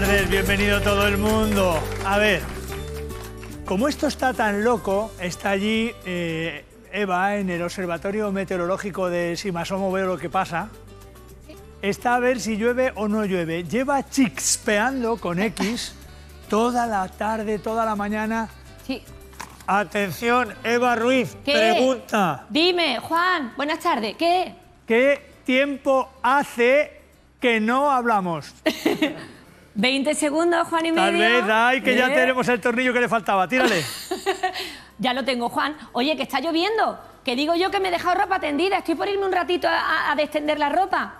tardes, bienvenido todo el mundo. A ver, como esto está tan loco, está allí Eva en el Observatorio Meteorológico de Simasomo, veo lo que pasa. Está a ver si llueve o no llueve. Lleva chispeando con X toda la tarde, toda la mañana. Sí. Atención, Eva Ruiz, ¿qué? Pregunta. Dime, Juan, buenas tardes, ¿qué? ¿Qué tiempo hace que no hablamos? 20 segundos, Juan y medio. Tal vez, ay, que ya tenemos el tornillo que le faltaba, tírale. Ya lo tengo, Juan. Oye, que está lloviendo, que digo yo que me he dejado ropa tendida, estoy por irme un ratito a destender la ropa.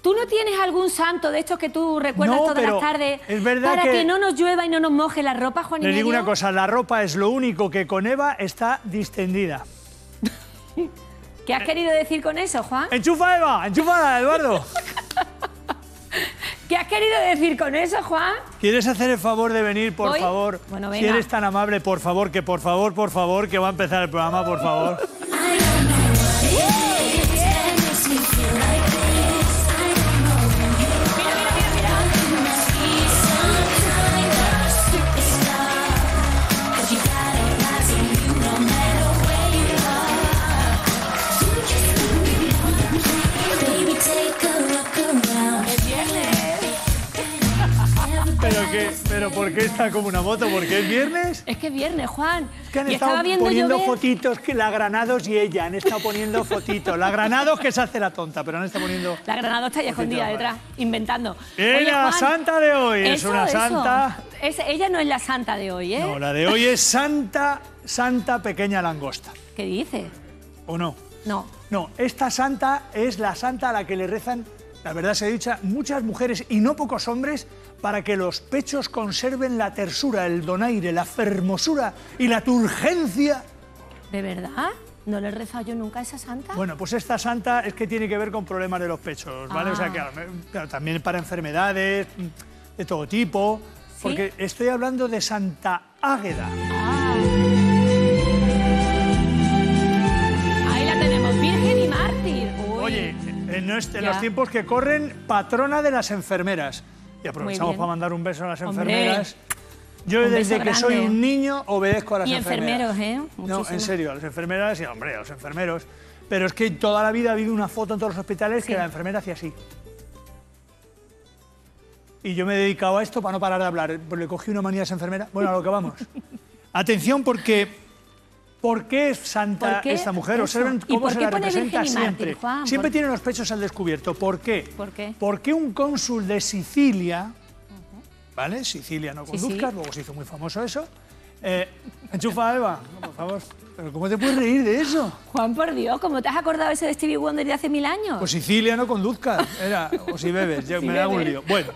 ¿Tú no tienes algún santo de estos que tú recuerdas no, todas las tardes para que no nos llueva y no nos moje la ropa, Juan y medio? Le digo una cosa, la ropa es lo único que con Eva está distendida. ¿Qué has querido decir con eso, Juan? ¡Enchufa, Eva! ¡Enchúfala, Eduardo! ¿Qué has querido decir con eso, Juan? ¿Quieres hacer el favor de venir, por ¿voy? Favor? Bueno, venga. Si eres tan amable, por favor, que va a empezar el programa, por favor. ¿Pero por qué está como una moto? ¿Porque es viernes? Es que es viernes, Juan. Es que han estado poniendo llover. Fotitos, que la Granados y ella han estado poniendo fotitos. La Granados que se hace la tonta, pero han estado poniendo... La Granados está ya escondida detrás, inventando. ¡Ella, la santa de hoy! Eso, es una santa... Es, ella no es la santa de hoy, ¿eh? No, la de hoy es Santa Pequeña Langosta. ¿Qué dices? ¿O no? No. No, esta santa es la santa a la que le rezan... La verdad se ha dicho muchas mujeres y no pocos hombres para que los pechos conserven la tersura, el donaire, la fermosura y la turgencia. ¿De verdad? ¿No le he rezado yo nunca a esa santa? Bueno, pues esta santa es que tiene que ver con problemas de los pechos, ¿vale? Ah. O sea, que claro, también para enfermedades de todo tipo, ¿sí? Porque estoy hablando de Santa Águeda. Ah. Ahí la tenemos, virgen y mártir. Uy. Oye... En los tiempos que corren, patrona de las enfermeras. Y aprovechamos para mandar un beso a las enfermeras. Hombre, yo desde que soy un niño obedezco a las enfermeras. Y enfermeros, ¿eh? Muchísimo. No, en serio, a las enfermeras y, hombre, a los enfermeros. Pero es que toda la vida ha habido una foto en todos los hospitales sí. Que la enfermera hacía así. Y yo me he dedicado a esto para no parar de hablar. Pues le cogí una manía a esa enfermera. Bueno, a lo que vamos. Atención porque... ¿Por qué es santa esta mujer? Eso. Observen cómo se la representa siempre. Juan, siempre tiene los pechos al descubierto. ¿Por qué? ¿Por qué? Porque un cónsul de Sicilia, ¿vale? Sicilia no conduzcas, sí. Luego se hizo muy famoso eso. Enchufa a Eva, por favor. ¿Pero cómo te puedes reír de eso? Juan, por Dios, ¿cómo te has acordado eso de Stevie Wonder de hace 1000 años? Pues Sicilia no conduzcas, era, o si bebes, yo si me hago un lío. Bueno,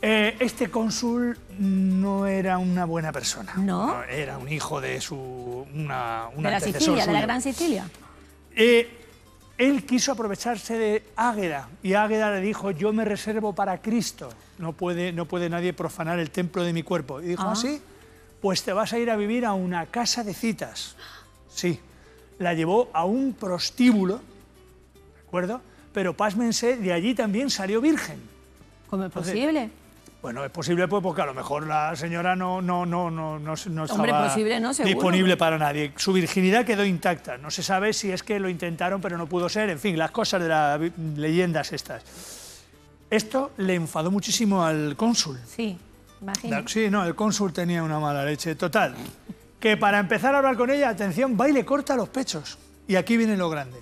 este cónsul no era una buena persona. ¿No? Era un hijo de su... un de la Sicilia, suyo. De la Gran Sicilia. Él quiso aprovecharse de Águeda y Águeda le dijo, yo me reservo para Cristo, no puede nadie profanar el templo de mi cuerpo. Y dijo, ¿así? Pues te vas a ir a vivir a una casa de citas. Sí, la llevó a un prostíbulo, ¿de acuerdo? Pero pásmense, de allí también salió virgen. ¿Cómo es posible? Entonces, bueno, es posible pues, porque a lo mejor la señora no estaba hombre, posible, no, disponible para nadie. Su virginidad quedó intacta. No se sabe si es que lo intentaron, pero no pudo ser. En fin, las cosas de las leyendas estas. Esto le enfadó muchísimo al cónsul. Sí, imagino. Sí, no, el cónsul tenía una mala leche. Total, que para empezar a hablar con ella, atención, va y le corta los pechos. Y aquí viene lo grande.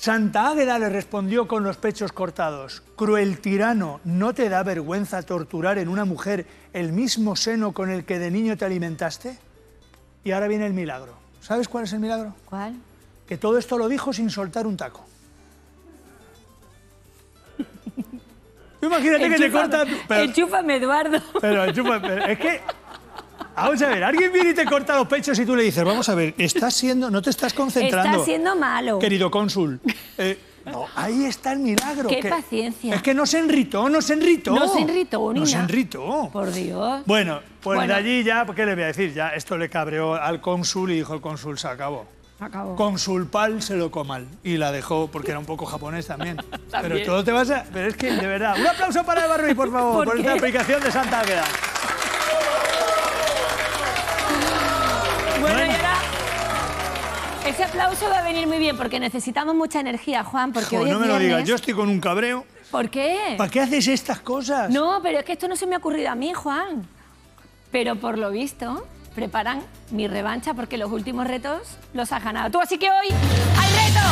Santa Águeda le respondió con los pechos cortados. Cruel tirano, ¿no te da vergüenza torturar en una mujer el mismo seno con el que de niño te alimentaste? Y ahora viene el milagro. ¿Sabes cuál es el milagro? ¿Cuál? Que todo esto lo dijo sin soltar un taco. Imagínate enchúfame, que te corta... Pero, enchúfame, Eduardo. Pero enchúfame, pero es que... Vamos a ver, alguien viene y te corta los pechos y tú le dices, vamos a ver, estás siendo, no te estás concentrando. Estás siendo malo. Querido cónsul. No, ahí está el milagro. Qué paciencia. Es que no se enritó, no se enritó. No se enritó, ni no se enritó. Por Dios. Bueno, pues de allí ya, ¿qué le voy a decir? Ya esto le cabreó al cónsul y dijo el cónsul, se acabó. Acabó. Con sulpal se lo comal. Y la dejó porque era un poco japonés también. ¿También? Pero todo te vas a... Pero es que, de verdad, un aplauso para Eva Ruiz, por favor, por esta aplicación de Santa Águeda. Bueno, y ahora... Ese aplauso va a venir muy bien porque necesitamos mucha energía, Juan, porque hoy es viernes. No me lo digas, yo estoy con un cabreo. ¿Por qué? ¿Para qué haces estas cosas? No, pero es que esto no se me ha ocurrido a mí, Juan. Pero por lo visto, preparan mi revancha porque los últimos retos los has ganado tú. Así que hoy hay reto.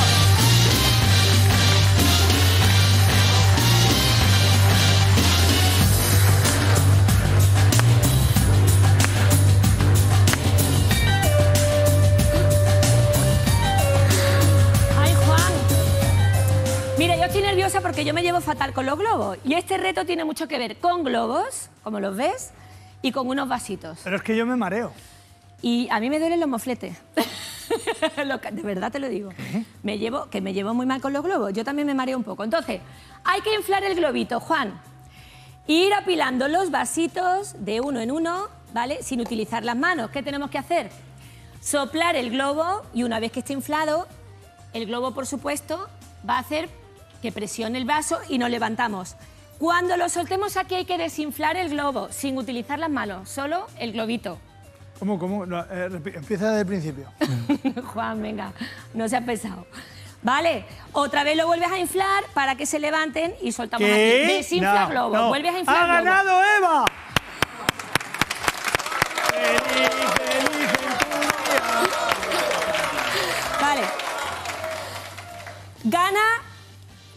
Ay, Juan. Mira, yo estoy nerviosa porque yo me llevo fatal con los globos. Y este reto tiene mucho que ver con globos, como los ves, y con unos vasitos. Pero es que yo me mareo. Y a mí me duelen los mofletes. De verdad te lo digo. ¿Eh? Me llevo muy mal con los globos. Yo también me mareo un poco. Entonces, hay que inflar el globito, Juan. Ir apilando los vasitos de uno en uno, ¿vale? Sin utilizar las manos. ¿Qué tenemos que hacer? Soplar el globo y una vez que esté inflado, el globo, por supuesto, va a hacer que presione el vaso y nos levantamos. Cuando lo soltemos aquí hay que desinflar el globo, sin utilizar las manos, solo el globito. ¿Cómo? No, empieza desde el principio. Juan, venga, no seas pesado. Vale, otra vez lo vuelves a inflar para que se levanten y soltamos. ¿Qué? Aquí. Desinfla globo, no. Vuelves a inflar. ¡Ha ganado globo. Eva! ¡Feliz día! Vale. Gana...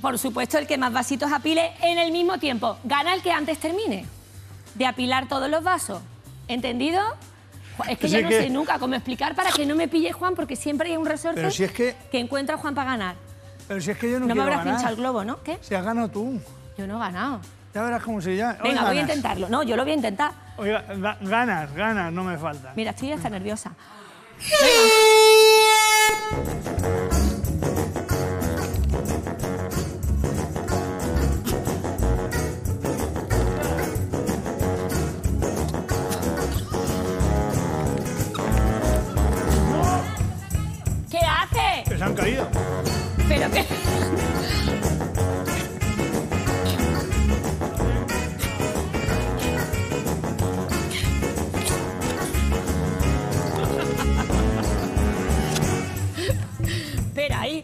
Por supuesto, el que más vasitos apile en el mismo tiempo. Gana el que antes termine de apilar todos los vasos. ¿Entendido? Es que yo no sé nunca cómo explicar para que no me pille Juan, porque siempre hay un resorte si es que encuentra Juan para ganar. Pero si es que yo no quiero ganar. No me habrás pinchado el globo, ¿no? ¿Qué? Si has ganado tú. Yo no he ganado. Ya verás cómo se llama. Venga, voy a intentarlo. No, yo lo voy a intentar. Oiga, ganas, no me falta. Mira, estoy hasta nerviosa. Venga. Se han caído. ¿Pero qué? Espera, ahí.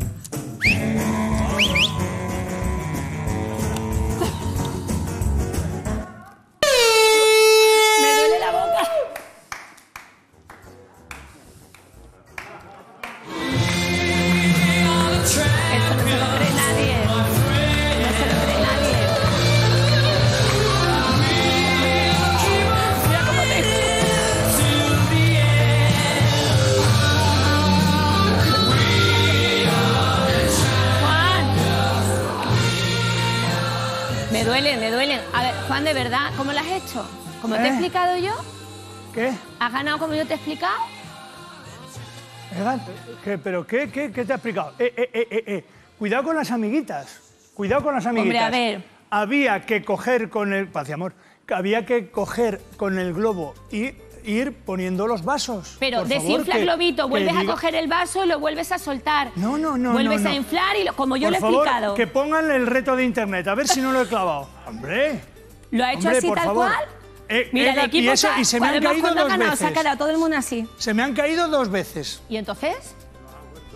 De verdad, ¿cómo lo has hecho? ¿Cómo te he explicado yo? ¿Qué? ¿Has ganado como yo te he explicado? ¿Pero qué? ¿Qué te ha explicado? Cuidado con las amiguitas. Cuidado con las amiguitas. Hombre, a ver. Había que coger con el... Paz y amor. Había que coger con el globo y ir poniendo los vasos. Pero por desinfla favor, el globito, vuelves a coger el vaso y lo vuelves a soltar. No. Vuelves a inflar y lo, como yo por lo he favor, explicado. Que pongan el reto de internet, a ver si no lo he clavado. ¡Hombre! ¿Lo ha hecho así tal cual? Mira, el equipo está... Y se me han caído dos veces. Se ha quedado todo el mundo así. Se me han caído dos veces. ¿Y entonces?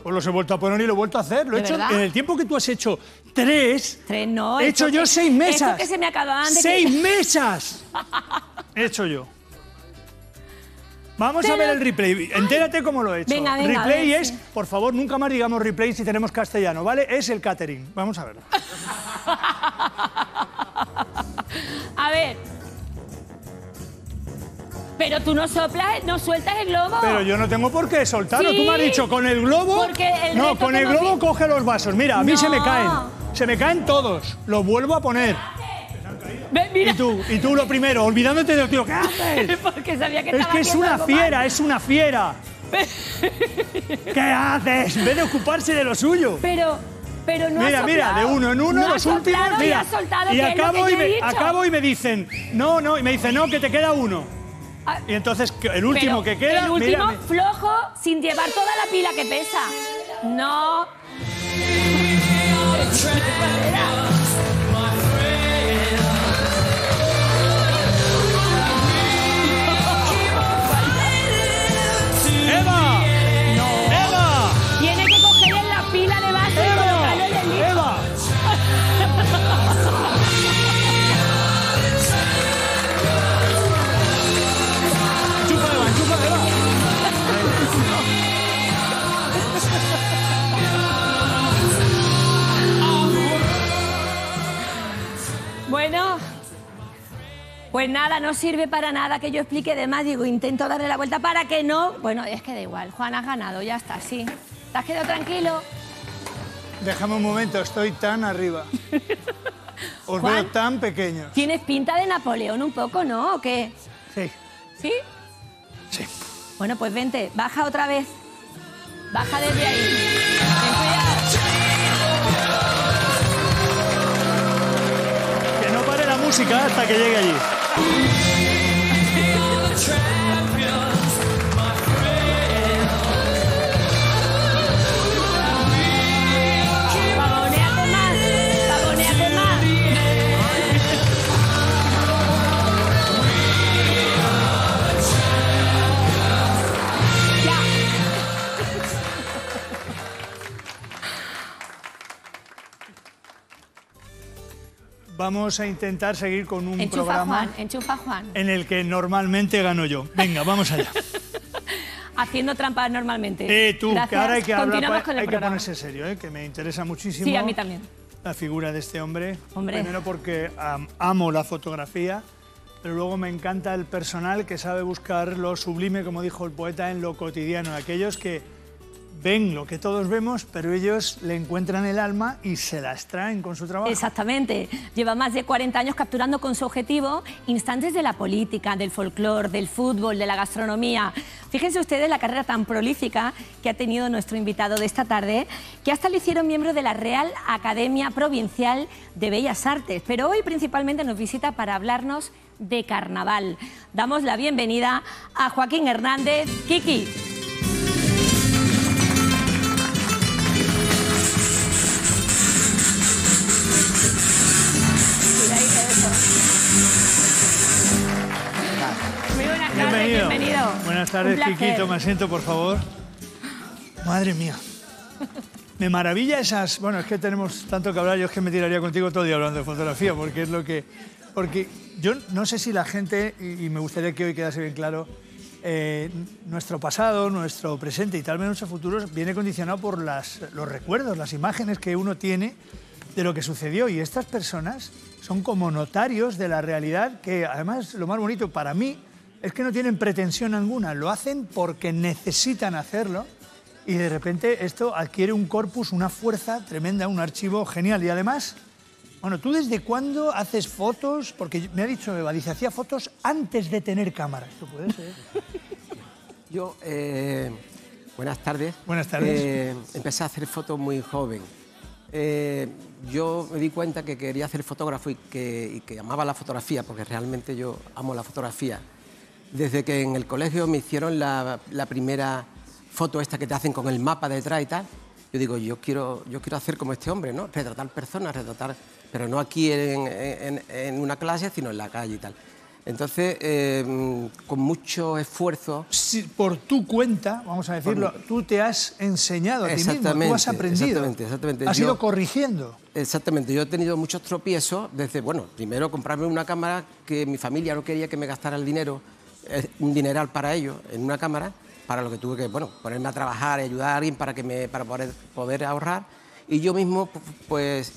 Pues los he vuelto a poner y lo he vuelto a hacer. Lo he hecho en el tiempo que tú has hecho tres... Tres no. He hecho yo 6 mesas. Eso que se me acababan de... ¡6 mesas! He hecho yo. Vamos a ver el replay. Entérate cómo lo he hecho. Venga, replay es... Por favor, nunca más digamos replay si tenemos castellano, ¿vale? Es el catering. Vamos a verlo. A ver. Pero tú no soplas, no sueltas el globo. Pero yo no tengo por qué soltarlo. Sí, tú me has dicho con el globo. No, con el globo coge los vasos. Mira, a mí se me caen. Se me caen todos. Los vuelvo a poner. Mira. Y tú lo primero, olvidándote de tío. ¿Qué haces? Porque sabía que estaba haciendo algo mal. Es una fiera. ¿Qué haces? En vez de ocuparse de lo suyo. Pero no mira, de uno en uno, no los últimos, mira. Y acabo y me dicen, no, que te queda uno. Y entonces, el último que queda... El último flojo, sin llevar toda la pila que pesa. No. ¡Eva! No. ¡Eva! Tiene que coger en la pila de base y colocarlo en el libro. ¡Eva! ¡Chupa, Eva! ¡Chupa, Eva! Bueno, pues nada, no sirve para nada que yo explique de más. Digo, intento darle la vuelta para que no... Bueno, es que da igual. Juan, has ganado, ya está, sí. ¿Te has quedado tranquilo? Déjame un momento, estoy tan arriba. Os Juan, veo tan pequeños. Tienes pinta de Napoleón un poco, ¿no? ¿O qué? Sí. ¿Sí? Sí. Bueno, pues vente, baja otra vez. Baja desde ahí. Ten cuidado. Música hasta que llegue allí. Pavoneate más, pavoneate más. Ya. Vamos a intentar seguir con un programa... Enchufa, Juan. En el que normalmente gano yo. Venga, vamos allá. Haciendo trampas normalmente. Tú, gracias. Que ahora hay que hablar, hay que ponerse serio, que me interesa muchísimo... Sí, a mí también. La figura de este hombre. Primero porque amo la fotografía, pero luego me encanta el personal que sabe buscar lo sublime, como dijo el poeta, en lo cotidiano. Aquellos que ven lo que todos vemos, pero ellos le encuentran el alma y se las traen con su trabajo. Exactamente. Lleva más de 40 años capturando con su objetivo instantes de la política, del folclore, del fútbol, de la gastronomía. Fíjense ustedes la carrera tan prolífica que ha tenido nuestro invitado de esta tarde, que hasta le hicieron miembro de la Real Academia Provincial de Bellas Artes. Pero hoy principalmente nos visita para hablarnos de carnaval. Damos la bienvenida a Joaquín Hernández, Kiki. Bienvenido. Buenas tardes, Kiki. Toma asiento, por favor. Madre mía. Me maravilla esas... Bueno, es que tenemos tanto que hablar. Yo es que me tiraría contigo todo el día hablando de fotografía, porque es lo que... Porque yo no sé si la gente, y me gustaría que hoy quedase bien claro, nuestro pasado, nuestro presente y tal vez nuestro futuro viene condicionado por los recuerdos, las imágenes que uno tiene de lo que sucedió. Y estas personas son como notarios de la realidad, que además lo más bonito para mí... Es que no tienen pretensión alguna, lo hacen porque necesitan hacerlo y de repente esto adquiere un corpus, una fuerza tremenda, un archivo genial. Y además, bueno, ¿tú desde cuándo haces fotos? Porque me ha dicho Eva, dice, hacía fotos antes de tener cámara. ¿Esto puede ser? Yo, buenas tardes. Buenas tardes. Empecé a hacer fotos muy joven. Yo me di cuenta que quería ser fotógrafo y que amaba la fotografía, porque realmente yo amo la fotografía. Desde que en el colegio me hicieron la primera foto esta que te hacen con el mapa detrás y tal, yo digo, yo quiero hacer como este hombre, ¿no? Retratar personas, retratar, pero no aquí en una clase, sino en la calle y tal. Entonces, con mucho esfuerzo... Sí, por tu cuenta, vamos a decirlo, tú te has enseñado a ti mismo, tú has aprendido. Exactamente, exactamente. Has ido corrigiendo. Exactamente, yo he tenido muchos tropiezos desde, bueno, primero comprarme una cámara que mi familia no quería que me gastara el dinero, un dineral para ello, en una cámara, para lo que tuve que, bueno, ponerme a trabajar, ayudar a alguien para poder ahorrar. Y yo mismo, pues,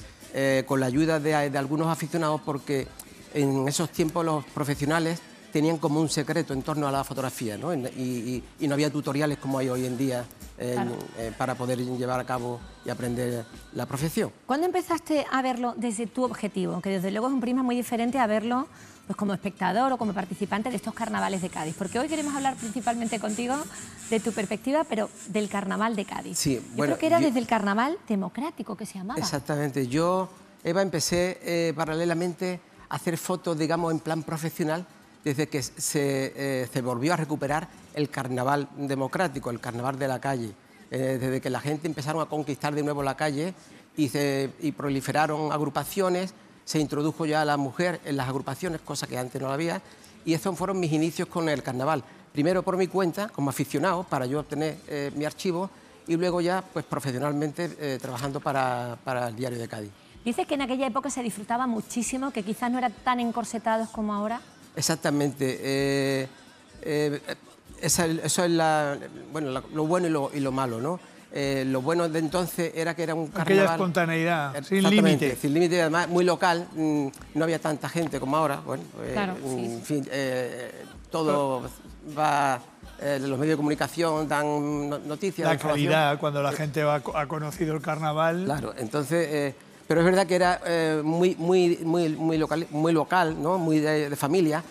con la ayuda de algunos aficionados, porque en esos tiempos los profesionales tenían como un secreto en torno a la fotografía, ¿no? Y no había tutoriales como hay hoy en día para poder llevar a cabo y aprender la profesión. ¿Cuándo empezaste a verlo desde tu objetivo? Que desde luego es un prisma muy diferente a verlo pues como espectador o como participante de estos carnavales de Cádiz, porque hoy queremos hablar principalmente contigo de tu perspectiva, pero del carnaval de Cádiz. Sí, bueno, yo creo que era desde el carnaval democrático que se llamaba. Exactamente. Yo, Eva, empecé paralelamente a hacer fotos, digamos, en plan profesional, desde que se volvió a recuperar el carnaval democrático, el carnaval de la calle. Desde que la gente empezaron a conquistar de nuevo la calle y proliferaron agrupaciones, se introdujo ya la mujer en las agrupaciones, cosa que antes no había, y estos fueron mis inicios con el carnaval. Primero por mi cuenta, como aficionado, para yo obtener mi archivo, y luego ya pues profesionalmente trabajando para el Diario de Cádiz. Dices que en aquella época se disfrutaba muchísimo, que quizás no eran tan encorsetados como ahora. Exactamente. Eso es lo bueno y lo malo, ¿no? Lo bueno de entonces era que era un carnaval... Aquella espontaneidad, sin límite. Sin límite, además, muy local. No había tanta gente como ahora. Bueno, claro, en fin, todo va... los medios de comunicación dan noticias... La calidad, cuando la gente ha conocido el carnaval... Claro, entonces... pero es verdad que era muy local, ¿no? Muy de familia.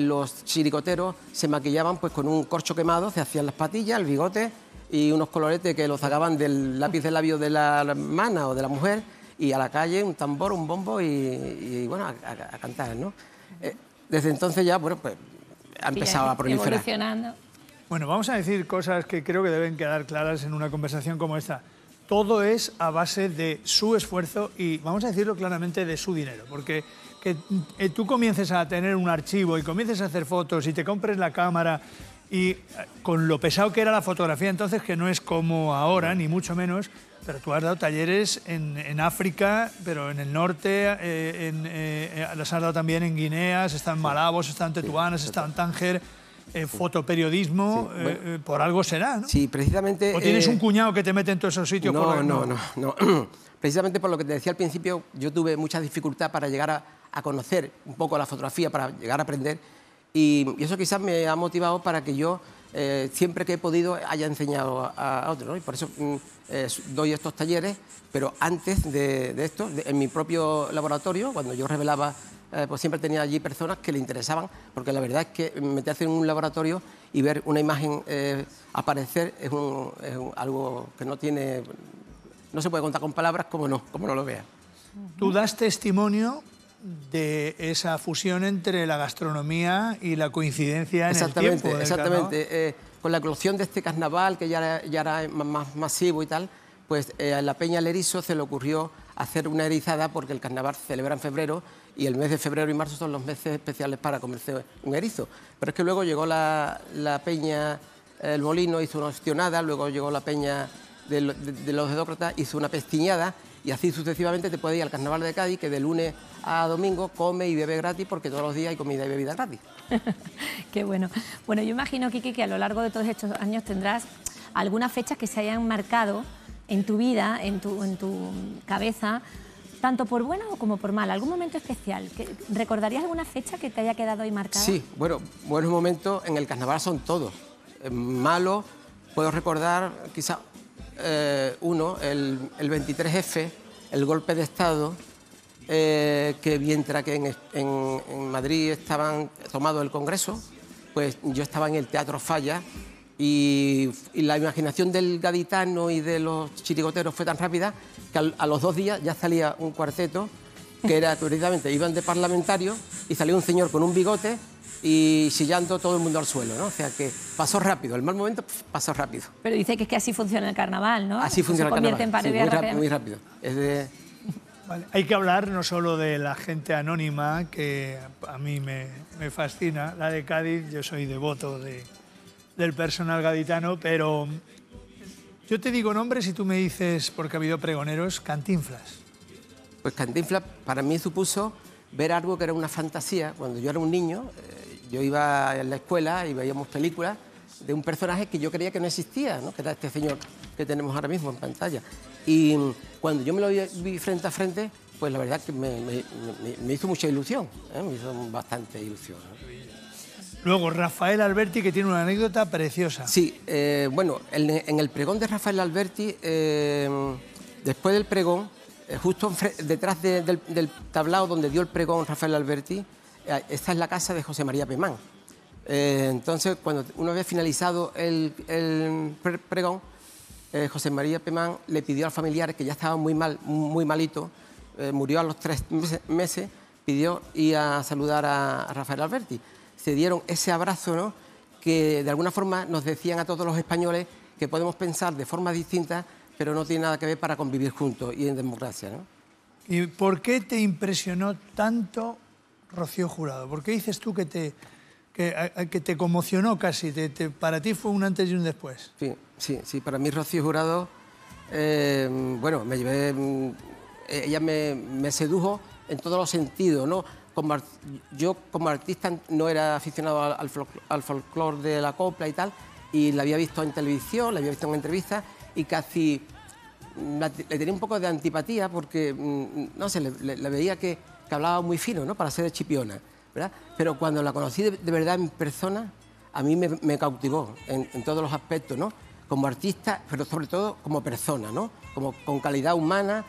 Los chiricoteros se maquillaban pues con un corcho quemado, se hacían las patillas, el bigote... y unos coloretes que los sacaban del lápiz de labio de la hermana o de la mujer, y a la calle un tambor, un bombo y bueno, a cantar, ¿no? Desde entonces ya, bueno, pues ha empezado a proliferar. Evolucionando. Bueno, vamos a decir cosas que creo que deben quedar claras en una conversación como esta. Todo es a base de su esfuerzo y, vamos a decirlo claramente, de su dinero, porque... que tú comiences a tener un archivo y comiences a hacer fotos y te compres la cámara y con lo pesado que era la fotografía entonces, que no es como ahora, ni mucho menos, pero tú has dado talleres en África, pero en el norte, los has dado también en Guinea, se está en Malabo, se está en Tetuán, se está en Tánger... fotoperiodismo, sí, bueno, por algo será, ¿no? Sí, precisamente... ¿O tienes un cuñado que te mete en todos esos sitios? No, por no. Precisamente por lo que te decía al principio, yo tuve mucha dificultad para llegar a conocer un poco la fotografía, para llegar a aprender, y eso quizás me ha motivado para que yo, siempre que he podido, haya enseñado a otros, ¿no? Y por eso doy estos talleres, pero antes de esto, en mi propio laboratorio, cuando yo revelaba... pues siempre tenía allí personas que le interesaban, porque la verdad es que meterse en un laboratorio y ver una imagen aparecer es algo que no tiene... No se puede contar con palabras, como no lo veas. Tú das testimonio de esa fusión entre la gastronomía y la coincidencia en el tiempo. Exactamente. Con la eclosión de este carnaval, que ya era más masivo y tal, pues a la Peña El Erizo se le ocurrió hacer una erizada, porque el carnaval se celebra en febrero y el mes de febrero y marzo son los meses especiales para comerse un erizo. Pero es que luego llegó la Peña El Molino, hizo una ostionada, luego llegó la Peña de los Dedócratas, hizo una pestiñada, y así sucesivamente te puedes ir al carnaval de Cádiz, que de lunes a domingo come y bebe gratis, porque todos los días hay comida y bebida gratis. Qué bueno. Bueno, yo imagino, Kiki, que a lo largo de todos estos años tendrás algunas fechas que se hayan marcado en tu vida, en tu cabeza, tanto por buena o como por mala. ¿Algún momento especial? ¿Recordarías alguna fecha que te haya quedado ahí marcada? Sí, bueno, buenos momentos en el carnaval son todos. Malo, puedo recordar quizá uno, el 23F, el golpe de Estado, que mientras que en Madrid estaban tomado el Congreso, pues yo estaba en el Teatro Falla. Y la imaginación del gaditano y de los chirigoteros fue tan rápida que a los 2 días ya salía un cuarteto que era, precisamente, iban de parlamentarios, y salía un señor con un bigote y chillando todo el mundo al suelo, ¿no? O sea que pasó rápido, el mal momento pasó rápido. Pero dice que es que así funciona el carnaval, ¿no? Así funciona el carnaval, se convierte en parodia, sí, muy rápido. Es de... Vale. Hay que hablar no solo de la gente anónima, que a mí me fascina, la de Cádiz, yo soy devoto del personal gaditano, pero yo te digo nombres y tú me dices, porque ha habido pregoneros. Cantinflas. Pues Cantinflas para mí supuso ver algo que era una fantasía. Cuando yo era un niño, yo iba a la escuela y veíamos películas de un personaje que yo creía que no existía, ¿no? Que era este señor que tenemos ahora mismo en pantalla. Y cuando yo me lo vi frente a frente, pues la verdad que me hizo mucha ilusión, ¿eh? Me hizo bastante ilusión, ¿no? Luego, Rafael Alberti, que tiene una anécdota preciosa. Sí, bueno, en el pregón de Rafael Alberti, después del pregón, justo detrás del tablao donde dio el pregón Rafael Alberti, esta es la casa de José María Pemán. Entonces, cuando uno había finalizado el pregón, José María Pemán le pidió al familiar, que ya estaba muy mal, muy malito, murió a los 3 meses, pidió ir a saludar a Rafael Alberti. se dieron ese abrazo, ¿no?, que de alguna forma nos decían a todos los españoles que podemos pensar de formas distintas, pero no tiene nada que ver para convivir juntos y en democracia, ¿no? ¿Y por qué te impresionó tanto Rocío Jurado? ¿Por qué dices tú que te conmocionó casi? Para ti fue un antes y un después. Sí. Para mí Rocío Jurado, bueno, me llevé... Ella me sedujo en todos los sentidos, ¿no? Yo como artista no era aficionado al folclore de la copla y tal, y la había visto en televisión, la había visto en entrevistas, y casi le tenía un poco de antipatía porque, no sé, le veía que hablaba muy fino, ¿no?, para ser chipiona, ¿verdad? Pero cuando la conocí de verdad en persona, a mí me cautivó en todos los aspectos, ¿no?, como artista, pero sobre todo como persona, ¿no?, como con calidad humana,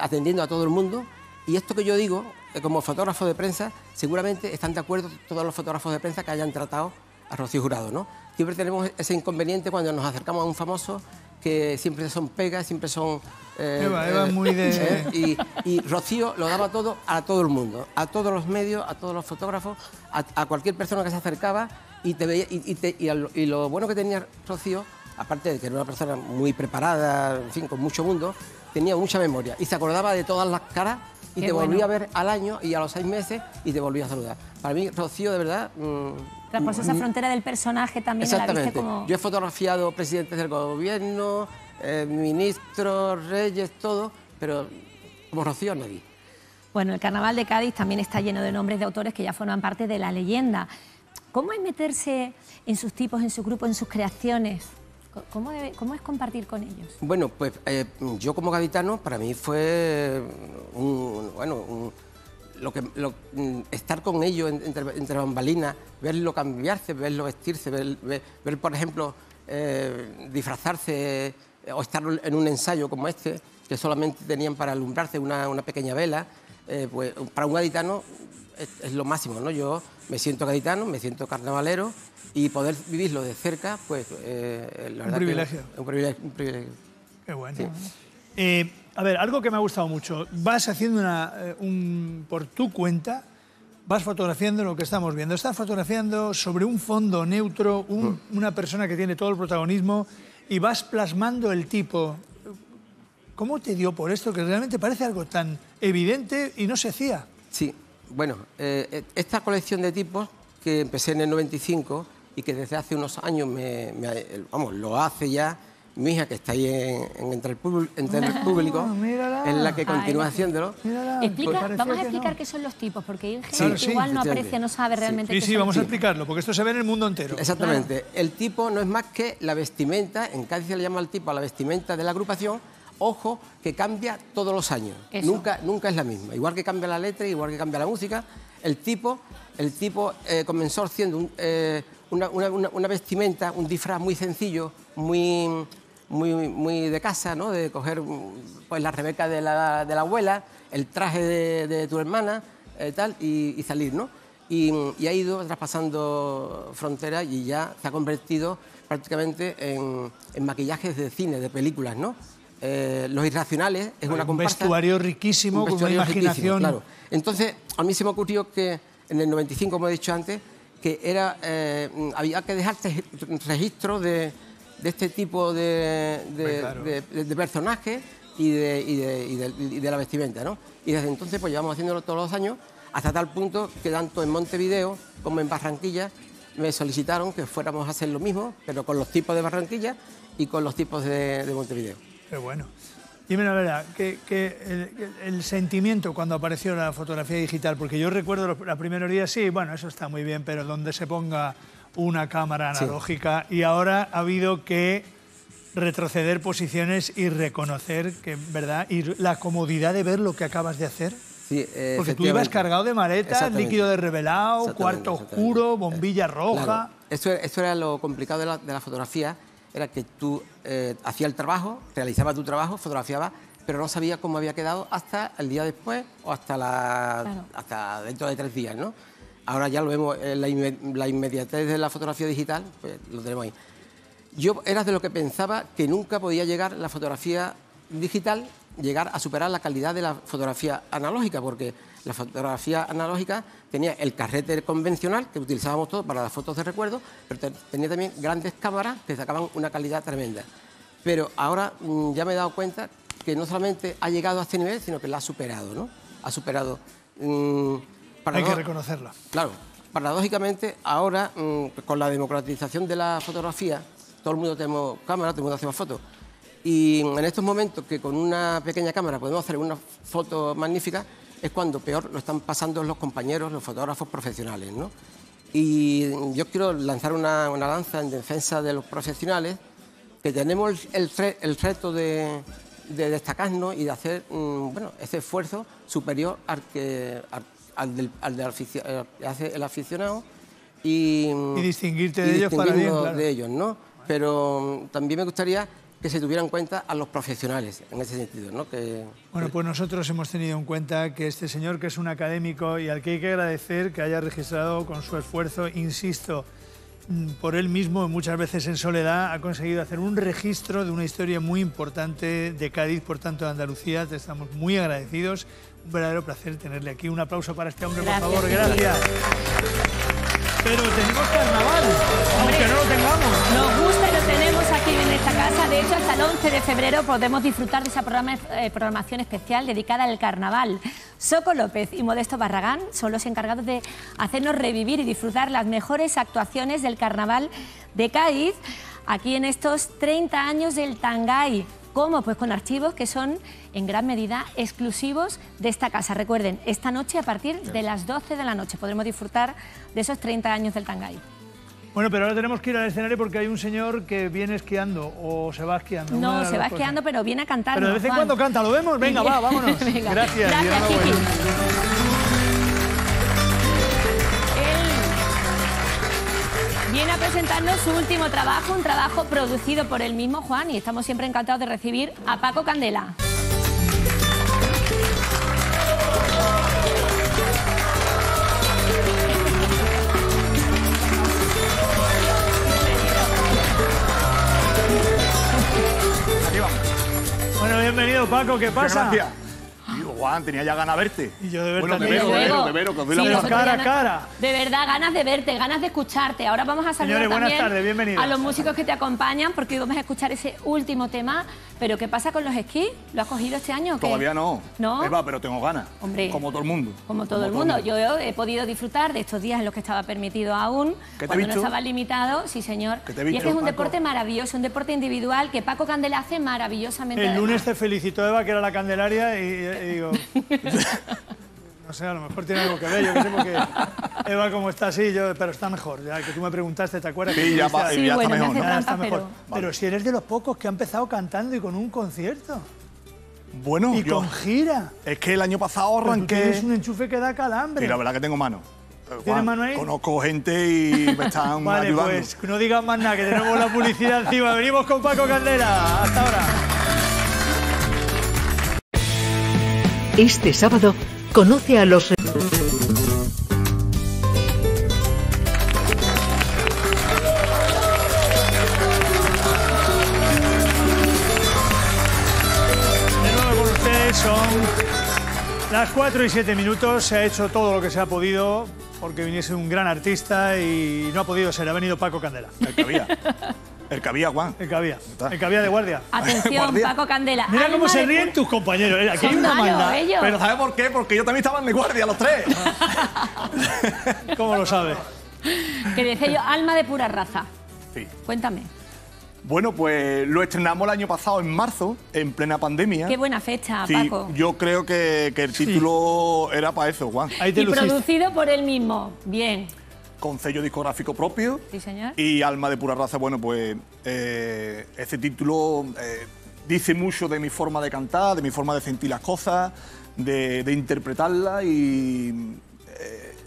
atendiendo a todo el mundo. Y esto que yo digo, como fotógrafo de prensa, seguramente están de acuerdo todos los fotógrafos de prensa que hayan tratado a Rocío Jurado, ¿no? Siempre tenemos ese inconveniente cuando nos acercamos a un famoso, que siempre son pegas, siempre son... Eva muy de... Y Rocío lo daba todo a todo el mundo, a todos los medios, a todos los fotógrafos, a cualquier persona que se acercaba, y te veía, y lo bueno que tenía Rocío, aparte de que era una persona muy preparada, en fin, con mucho mundo, tenía mucha memoria y se acordaba de todas las caras, y qué te volvía bueno a ver al año y a los 6 meses y te volvía a saludar. Para mí, Rocío, de verdad... Traspasó esa frontera del personaje también. Exactamente. La viste como... Yo he fotografiado presidentes del gobierno, ministros, reyes, todo, pero como Rocío nadie. Bueno, el Carnaval de Cádiz también está lleno de nombres de autores que ya forman parte de la leyenda. ¿Cómo es meterse en sus tipos, en sus grupos, en sus creaciones? ¿Cómo es compartir con ellos? Bueno, pues yo como gaditano, para mí fue estar con ellos entre bambalinas, verlo cambiarse, verlo vestirse, ver por ejemplo, disfrazarse o estar en un ensayo como este, que solamente tenían para alumbrarse una pequeña vela, pues para un gaditano es lo máximo, ¿no? Yo me siento gaditano, me siento carnavalero, y poder vivirlo de cerca, pues... la verdad privilegio. Que es un privilegio. Qué bueno. Sí. A ver, algo que me ha gustado mucho. Vas haciendo por tu cuenta, vas fotografiando lo que estamos viendo. Estás fotografiando sobre un fondo neutro, una persona que tiene todo el protagonismo, y vas plasmando el tipo. ¿Cómo te dio por esto? Que realmente parece algo tan evidente y no se hacía. Sí, bueno, esta colección de tipos que empecé en el 95... y que desde hace unos años lo hace ya mi hija, que está ahí entre el público, en la que continúa haciéndolo. Vamos a explicar qué son los tipos, porque hay gente que igual no aprecia, no sabe realmente qué son. Sí, vamos a explicarlo, porque esto se ve en el mundo entero. Exactamente. Claro. El tipo no es más que la vestimenta, en Cádiz se le llama al tipo a la vestimenta de la agrupación, ojo, que cambia todos los años. Nunca es la misma. Igual que cambia la letra, igual que cambia la música, el tipo comenzó siendo una vestimenta, un disfraz muy sencillo, muy de casa, ¿no? De coger pues la rebeca de la abuela, el traje de tu hermana, tal, y salir, ¿no? Y ha ido traspasando fronteras y ya se ha convertido prácticamente en maquillajes de cine, de películas, ¿no? Los Irracionales es una comparsa... Un vestuario riquísimo, con imaginación... Claro. Entonces, a mí se me ocurrió que en el 95, como he dicho antes, que era, había que dejar registro de este tipo de personajes y de la vestimenta, ¿no? Y desde entonces, pues llevamos haciéndolo todos los años, hasta tal punto que tanto en Montevideo como en Barranquilla me solicitaron que fuéramos a hacer lo mismo, pero con los tipos de Barranquilla y con los tipos de Montevideo. Pero bueno, dime la verdad, que el sentimiento cuando apareció la fotografía digital, porque yo recuerdo los primeros días, sí, bueno, eso está muy bien, pero donde se ponga una cámara analógica, sí. Y ahora ha habido que retroceder posiciones y reconocer que, ¿verdad? Y la comodidad de ver lo que acabas de hacer. Sí, porque tú ibas cargado de maletas, líquido de revelado, cuarto oscuro, bombilla roja... Claro. Eso era lo complicado de la fotografía. Era que tú hacías el trabajo, realizabas tu trabajo, fotografiabas, pero no sabías cómo había quedado hasta el día después o hasta dentro de 3 días, ¿no? Ahora ya lo vemos, la inmediatez de la fotografía digital, pues lo tenemos ahí. Yo era de lo que pensaba que nunca podía llegar la fotografía digital llegar a superar la calidad de la fotografía analógica, porque la fotografía analógica tenía el carrete convencional que utilizábamos todos para las fotos de recuerdo, pero tenía también grandes cámaras que sacaban una calidad tremenda. Pero ahora ya me he dado cuenta que no solamente ha llegado a este nivel, sino que la ha superado, ¿no? Ha superado... hay que reconocerla. Claro. Paradójicamente, ahora, con la democratización de la fotografía, todo el mundo tenemos cámara, todo el mundo hace más fotos. Y en estos momentos que con una pequeña cámara podemos hacer una foto magnífica, es cuando peor lo están pasando los compañeros, los fotógrafos profesionales, ¿no? Y yo quiero lanzar una lanza en defensa de los profesionales, que tenemos el reto de destacarnos y de hacer ese esfuerzo superior al que hace el aficionado y distinguirte de ellos para bien, claro. De ellos, ¿no? Pero también me gustaría que se tuvieran en cuenta a los profesionales en ese sentido, ¿no? Bueno, pues nosotros hemos tenido en cuenta que este señor, que es un académico y al que hay que agradecer que haya registrado con su esfuerzo, insisto, por él mismo, muchas veces en soledad, ha conseguido hacer un registro de una historia muy importante de Cádiz, por tanto de Andalucía. Te estamos muy agradecidos. Un verdadero placer tenerle aquí. Un aplauso para este hombre, gracias, por favor. Gracias. Pero tenemos carnaval, aunque no lo tengamos. Nos gusta y lo tenemos aquí en esta casa. De hecho, hasta el 11 de febrero podemos disfrutar de esa programación especial dedicada al carnaval. Soco López y Modesto Barragán son los encargados de hacernos revivir y disfrutar las mejores actuaciones del carnaval de Cádiz aquí en estos 30 años del Tangay. ¿Cómo? Pues con archivos que son en gran medida exclusivos de esta casa. Recuerden, esta noche a partir de las 12 de la noche podremos disfrutar de esos 30 años del Tangay. Bueno, pero ahora tenemos que ir al escenario porque hay un señor que viene esquiando o se va esquiando. No, se va esquiando, pero viene a cantar. Pero de vez en cuando canta, ¿lo vemos? Venga, va, vámonos. Venga. Gracias. Gracias, Kiki. Viene a presentarnos su último trabajo, un trabajo producido por él mismo, Juan, y estamos siempre encantados de recibir a Paco Candela. Aquí vamos. Bueno, bienvenido, Paco, ¿qué pasa? Gracias. Juan, tenía ya ganas de verte. Y yo de verte. Bueno, te veo, que os doy la mano. Cara a cara. De verdad, ganas de verte, ganas de escucharte. Ahora vamos a saludar también a los músicos que te acompañan, porque hoy vamos a escuchar ese último tema. Pero ¿qué pasa con los esquís? ¿Lo has cogido este año o qué? Todavía no. ¿No? Eva, pero tengo ganas. Hombre. Como todo el mundo. Como todo el mundo. Yo he podido disfrutar de estos días en los que estaba permitido aún, cuando no estaba limitado. Sí, señor. Y es que es un deporte maravilloso, un deporte individual que Paco Candela hace maravillosamente. El lunes te felicitó Eva, que era la Candelaria, y digo... No sé, a lo mejor tiene algo que ver, yo que sé, porque Eva como está así, pero está mejor, ya que tú me preguntaste, ¿te acuerdas? Sí, ya está mejor. Ya está mejor. Pero si eres de los pocos que ha empezado cantando y con un concierto. Bueno, y con gira. Es que el año pasado arranqué... Es un enchufe que da calambre. Y la verdad que tengo mano. ¿Tienes mano ahí? Conozco gente y me están ayudando. Vale, pues no digas más nada, que tenemos la publicidad encima. Venimos con Paco Candela. Hasta ahora. Este sábado conoce a los... Las 4 y 7 minutos, se ha hecho todo lo que se ha podido porque viniese un gran artista y no ha podido ser, ha venido Paco Candela. El que había, Juan. El que había de guardia. Atención, guardia. Paco Candela. Mira cómo se ríen tus compañeros. Aquí hay una maldad. Pero ¿sabes por qué? Porque yo también estaba en mi guardia, los tres. ¿Cómo lo sabes? Que decía yo, alma de pura raza. Sí. Cuéntame. Bueno, pues lo estrenamos el año pasado, en marzo, en plena pandemia. Qué buena fecha, sí, Paco. Yo creo que el título era para eso, Juan. Ahí te luciste. Producido por él mismo, bien. Con sello discográfico propio. Sí, señor. Y Alma de Pura Raza, bueno, pues ese título dice mucho de mi forma de cantar, de mi forma de sentir las cosas, de interpretarlas y...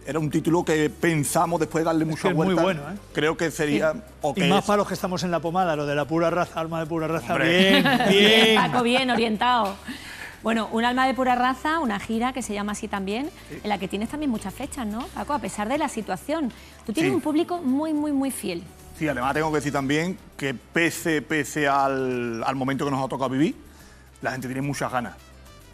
era un título que pensamos después de darle mucha vuelta. Es muy bueno, ¿eh? Creo que sería... Sí. Y más para los que estamos en la pomada, lo de la pura raza, alma de pura raza. Hombre. Bien. Paco, bien orientado. Bueno, un alma de pura raza, una gira que se llama así también, sí, en la que tienes también muchas fechas, ¿no, Paco? A pesar de la situación. Tú tienes un público muy, muy, muy fiel. Sí, además tengo que decir también que pese al momento que nos ha tocado vivir, la gente tiene muchas ganas.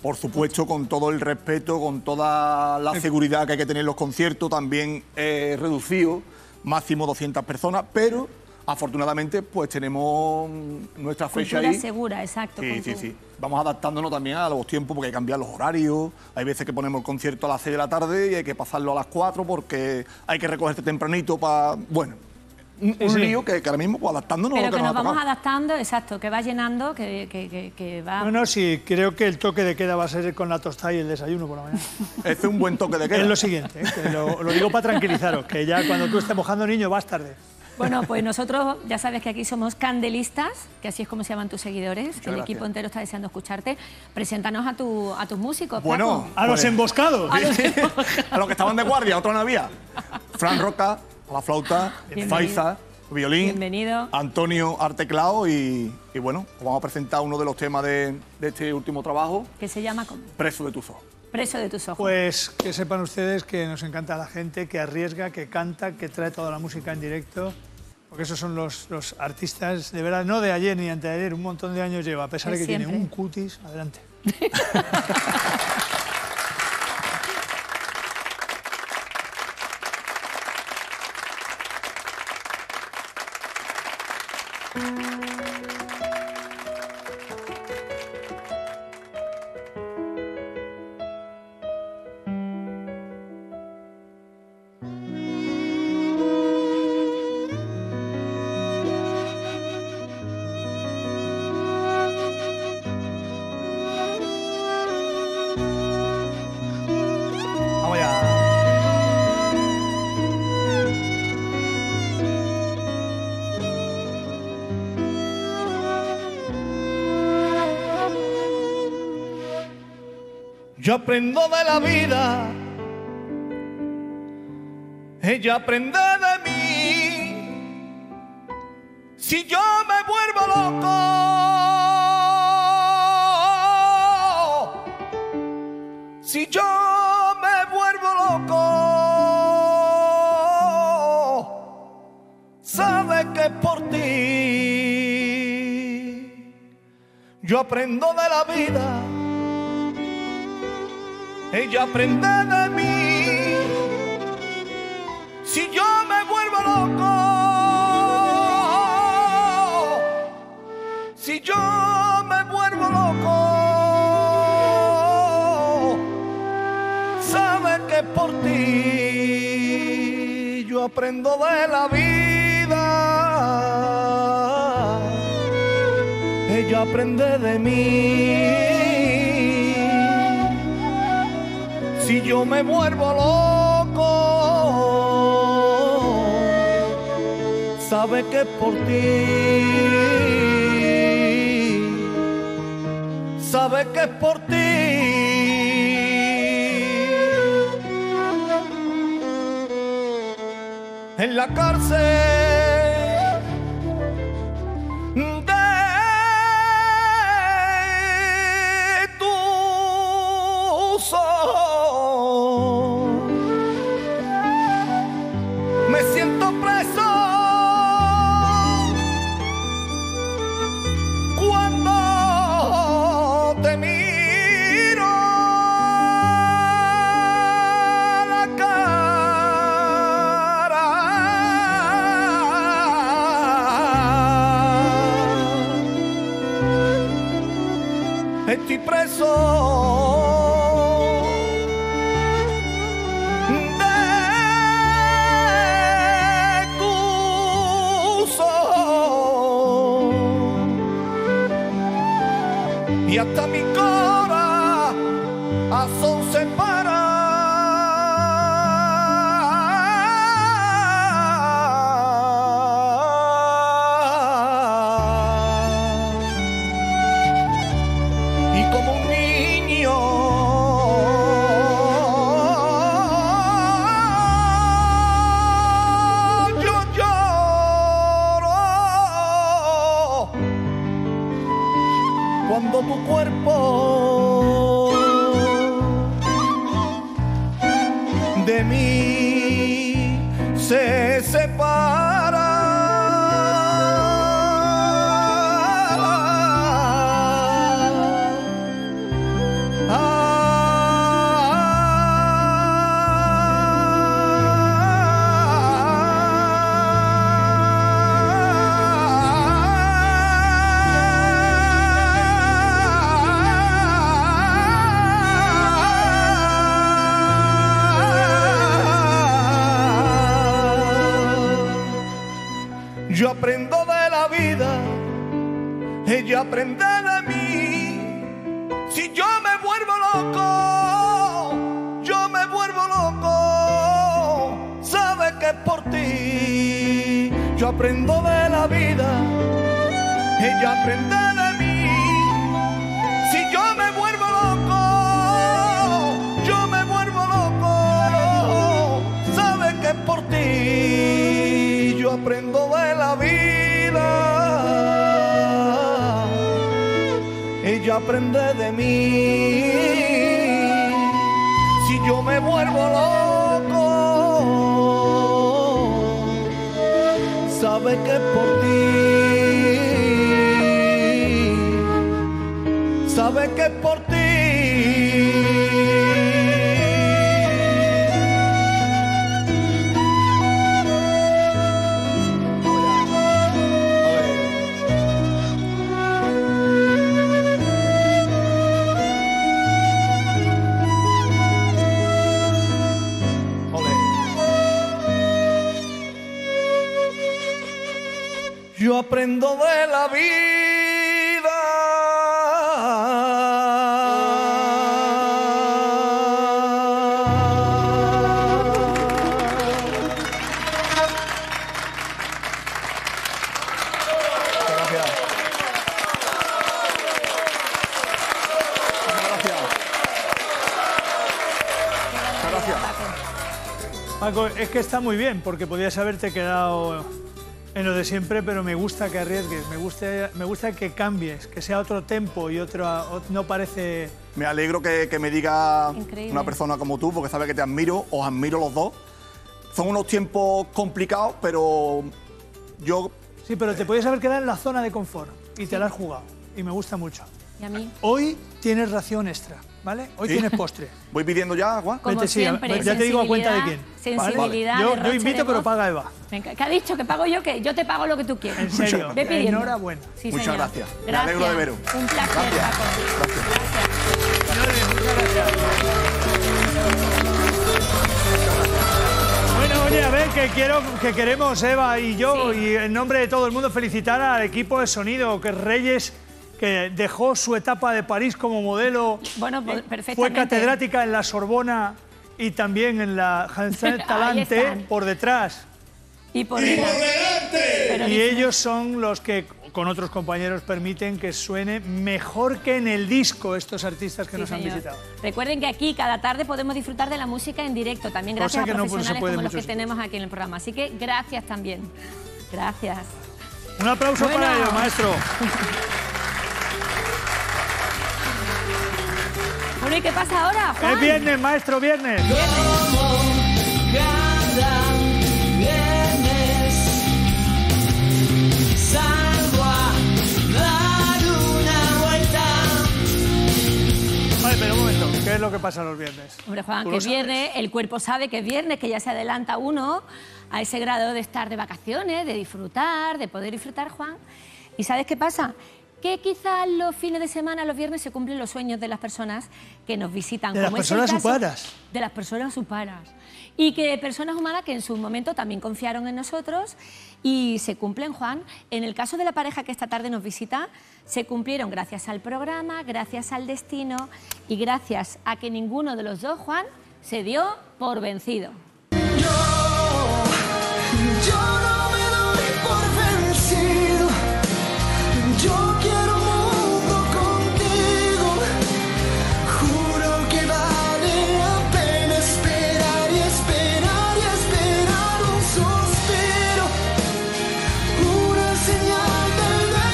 Por supuesto, con todo el respeto, con toda la seguridad que hay que tener en los conciertos, también reducido, máximo 200 personas, pero afortunadamente pues tenemos nuestra fecha ahí. Cultura segura, exacto. Sí, sí, sí. Vamos adaptándonos también a los tiempos porque hay que cambiar los horarios. Hay veces que ponemos el concierto a las 6 de la tarde y hay que pasarlo a las 4 porque hay que recogerte tempranito para... Bueno, un lío que ahora mismo pues, adaptándonos a lo que nos vamos adaptando, exacto, que va llenando, que va... Bueno, sí, creo que el toque de queda va a ser con la tostada y el desayuno por la mañana. Este es un buen toque de queda. Es lo siguiente, que lo digo para tranquilizaros, que ya cuando tú estés mojando, niño, vas tarde. Bueno, pues nosotros ya sabes que aquí somos candelistas, que así es como se llaman tus seguidores. Muchas gracias. El equipo entero está deseando escucharte. Preséntanos a tus músicos. Bueno, Paco. A los emboscados. A los que estaban de guardia, otro no había. Fran Roca, a la flauta, Faiza, violín. Bienvenido. Antonio, arteclao y bueno, os vamos a presentar uno de los temas de este último trabajo. Que se llama ¿cómo? Preso de tus ojos. Preso de tus ojos. Pues que sepan ustedes que nos encanta la gente, que arriesga, que canta, que trae toda la música en directo, porque esos son los artistas, de verdad, no de ayer ni anteayer, un montón de años lleva, a pesar de que tiene un cutis, adelante. Yo aprendo de la vida, ella aprende de mí. Si yo me vuelvo loco, si yo me vuelvo loco, sabe que es por ti. Yo aprendo de la vida, ella aprende de mí. Si yo me vuelvo loco, si yo me vuelvo loco, sabe que por ti yo aprendo de la vida, ella aprende de mí. Si yo me vuelvo loco, sabe que por ti, sabe que por ti. En la cárcel de tus ojos me siento preso cuando te miro a la cara. Estoy preso. Y hasta mi corazón se para. Y como un niño yo lloro cuando tu cuerpo de mí se separa. ella aprenda de mí. Si yo me vuelvo loco, yo me vuelvo loco, sabe que es por ti. Yo aprendo de la vida, ella aprende de mí. Si yo me vuelvo loco, yo me vuelvo loco, sabe que es por ti. Yo aprendo de la vida, ella aprende de mí. Si yo me vuelvo loco, sabe que es por ti. Sabe que es por ti. Yo aprendo de la vida. Paco, es que está muy bien, porque podías haberte quedado en lo de siempre, pero me gusta que arriesgues, me gusta que cambies, que sea otro tempo y otro, no parece... Me alegro que me diga increíble una persona como tú, porque sabe que te admiro, os admiro los dos. Son unos tiempos complicados, pero yo... Sí, pero te podías haber quedado en la zona de confort y sí, te la has jugado, y me gusta mucho. ¿Y a mí? Hoy tienes ración extra. ¿Vale? Hoy ¿sí? tienes postre. Voy pidiendo ya agua. Como siempre, ya te digo a cuenta de quién. Sensibilidad. ¿Vale? Yo invito, pero paga Eva. Venga, ¿qué ha dicho? ¿Que pago yo? Que yo te pago lo que tú quieres. En serio. Ve pidiendo. Enhorabuena. Sí, muchas gracias. Me alegro de veros. Un placer, Paco. Gracias. Señores, muchas gracias. Bueno, oye, a ver, que queremos Eva y yo, sí, y en nombre de todo el mundo felicitar al equipo de sonido, que Reyes, que dejó su etapa de París como modelo, bueno, fue catedrática en la Sorbona y también en la Hansen Talante, por detrás. Y por delante. Y ellos son los que, con otros compañeros, permiten que suene mejor que en el disco estos artistas que sí, nos señor, han visitado. Recuerden que aquí cada tarde podemos disfrutar de la música en directo, también gracias a profesionales como los que tenemos aquí en el programa. Así que gracias también. Gracias. Un aplauso para ellos, maestro. Bueno, ¿y qué pasa ahora, Juan? Es viernes, maestro, viernes. Como cada viernes salgo a dar una vuelta. Vale, pero un momento, ¿qué es lo que pasa los viernes? Hombre, Juan, que es viernes, el cuerpo sabe que es viernes, que ya se adelanta uno a ese grado de estar de vacaciones, de disfrutar, de poder disfrutar, Juan. ¿Y sabes qué pasa? Que quizás los fines de semana, los viernes, se cumplen los sueños de las personas que nos visitan. De las personas humanas. De las personas humanas. Y que personas humanas que en su momento también confiaron en nosotros y se cumplen, Juan. En el caso de la pareja que esta tarde nos visita, se cumplieron gracias al programa, gracias al destino y gracias a que ninguno de los dos, Juan, se dio por vencido. Yo no me doy por vencido. Yo quiero un mundo contigo, juro que vale la pena esperar y esperar y esperar un suspiro, una señal del destino.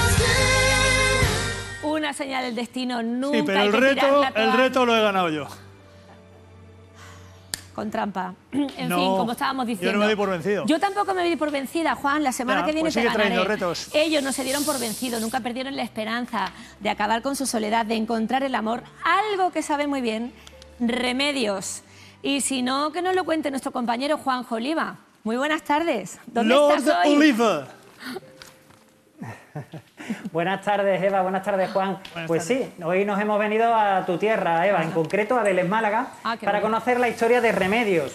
Una señal del destino nunca. Sí, pero el reto lo he ganado yo. Con trampa. En no, fin, como estábamos diciendo. Yo no me doy por vencido. Yo tampoco me doy por vencida, Juan. La semana que viene pues te ganaré. Retos. Ellos no se dieron por vencido, nunca perdieron la esperanza de acabar con su soledad, de encontrar el amor, algo que sabe muy bien Remedios. Y si no, que nos lo cuente nuestro compañero Juan Oliva. Muy buenas tardes. ¿Dónde estás hoy? Oliva. Buenas tardes, Eva, buenas tardes, Juan. Buenas tardes. Sí, hoy nos hemos venido a tu tierra, Eva, en concreto a Vélez Málaga, para conocer la historia de Remedios,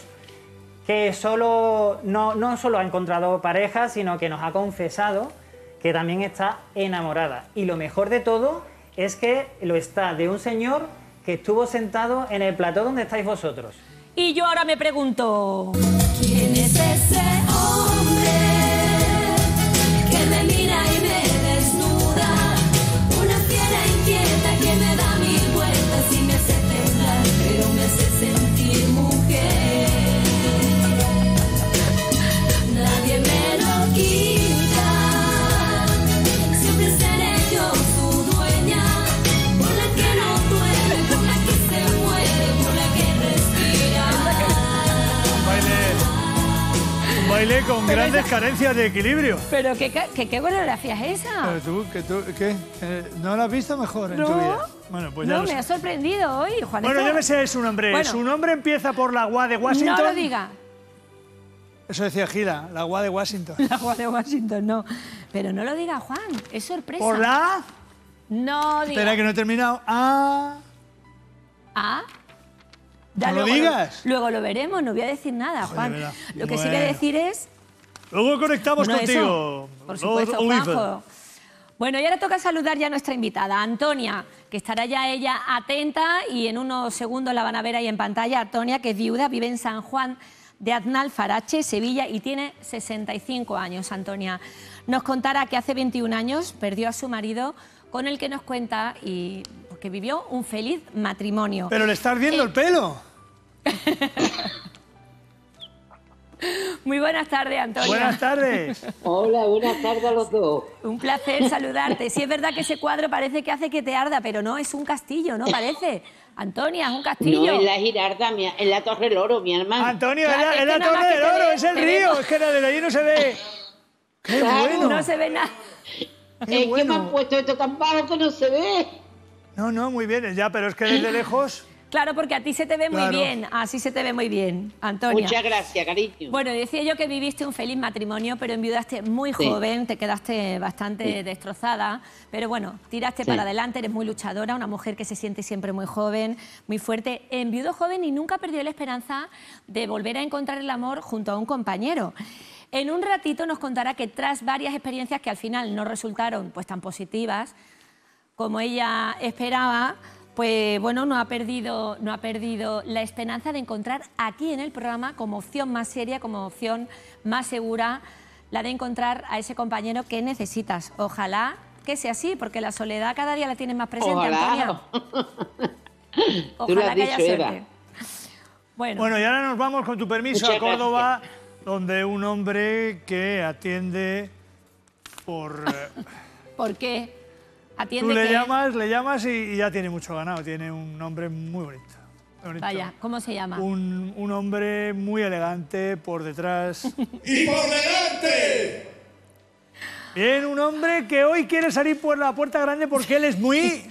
que no solo ha encontrado pareja, sino que nos ha confesado que también está enamorada. Y lo mejor de todo es que lo está de un señor que estuvo sentado en el plató donde estáis vosotros. Y yo ahora me pregunto, ¿quién es ese hombre que me mira y me desnuda? Una fiera inquieta que me da mil vueltas y me hace temblar, pero me hace sentir mujer. Nadie me lo quita, siempre seré yo su dueña, por la que no duerme, por la que se mueve, por la que respira. Un baile con pero grandes carencias de equilibrio. Pero ¿qué coreografía es esa? Pero ¿qué? ¿No la has visto mejor en tu vida? Bueno, pues ya no, me ha sorprendido hoy, Juanito. Bueno, ya me sé su nombre. Bueno, su nombre empieza por la Gua de Washington. No lo diga. Eso decía Gila, la Gua de Washington. La Gua de Washington, no. Pero no lo diga, Juan, es sorpresa. ¿Por la? No diga. Espera, que no he terminado. A. A. Ya no luego, lo digas. Luego lo veremos, no voy a decir nada, Juan. Joder, lo que sí voy a decir es... Luego conectamos contigo. Eso, por supuesto, Juanjo. Bueno, y ahora toca saludar ya a nuestra invitada, Antonia, que estará ya ella atenta y en unos segundos la van a ver ahí en pantalla. Antonia, que es viuda, vive en San Juan de Aznalfarache, Sevilla, y tiene 65 años, Antonia. Nos contará que hace 21 años perdió a su marido, con el que nos cuenta y que vivió un feliz matrimonio. Pero le está ardiendo el pelo. Muy buenas tardes, Antonio. Buenas tardes. Hola, buenas tardes a los dos. Un placer saludarte. Sí, es verdad que ese cuadro parece que hace que te arda, pero no, es un castillo, ¿no parece? Antonia, es un castillo. No, es la Girarda, es la Torre del Oro, mi hermano. Antonio, claro, es la Torre del Oro, es el río. Es que desde allí no se ve... ¡Qué bueno! No se ve nada. Es que me han puesto esto tan bajo que no se ve. No, no, muy bien, ya, pero es que desde lejos... Claro, porque a ti se te ve muy bien, así se te ve muy bien, Antonia. Muchas gracias, cariño. Bueno, decía yo que viviste un feliz matrimonio, pero enviudaste muy joven, te quedaste bastante destrozada, pero bueno, tiraste para adelante, eres muy luchadora, una mujer que se siente siempre muy joven, muy fuerte. Enviudó joven y nunca perdió la esperanza de volver a encontrar el amor junto a un compañero. En un ratito nos contará que tras varias experiencias que al final no resultaron pues tan positivas como ella esperaba, pues bueno, no ha perdido la esperanza de encontrar aquí en el programa como opción más seria, como opción más segura, la de encontrar a ese compañero que necesitas. Ojalá que sea así, porque la soledad cada día la tienes más presente, Antonia. Ojalá. Tú lo has dicho, que haya suerte. Eva. Bueno, y ahora nos vamos, con tu permiso, a Córdoba, donde un hombre que atiende por... ¿Por qué? Tú le llamas y ya tiene mucho ganado, tiene un nombre muy bonito. Vaya, ¿cómo se llama? Un hombre muy elegante por detrás. ¡Y por delante! Bien, un hombre que hoy quiere salir por la puerta grande porque él es muy...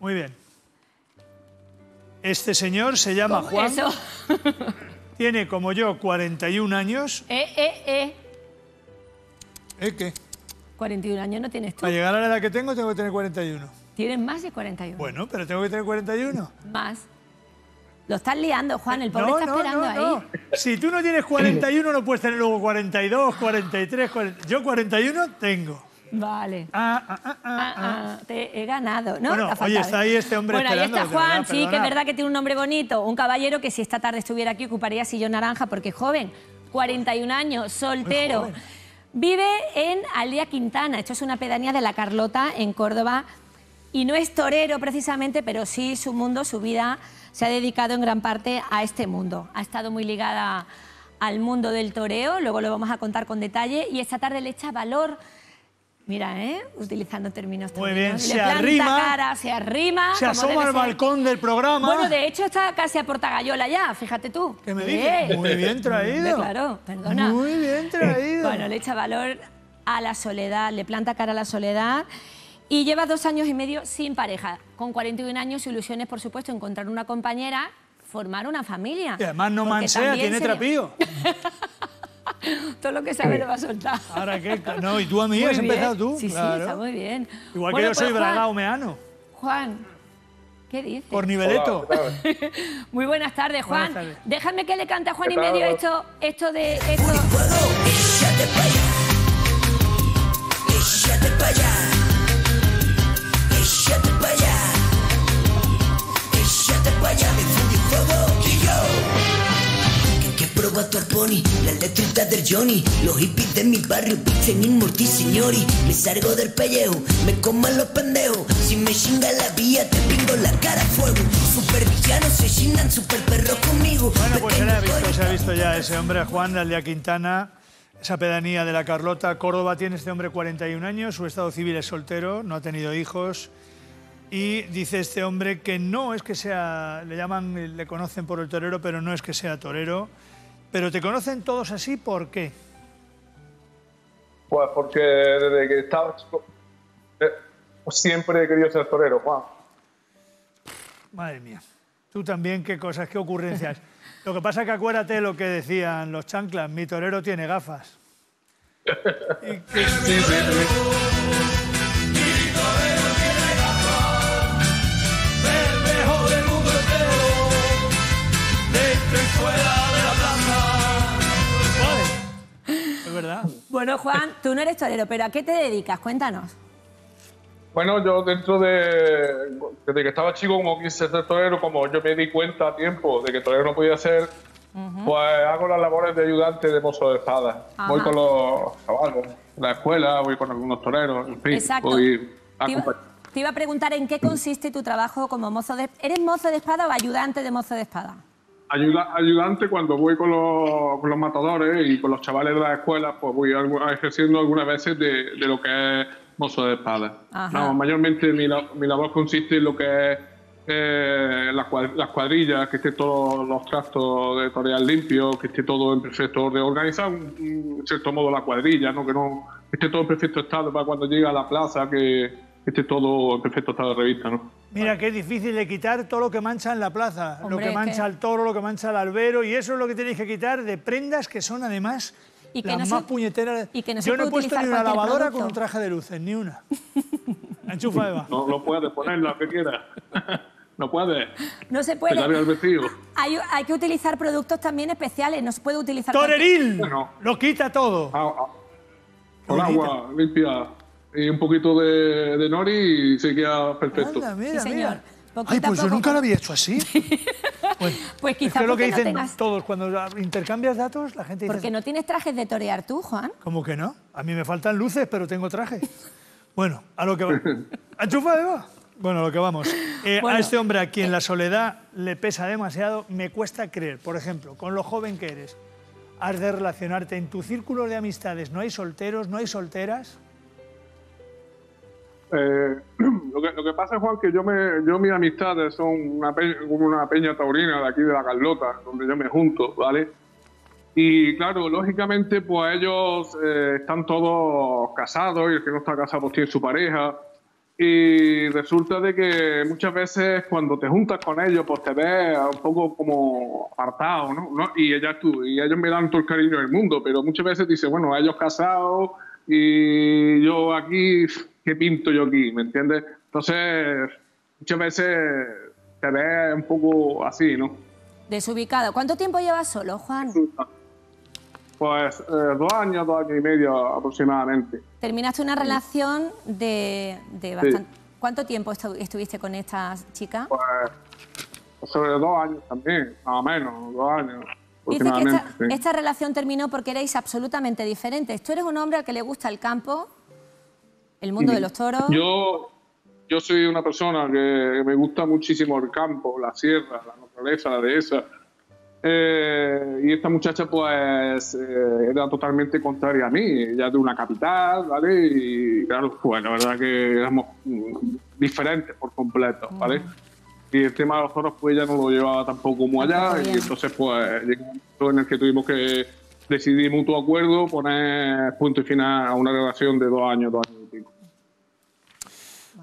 Muy bien. Este señor se llama Juan. Eso. Tiene, como yo, 41 años. ¿Qué? 41 años no tienes tú. Para llegar a la edad que tengo que tener 41. Tienes más de 41. Bueno, pero tengo que tener 41. Más. Lo estás liando, Juan, el pobre está esperando ahí. Si tú no tienes 41, no puedes tener luego 42, 43, 40... Yo 41 tengo. Vale. Te he ganado, ¿no? Bueno, oye, está ahí este hombre esperando. Bueno, ahí está Juan, sí, que es verdad que tiene un nombre bonito. Un caballero que si esta tarde estuviera aquí ocuparía sillón naranja porque es joven, 41 años, soltero. Vive en Aldea Quintana, esto es una pedanía de La Carlota, en Córdoba. Y no es torero precisamente, pero sí su mundo, su vida, se ha dedicado en gran parte a este mundo. Ha estado muy ligada al mundo del toreo, luego lo vamos a contar con detalle. Y esta tarde le echa valor... Mira, utilizando términos muy bien, se arrima, se asoma al balcón del programa. Bueno, de hecho está casi a portagayola ya, fíjate tú. ¿Qué me dices? Muy bien traído. Claro, perdona. Muy bien traído. Bueno, le echa valor a la soledad, le planta cara a la soledad y lleva 2 años y medio sin pareja. Con 41 años, ilusiones, por supuesto, encontrar una compañera, formar una familia. Y además no mansea, tiene trapillo. Todo lo que sabe lo va a soltar. Ahora qué, no, y tú a mí has empezado tú. Sí, claro. Sí, está muy bien. Igual bueno, que yo soy pues, Braga Omeano. Juan, ¿qué dices? Por niveleto. Hola, muy buenas tardes, Juan. Buenas tardes. Déjame que le cante a Juan y medio esto de... Esto... Échate para allá, échate para allá, échate para allá, mi fuego y yo. Que proba actuar pony, las letritas del Johnny, los hippies de mi barrio pisen in mortis signori. Me salgo del pellejo, me coman los pendejos, si me chinga la vía te pingo la cara a fuego. Super villanos se chingan, super perros conmigo. Bueno, pues se ha visto ya ese hombre, Juan, de Aldea Quintana. Esa pedanía de La Carlota, Córdoba, tiene este hombre 41 años, su estado civil es soltero, no ha tenido hijos y dice este hombre que no es que sea, le llaman, le conocen por el torero, pero no es que sea torero. Pero te conocen todos así, ¿por qué? Pues porque desde que estaba chico siempre he querido ser torero, Juan. Madre mía, tú también, qué cosas, qué ocurrencias. Lo que pasa es que acuérdate lo que decían los chanclas, mi torero tiene gafas. Y que... sí, sí, sí. Es verdad. Bueno, Juan, tú no eres torero, pero ¿a qué te dedicas? Cuéntanos. Bueno, yo dentro de... Desde que estaba chico, como quise ser torero, como yo me di cuenta a tiempo de que torero no podía ser, pues hago las labores de ayudante de mozo de espada. Ajá. Voy con los caballos, la escuela, voy con algunos toreros, en fin. Exacto. Voy a te iba a preguntar en qué consiste tu trabajo como mozo de... ¿Eres mozo de espada o ayudante de mozo de espada? Ayudante cuando voy con los matadores y con los chavales de las escuelas, pues voy ejerciendo algunas veces de lo que es mozo de espada. No, mayormente mi labor consiste en lo que es las cuadrillas, que esté todos los trastos de toreal limpios, que esté todo en perfecto orden, organizar en cierto modo la cuadrilla, ¿no? Que esté todo en perfecto estado para cuando llegue a la plaza, que esté todo en perfecto estado de revista, ¿no? Mira, qué difícil de quitar todo lo que mancha en la plaza, hombre, lo que mancha al toro, lo que mancha al albero, y eso es lo que tenéis que quitar de prendas que son además... Y que las no más se... puñeteras. Y que no yo no he puesto ni una lavadora producto con un traje de luces, ni una. Enchufa, Eva. No, no puedes poner lo que quieras. No puedes. No se puede. Hay que utilizar productos también especiales. No se puede utilizar... ¡Toreril! Bueno, lo quita todo. Con agua limpia y un poquito de nori y se queda perfecto. Anda, mira, sí, señor. Mira. Ay, pues yo nunca lo había hecho así. Pues quizás es que lo que dicen todos, cuando intercambias datos, la gente dice... Porque no tienes trajes de torear tú, Juan. ¿Cómo que no? A mí me faltan luces, pero tengo trajes. Bueno, a lo que vamos. ¿Enchufa, Eva? Bueno, a lo que vamos. A este hombre a quien la soledad le pesa demasiado, me cuesta creer, por ejemplo, con lo joven que eres, has de relacionarte en tu círculo de amistades. ¿No hay solteros, no hay solteras? Lo que pasa, Juan, que mis amistades son una peña taurina de aquí de La Carlota, donde yo me junto, ¿vale? Y claro, lógicamente, pues ellos están todos casados y el que no está casado pues tiene su pareja. Y resulta de que muchas veces cuando te juntas con ellos, pues te ves un poco como apartado, ¿no? Y ellos me dan todo el cariño del mundo, pero muchas veces dicen, bueno, ellos casados y yo aquí... ¿Qué pinto yo aquí? ¿Me entiendes? Entonces, muchas veces te ves un poco así, ¿no? Desubicado. ¿Cuánto tiempo llevas solo, Juan? Pues 2 años, 2 años y medio aproximadamente. Terminaste una relación de bastante... Sí. ¿Cuánto tiempo estuviste con esta chica? Pues sobre 2 años también, más o menos, 2 años. Dice que esta relación terminó porque erais absolutamente diferentes. Tú eres un hombre al que le gusta el campo... El mundo de los toros. Yo soy una persona que me gusta muchísimo el campo, la sierra, la naturaleza, la dehesa. Y esta muchacha, pues, era totalmente contraria a mí. Ella de una capital, ¿vale? Y claro, pues, la verdad que éramos diferentes por completo, ¿vale? Y el tema de los toros, pues, ella no lo llevaba tampoco muy allá. Y entonces, pues, llegó un momento en el que tuvimos que decidir mutuo acuerdo, poner punto y final a una relación de 2 años, 2 años y pico.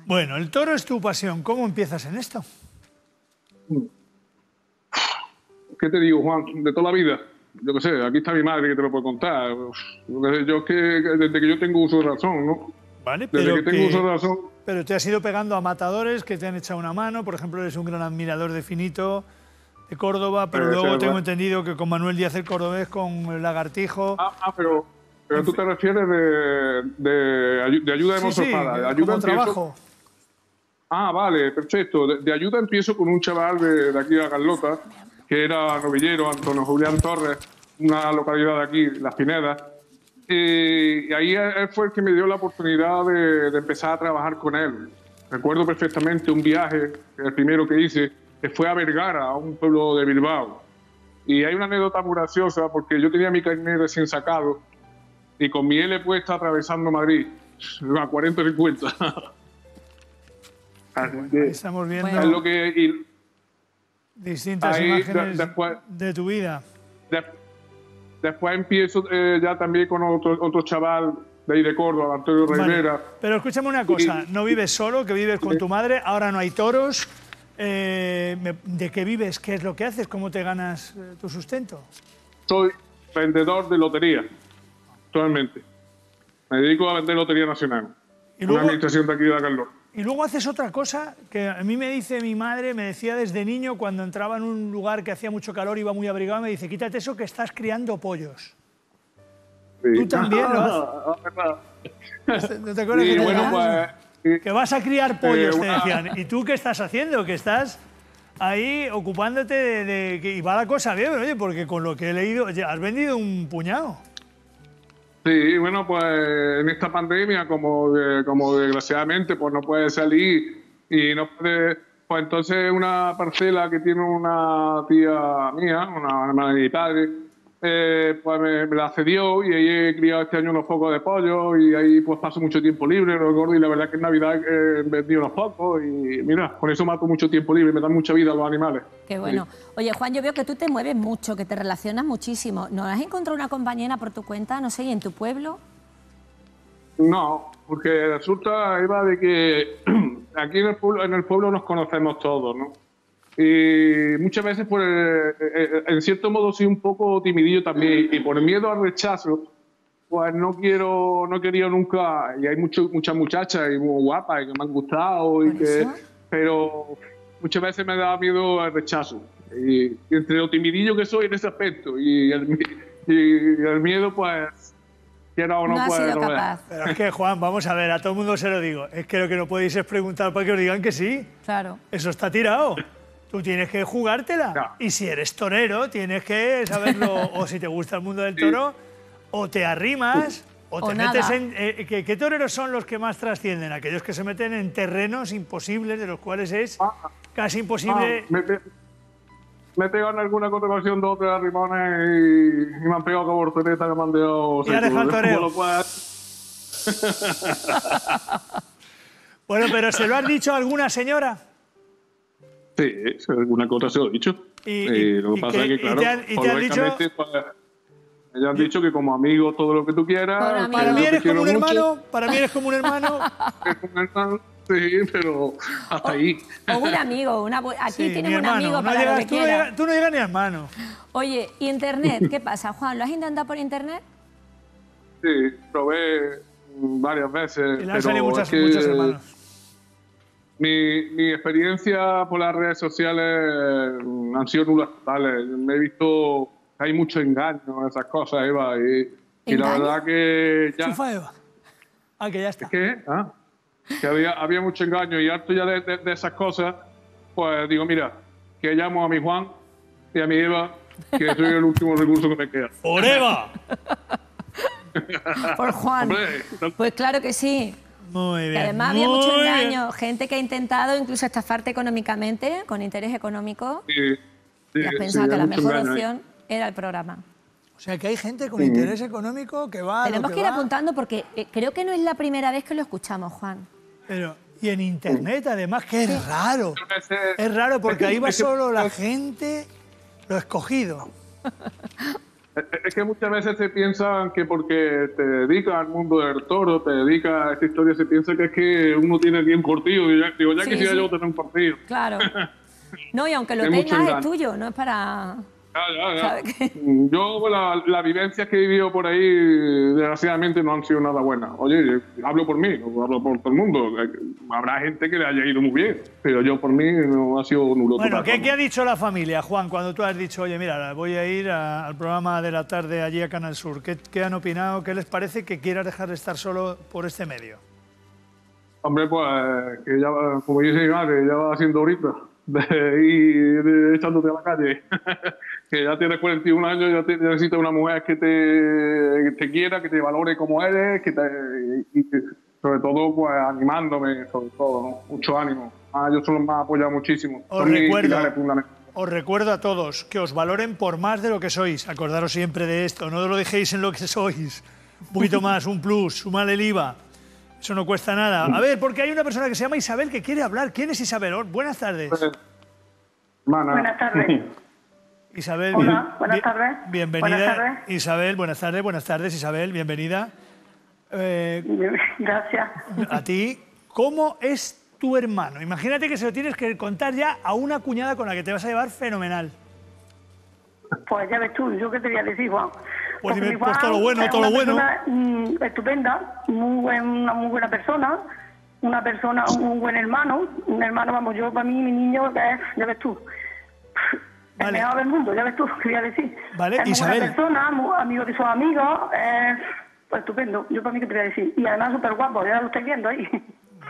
Bueno, el toro es tu pasión. ¿Cómo empiezas en esto? ¿Qué te digo, Juan? De toda la vida. yo qué sé, aquí está mi madre que te lo puede contar. Yo qué sé, yo es que desde que yo tengo uso de razón, ¿no? Vale, desde que tengo uso de razón. Pero te has ido pegando a matadores que te han echado una mano, por ejemplo, eres un gran admirador de Finito, de Córdoba, pero luego tengo entendido que con Manuel Díaz el Cordobés, con el Lagartijo... Pero tú te refieres de ayuda demostrada. Sí, como trabajo. Ah, vale, perfecto. De ayuda empiezo con un chaval de aquí de La Carlota, que era novillero, Antonio Julián Torres, una localidad de aquí, Las Pinedas. Y ahí él fue el que me dio la oportunidad de empezar a trabajar con él. Recuerdo perfectamente un viaje, el primero que hice, que fue a Vergara, a un pueblo de Bilbao. Y hay una anécdota muy graciosa, porque yo tenía mi carnet recién sacado, y con mi L puesta atravesando Madrid, a 40 y 50. Bueno, estamos viendo es lo que, distintas imágenes de tu vida. Después empiezo ya también con otro chaval de ahí de Córdoba, Antonio Rivera. Vale, pero escúchame una cosa, no vives solo, que vives con tu madre, ahora no hay toros. ¿De qué vives? ¿Qué es lo que haces? ¿Cómo te ganas tu sustento? Soy vendedor de lotería. Actualmente. Me dedico a vender Lotería Nacional. ¿Y luego, una administración de aquí de La Carlota? Y luego haces otra cosa que a mí me dice mi madre, me decía desde niño, cuando entraba en un lugar que hacía mucho calor, iba muy abrigado, me dice, quítate eso que estás criando pollos. Sí. Tú también lo haces. ¿No te acuerdas? Sí, que, bueno, pues, que vas a criar pollos, te decían. ¿Y tú qué estás haciendo? Que estás... ahí ocupándote de... Y va la cosa bien, oye, porque con lo que he leído... Has vendido un puñado. Sí, bueno, pues en esta pandemia, como desgraciadamente pues no puede salir y no puede... Pues entonces una parcela que tiene una tía mía, una hermana de mi padre, pues me la cedió y ahí he criado este año unos pocos de pollo y ahí pues paso mucho tiempo libre, los gordos, y la verdad es que en Navidad he vendido unos pocos y mira, con eso mato mucho tiempo libre, me dan mucha vida los animales. Qué bueno. Sí. Oye, Juan, yo veo que tú te mueves mucho, que te relacionas muchísimo. ¿No has encontrado una compañera por tu cuenta, no sé, y en tu pueblo? No, porque resulta, Eva, de que aquí en el pueblo nos conocemos todos, ¿no? Y muchas veces, por en cierto modo, soy un poco timidillo también, y por miedo al rechazo, pues no quería nunca, y hay muchas muchachas y muy guapas y que me han gustado, y que, pero muchas veces me da miedo al rechazo, y entre lo timidillo que soy en ese aspecto y el miedo, pues... No ha sido capaz. Pero es que, Juan, vamos a ver, a todo el mundo se lo digo. Es que lo que no podéis es preguntar para que os digan que sí. Claro. Eso está tirado. Tú tienes que jugártela. No. Y si eres torero, tienes que saberlo. O si te gusta el mundo del toro, o te arrimas, o te metes en... ¿Qué toreros son los que más trascienden? Aquellos que se meten en terrenos imposibles, de los cuales es casi imposible... Me he pegado en alguna contemplación dos o tres arrimones y me han pegado con borceleta que me han dejado... Y ha dejado el toreo. Bueno, pero ¿se lo has dicho a alguna señora? Sí, alguna cosa se lo he dicho. Y lo que pasa es que, claro, me han dicho que como amigo todo lo que tú quieras... Para mí eres como un hermano, para mí eres como un hermano... Sí, pero hasta ahí. O un amigo, aquí sí, tienes un amigo para lo que quieras. Tú no llegas ni a hermano. Oye, ¿y internet? ¿Qué pasa, Juan? ¿Lo has intentado por internet? Sí, probé varias veces. Y le han salido muchas hermanos. Mi experiencia por las redes sociales han sido nulas totales. Me he visto... Hay mucho engaño en esas cosas, Eva. Y la verdad que ya... Chufa, Eva. Ah, que ya está. ¿Qué? Ah. Que había mucho engaño y harto ya de esas cosas, pues digo, mira, que llamo a mi Juan y a mi Eva, que soy el último recurso que me queda. ¡Por Eva! Por Juan. Hombre, pues claro que sí. Muy bien. Y además había mucho engaño, gente que ha intentado incluso estafarte económicamente, con interés económico, y has pensado que la mejor opción era el programa. O sea, que hay gente con interés económico que va... Tenemos que ir apuntando porque creo que no es la primera vez que lo escuchamos, Juan. Pero, y en internet, además, que es raro. Es raro porque ahí va solo la gente, lo escogido. Es que muchas veces se piensan que porque te dedicas al mundo del toro, te dedicas a esta historia, se piensa que es que uno tiene bien partido. Y ya quisiera yo tener un partido. Claro. No, y aunque lo tengas, es tuyo, no es para... Ya. Yo la vivencia que he vivido por ahí, desgraciadamente, no han sido nada buenas. Oye, hablo por mí, hablo por todo el mundo. Habrá gente que le haya ido muy bien, pero yo por mí no ha sido nulo. Bueno, ¿qué ha dicho la familia, Juan, cuando tú has dicho, oye, mira, voy a ir al programa de la tarde allí a Canal Sur? ¿Qué han opinado? ¿Qué les parece que quiera dejar de estar solo por este medio? Hombre, pues, que ya, como dice mi madre, ya va haciendo ahorita. De ir echándote a la calle, que ya tienes 41 años, ya necesitas una mujer que te quiera, que te valore como eres, sobre todo, pues, animándome, sobre todo, ¿no? Mucho ánimo. Yo solo me ha apoyado muchísimo. Os recuerdo a todos que os valoren por más de lo que sois. Acordaros siempre de esto, no os lo dejéis en lo que sois. Un poquito más, un plus, sumale el IVA. Eso no cuesta nada. A ver, porque hay una persona que se llama Isabel que quiere hablar. ¿Quién es Isabel? Oh, buenas tardes. Buenas tardes. Isabel, hola, buenas tardes. Bienvenida. Buenas tardes. Isabel, buenas tardes, Isabel, bienvenida. Gracias. A ti. ¿Cómo es tu hermano? Imagínate que se lo tienes que contar ya a una cuñada con la que te vas a llevar fenomenal. Pues ya ves tú, yo qué te voy a decir, Juan. Pues dime, pues todo lo bueno, todo lo bueno. Estupenda, una muy buena persona, un buen hermano, vamos, yo para mí, mi niño, ya ves tú, vale. El mejor del mundo, ya ves tú, quería decir. Vale, es Isabel. Una persona, muy amigo de sus amigos, pues estupendo, yo para mí, ¿qué te voy a decir? Y además súper guapo, ya lo estoy viendo ahí.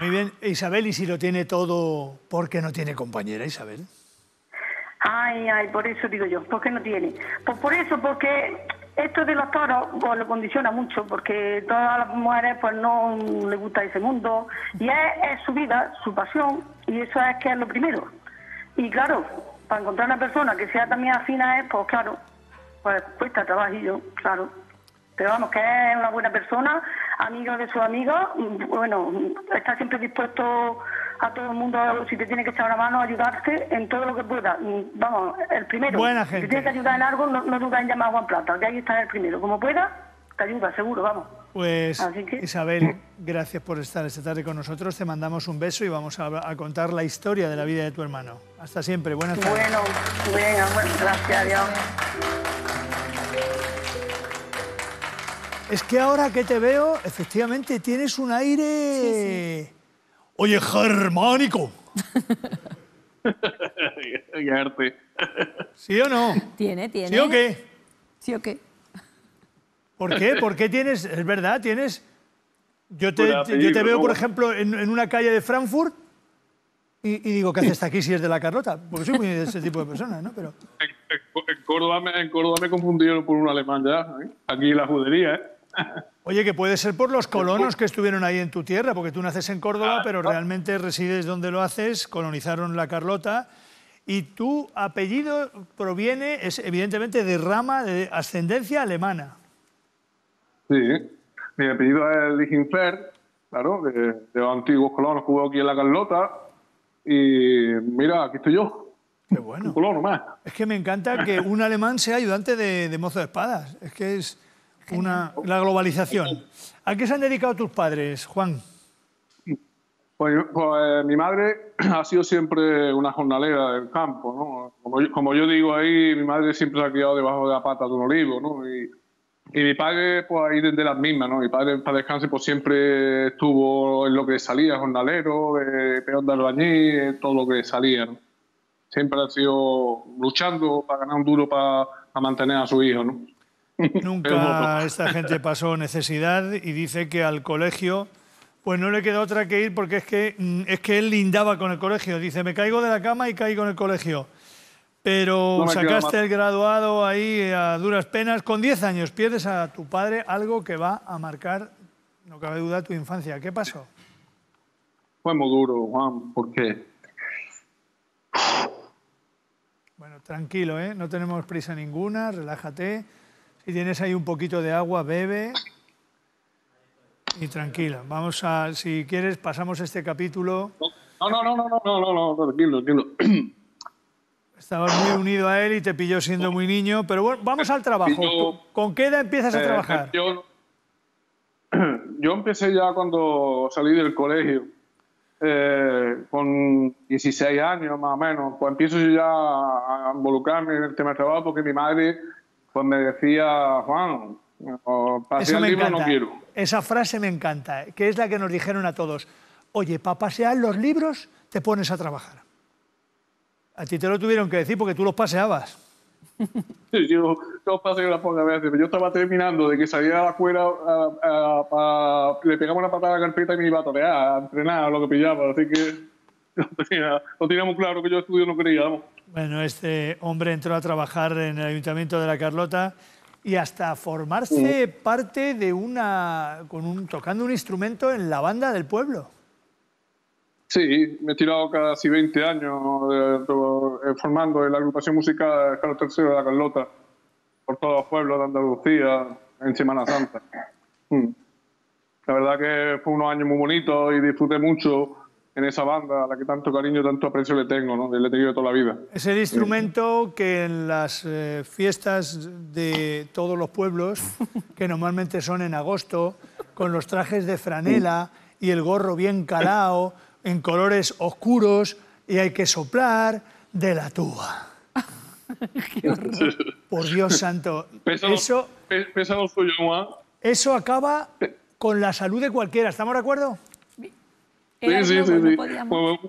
Muy bien, Isabel, ¿y si lo tiene todo, por qué no tiene compañera, Isabel? Ay, por eso digo yo, ¿por qué no tiene? Pues por eso, porque... Esto de los toros pues, lo condiciona mucho, porque todas las mujeres pues no les gusta ese mundo, y es su vida, su pasión, y eso es que es lo primero. Y claro, para encontrar una persona que sea también afín a él, pues claro, pues cuesta trabajillo, claro. Pero vamos, que es una buena persona, amigo de sus amigos, bueno, está siempre dispuesto a todo el mundo, si te tiene que echar una mano, ayudarte en todo lo que pueda. Vamos, el primero. Buena gente. Si tienes que ayudar en algo, no dudas en llamar a Juan Plata, que ahí está el primero. Como pueda, te ayuda, seguro, vamos. Pues, Isabel, gracias por estar esta tarde con nosotros. Te mandamos un beso y vamos a contar la historia de la vida de tu hermano. Hasta siempre, buenas tardes. Bueno, gracias, adiós. Es que ahora que te veo, efectivamente, tienes un aire... Sí. Oye, germánico. Qué arte. ¿Sí o no? Tiene. ¿Sí o qué? ¿Sí o qué? ¿Por qué? ¿Por qué tienes? Es verdad, tienes. Yo te veo, por ejemplo, en una calle de Frankfurt y digo, ¿qué haces hasta aquí si es de La Carlota? Porque soy muy de ese tipo de personas, ¿no? Pero... En Córdoba me confundieron por un alemán ya. ¿Eh? Aquí la judería, ¿eh? Oye, que puede ser por los colonos que estuvieron ahí en tu tierra, porque tú naces en Córdoba, pero realmente resides donde lo haces, colonizaron La Carlota, y tu apellido proviene, es evidentemente de rama, de ascendencia alemana. Sí, mi apellido es Lichtenfer, claro, de los antiguos colonos que hubo aquí en La Carlota, y mira, aquí estoy yo. Qué bueno. Un colono más. Es que me encanta que un alemán sea ayudante de mozo de espadas, es que es... La globalización. ¿A qué se han dedicado tus padres, Juan? Pues mi madre ha sido siempre una jornalera del campo, ¿no? Como yo digo ahí, mi madre siempre se ha criado debajo de la pata de un olivo, ¿no? Y mi padre, pues ahí desde las mismas, ¿no? Mi padre, para descansar, pues siempre estuvo en lo que salía, jornalero, peón de albañil, todo lo que salía, ¿no? Siempre ha sido luchando para ganar un duro para mantener a su hijo, ¿no? Nunca esta gente pasó necesidad y dice que al colegio pues no le queda otra que ir porque es que él lindaba con el colegio. Dice, me caigo de la cama y caigo en el colegio. Pero sacaste el graduado ahí a duras penas. Con 10 años pierdes a tu padre, algo que va a marcar, no cabe duda, tu infancia. ¿Qué pasó? Fue muy duro, Juan, porque... Bueno, tranquilo, ¿eh? No tenemos prisa ninguna, relájate. Si tienes ahí un poquito de agua, bebe y tranquila. Vamos a, si quieres, pasamos este capítulo. No, tranquilo. Estabas muy unido a él y te pilló siendo muy niño, pero bueno, vamos al trabajo. ¿Con qué edad empiezas a trabajar? Yo empecé ya cuando salí del colegio. con 16 años más o menos, pues empiezo yo ya a involucrarme en el tema del trabajo, porque mi madre pues me decía, Juan, pasear libre no quiero. Esa frase me encanta, que es la que nos dijeron a todos. Oye, para pasear los libros te pones a trabajar. A ti te lo tuvieron que decir porque tú los paseabas. Sí, yo los paseo las pocas veces, pero yo estaba terminando de que saliera a la escuela, le pegaba una patada a la carpeta y me iba a torear, a entrenar, lo que pillaba, así que lo tenía muy claro, que yo estudio no quería. Vamos. Bueno, este hombre entró a trabajar en el Ayuntamiento de La Carlota y hasta formarse parte de una, tocando un instrumento en la banda del pueblo. Sí, me he tirado casi 20 años formando en la agrupación musical Carlos III de La Carlota, por todos los pueblos de Andalucía, en Semana Santa. La verdad que fue unos años muy bonitos y disfruté mucho en esa banda a la que tanto cariño y tanto aprecio le tengo, ¿no? Le he tenido toda la vida. Es el instrumento que en las fiestas de todos los pueblos, que normalmente son en agosto, con los trajes de franela y el gorro bien calao, en colores oscuros, y hay que soplar de la tuba. ¡Qué horror! Por Dios santo. Pésalo suyo, Juan. Eso acaba con la salud de cualquiera, ¿estamos de acuerdo? Sí. Bueno,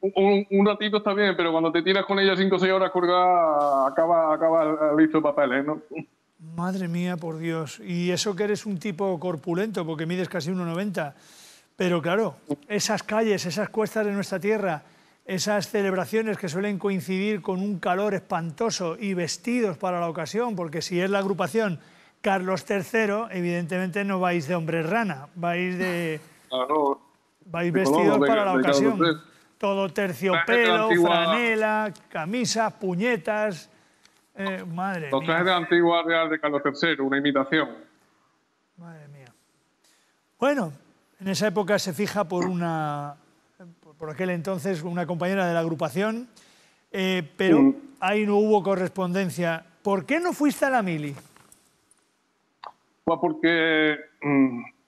un ratito está bien, pero cuando te tiras con ella 5 o 6 horas colgada, acaba listo el papel, ¿eh? ¿No? Madre mía, por Dios. Y eso que eres un tipo corpulento, porque mides casi 1,90. Pero claro, esas calles, esas cuestas de nuestra tierra, esas celebraciones que suelen coincidir con un calor espantoso y vestidos para la ocasión, porque si es la agrupación Carlos III, evidentemente no vais de hombres rana, vais vestidos para la ocasión. Todo terciopelo, franela, camisas, puñetas. Madre mía. Los trajes de la antigua Real de Carlos III, una imitación. Madre mía. Bueno. En esa época se fija por aquel entonces, una compañera de la agrupación, pero ahí no hubo correspondencia. ¿Por qué no fuiste a la mili? Pues porque,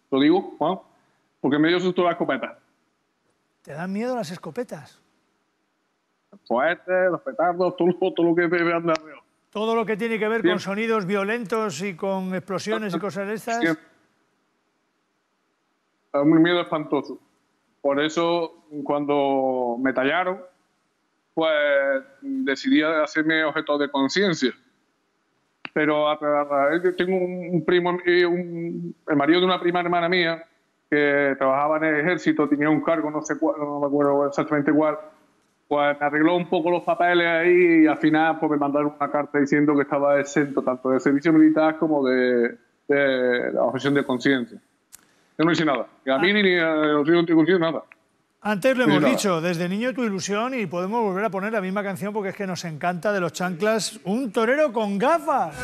lo digo, ¿no? Porque me dio susto la escopeta. ¿Te dan miedo las escopetas? Los cohetes, los petardos, todo lo que me anda. Todo lo que tiene que ver con sonidos violentos y con explosiones y cosas de estas. Un miedo espantoso. Por eso, cuando me tallaron, pues decidí hacerme objeto de conciencia. Pero tengo un primo, el marido de una prima hermana mía, que trabajaba en el ejército, tenía un cargo, no sé cuál, no me acuerdo exactamente cuál, pues me arregló un poco los papeles ahí y al final pues, me mandaron una carta diciendo que estaba exento tanto de servicio militar como de la objeción de conciencia. Yo no hice nada. A mí ni a los hijos no hice nada. Antes lo hemos dicho, desde niño tu ilusión, y podemos volver a poner la misma canción porque es que nos encanta, de los Chanclas, un torero con gafas.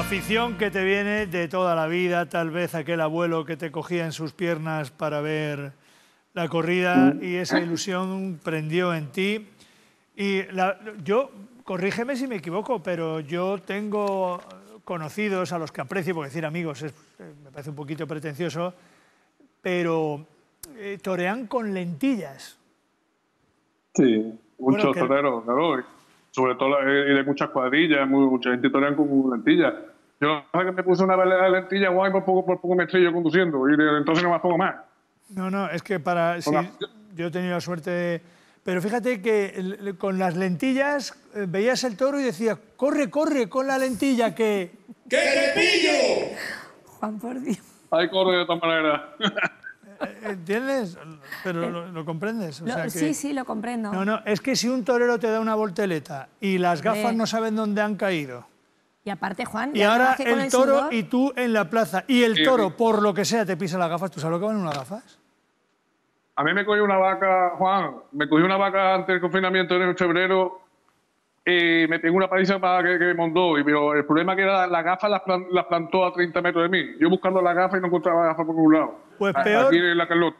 Afición que te viene de toda la vida, tal vez aquel abuelo que te cogía en sus piernas para ver la corrida y esa ilusión prendió en ti. Y yo, corrígeme si me equivoco, pero yo tengo conocidos a los que aprecio, porque decir amigos me parece un poquito pretencioso, pero torean con lentillas. Sí, muchos toreros, claro. Sobre todo de muchas cuadrillas, mucha gente torean con lentillas. Yo me puse una vez la lentilla, guay, por poco me estrello conduciendo, y entonces no me pongo más. No, es que para... Sí, yo he tenido la suerte... Pero fíjate que con las lentillas veías el toro y decías, corre con la lentilla que... ¡Que te pillo! Juan, por Dios. Ahí corre de todas maneras. ¿Entiendes? Pero ¿lo comprendes? O sea que... Sí, lo comprendo. No, es que si un torero te da una volteleta y las gafas no saben dónde han caído... Y aparte, Juan... Y ahora el toro y tú en la plaza. Y el toro, por lo que sea, te pisa las gafas. ¿Tú sabes lo que van unas gafas? A mí me cogió una vaca, Juan. Me cogió una vaca antes del confinamiento en febrero me pegó una paliza que me mandó, pero el problema que era las gafas las plantó a 30 metros de mí. Yo buscando las gafas y no encontraba gafas por ningún lado. Pues peor, aquí en La Carlota.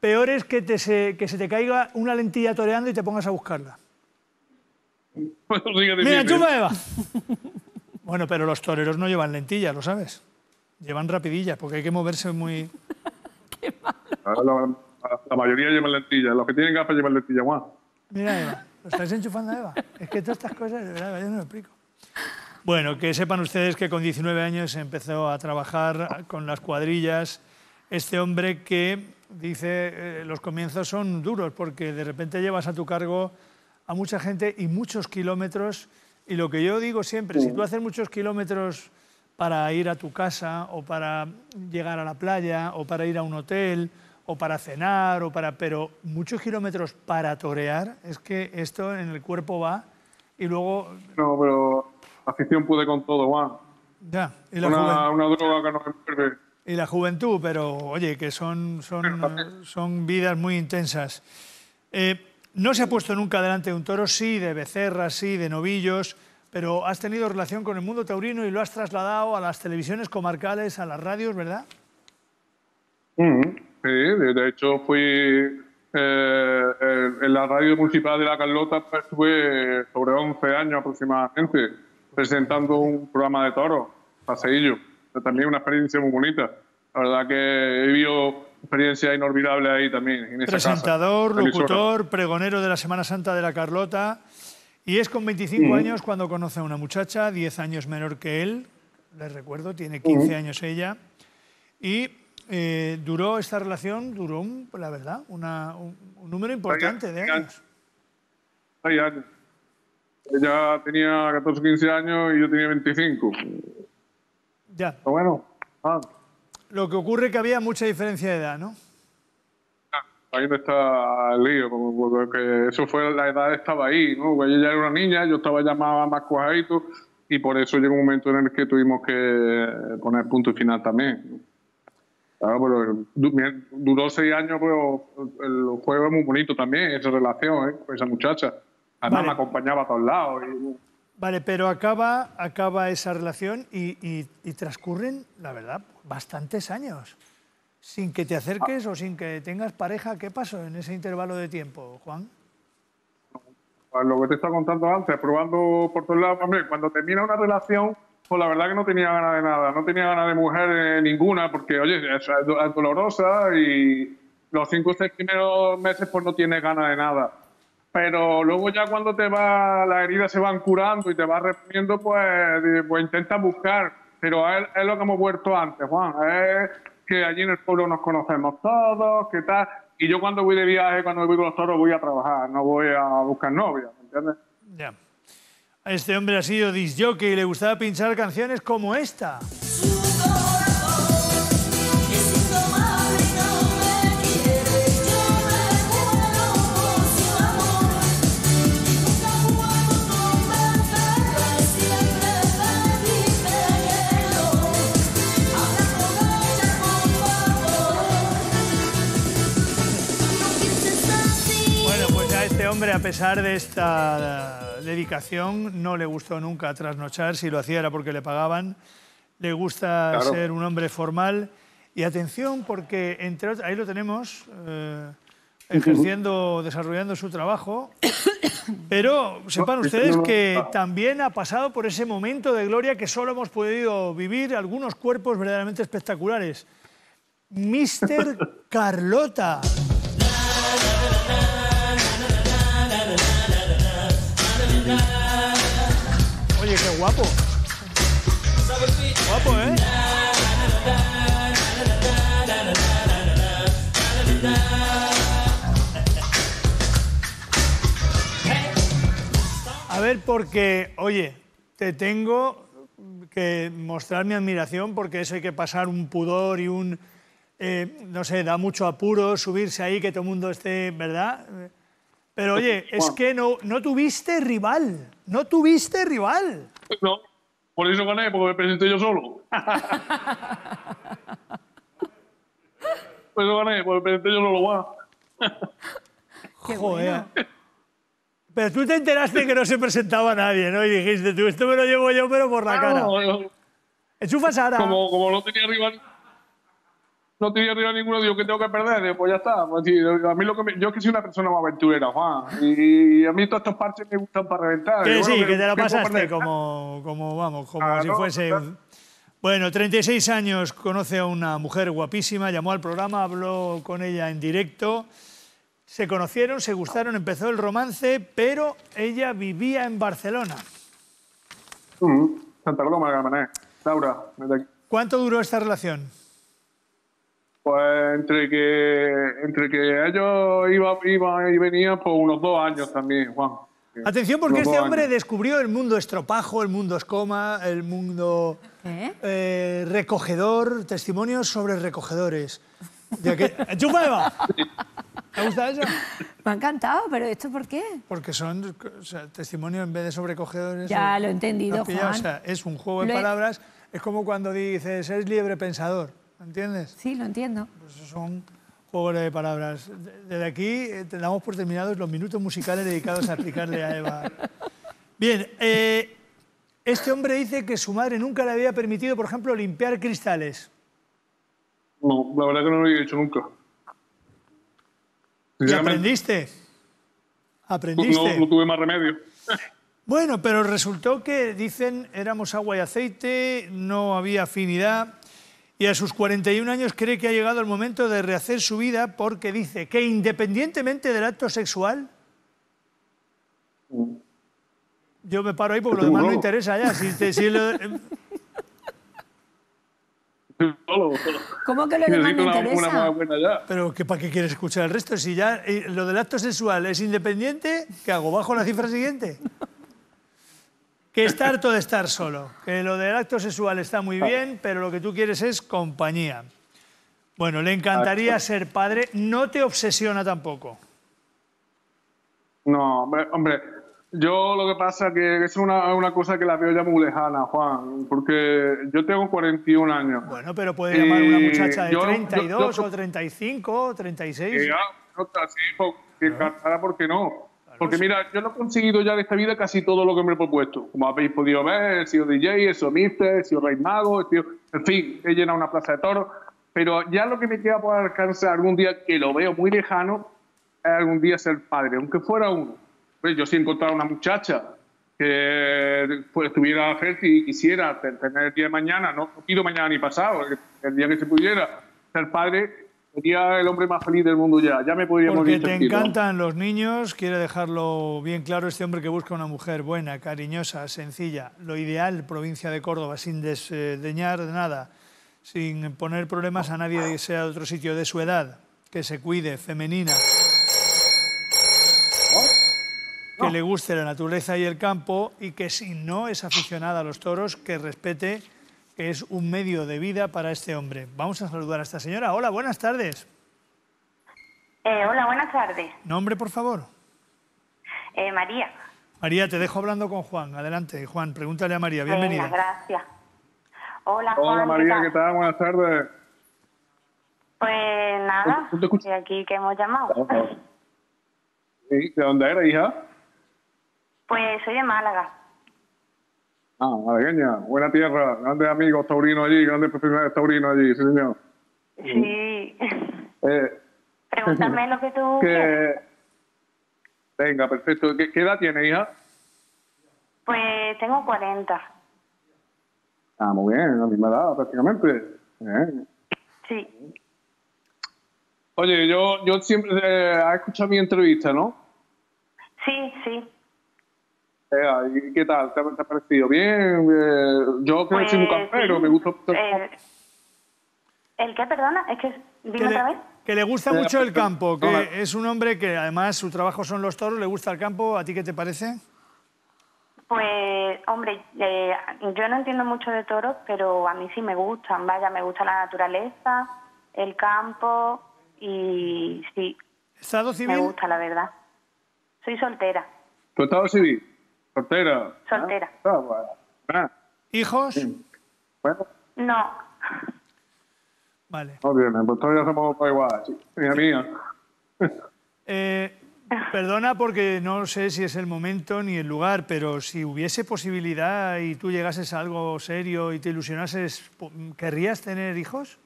Peor es que se te caiga una lentilla toreando y te pongas a buscarla. Bueno, mira, tú me vas. Bueno, pero los toreros no llevan lentillas, lo sabes. Llevan rapidillas, porque hay que moverse muy... Qué malo. La mayoría llevan lentillas. Los que tienen gafas llevan lentillas, Juan. Mira, Eva. ¿Lo estáis enchufando a Eva? Es que todas estas cosas, de verdad, yo no lo explico. Bueno, que sepan ustedes que con 19 años empezó a trabajar con las cuadrillas. Este hombre que dice, los comienzos son duros, porque de repente llevas a tu cargo a mucha gente y muchos kilómetros. Y lo que yo digo siempre, si tú haces muchos kilómetros para ir a tu casa, o para llegar a la playa, o para ir a un hotel, o para cenar, pero muchos kilómetros para torear, es que esto en el cuerpo va y luego... No, pero la afición puede con todo, Juan. Ya, y la una droga que no se pierde. Y la juventud, pero oye, que son vidas muy intensas. No se ha puesto nunca delante de un toro, sí, de becerras, sí, de novillos, pero has tenido relación con el mundo taurino y lo has trasladado a las televisiones comarcales, a las radios, ¿verdad? Sí, de hecho fui en la radio municipal de La Carlota, pues, estuve sobre 11 años aproximadamente presentando un programa de toros, Paseillo. También una experiencia muy bonita. La verdad que he vivido experiencias inolvidables ahí también, en esa presentador, casa, locutor, pregonero de la Semana Santa de La Carlota. Y es con 25 años cuando conoce a una muchacha, 10 años menor que él, les recuerdo, tiene 15 años ella. Y duró esta relación, la verdad, un número importante de años. 6 años. Ella tenía 14 o 15 años y yo tenía 25. Ya. Pero bueno, lo que ocurre es que había mucha diferencia de edad, ¿no? Ahí no está el lío, porque eso fue, la edad estaba ahí, ¿no? Porque ella era una niña, yo estaba ya más cuajadito, y por eso llegó un momento en el que tuvimos que poner punto y final también. Claro, pero duró 6 años, pero el juego es muy bonito también, esa relación, ¿eh? Con esa muchacha. Además me acompañaba a todos lados. Y... Vale, pero acaba esa relación y transcurren, la verdad, bastantes años sin que te acerques o sin que tengas pareja. ¿Qué pasó en ese intervalo de tiempo, Juan? Lo que te estaba contando antes, probando por todos lados. Hombre, cuando termina una relación, pues la verdad que no tenía ganas de nada. No tenía ganas de mujer ninguna, porque, oye, es dolorosa y los 5 o 6 primeros meses pues no tienes ganas de nada. Pero luego ya cuando te va, las heridas se van curando y te vas reponiendo, pues intentas buscar. Pero es lo que hemos vuelto antes, Juan. Es que allí en el pueblo nos conocemos todos, qué tal. Y yo cuando voy de viaje, cuando voy con los toros, voy a trabajar, no voy a buscar novia, ¿me entiendes? Ya. Este hombre ha sido disjockey y le gustaba pinchar canciones como esta. Hombre, a pesar de esta dedicación, no le gustó nunca trasnochar. Si lo hacía era porque le pagaban. Le gusta ser un hombre formal. Y atención, porque entre otros, ahí lo tenemos, desarrollando su trabajo. Pero sepan ustedes que también ha pasado por ese momento de gloria que solo hemos podido vivir algunos cuerpos verdaderamente espectaculares. Mister Carlota. Oye, qué guapo. Guapo, ¿eh? A ver, porque, oye, te tengo que mostrar mi admiración, porque eso hay que pasar un pudor y un... no sé, da mucho apuro subirse ahí, que todo el mundo esté, ¿verdad? Pero oye, es que no tuviste rival, no tuviste rival. No, por eso gané, porque me presenté yo solo. Por eso gané, porque me presenté yo solo, guau. Joder. Pero tú te enteraste que no se presentaba nadie, ¿no? Y dijiste tú, esto me lo llevo yo, pero por la cara. Bueno, enchufas ahora. Como no tenía rival, no tenía rival ninguno, digo, ¿qué tengo que perder? Digo, pues ya está. Pues, sí, a mí lo que me... Yo es que soy una persona más aventurera, Juan. Y a mí todos estos parches me gustan para reventar. Que sí, bueno, que te la pasaste como si fuese... Un... Bueno, 36 años, conoce a una mujer guapísima, llamó al programa, habló con ella en directo... Se conocieron, se gustaron, empezó el romance, pero ella vivía en Barcelona. Santa Coloma, Laura. ¿Cuánto duró esta relación? Pues entre que ellos iban y venían por unos 2 años también, Juan. Atención, porque este hombre descubrió el mundo estropajo, el mundo escoma, el mundo recogedor, testimonios sobre recogedores. ¡Enchufa, Eva! ¿Te gusta eso? Me ha encantado, pero ¿esto por qué? Porque son testimonios en vez de sobrecogedores. Ya lo he entendido, Juan. O sea, es un juego de palabras. Es como cuando dices, es libre pensador, ¿entiendes? Sí, lo entiendo. Pues son juegos de palabras. Desde aquí te damos por terminados los minutos musicales dedicados a explicarle a Eva. Bien, este hombre dice que su madre nunca le había permitido, por ejemplo, limpiar cristales. No, la verdad que no lo había hecho nunca. ¿Y aprendiste? ¿Aprendiste? No tuve más remedio. Bueno, pero resultó que, dicen, éramos agua y aceite, no había afinidad, y a sus 41 años cree que ha llegado el momento de rehacer su vida porque dice que, independientemente del acto sexual... Yo me paro ahí porque lo demás no interesa ya. ¿Cómo que lo demás no interesa? Pero ¿para qué quieres escuchar el resto? Si ya lo del acto sexual es independiente, ¿qué hago? ¿Bajo la cifra siguiente? Que está harto de estar solo. Que lo del acto sexual está muy bien, pero lo que tú quieres es compañía. Bueno, le encantaría ser padre. ¿No te obsesiona tampoco? No, hombre... Yo lo que pasa es que es una cosa que la veo ya muy lejana, Juan, porque yo tengo 41 años. Bueno, pero puede llamar una muchacha de 32 o 35 o 36. Ya, no está así, ¿por qué no? Claro, porque sí. Mira, yo no he conseguido ya de esta vida casi todo lo que me he propuesto. Como habéis podido ver, he sido DJ, he sido mister, he sido rey mago, en fin, he llenado una plaza de toros. Pero ya lo que me queda por alcanzar algún día, que lo veo muy lejano, es algún día ser padre, aunque fuera uno. Yo sí encontraba una muchacha que estuviera fértil y quisiera tener el día de mañana, no pido mañana ni pasado, el día que se pudiera ser padre, sería el hombre más feliz del mundo ya. Ya me podría morir. Porque te encantan los niños, quiere dejarlo bien claro este hombre que busca una mujer buena, cariñosa, sencilla, lo ideal, provincia de Córdoba, sin desdeñar nada, sin poner problemas a nadie que sea de otro sitio de su edad, que se cuide, femenina. Que le guste la naturaleza y el campo y que si no es aficionada a los toros, que respete, que es un medio de vida para este hombre. Vamos a saludar a esta señora. Hola, buenas tardes. Hola, buenas tardes. Nombre, por favor. María. María, te dejo hablando con Juan. Adelante, Juan, pregúntale a María. Bienvenida. Gracias. Hola, Juan. Hola, María, ¿qué tal? Buenas tardes. Pues nada, estoy aquí que hemos llamado. ¿De dónde era, hija? Pues soy de Málaga. Ah, malagueña, buena tierra, grandes amigos taurinos allí, grandes profesionales taurinos allí, sí señor. Sí. Pregúntame lo que tú quieras. Venga, perfecto. ¿Qué edad tienes, hija? Pues tengo 40. Ah, muy bien, la misma edad prácticamente. Bien. Sí. Oye, yo siempre... ¿Has escuchado mi entrevista, no? Sí, sí. ¿Qué tal? ¿Te ha parecido bien? Yo creo que soy un campero, sí. Me gusta... ¿El qué, perdona? Es que... Dime otra vez. Que le gusta mucho el campo, que es un hombre que además su trabajo son los toros, le gusta el campo. ¿A ti qué te parece? Pues, hombre, yo no entiendo mucho de toros, pero a mí sí me gustan. Vaya, me gusta la naturaleza, el campo y sí. ¿Estado civil? Me gusta, la verdad. Soy soltera. ¿Tu estado civil? ¿Soltera? Soltera. ¿Hijos? Sí. Bueno. No. Vale. Muy bien, pues todavía somos igual, hija mía. Perdona porque no sé si es el momento ni el lugar, pero si hubiese posibilidad y tú llegases a algo serio y te ilusionases, ¿querrías tener hijos?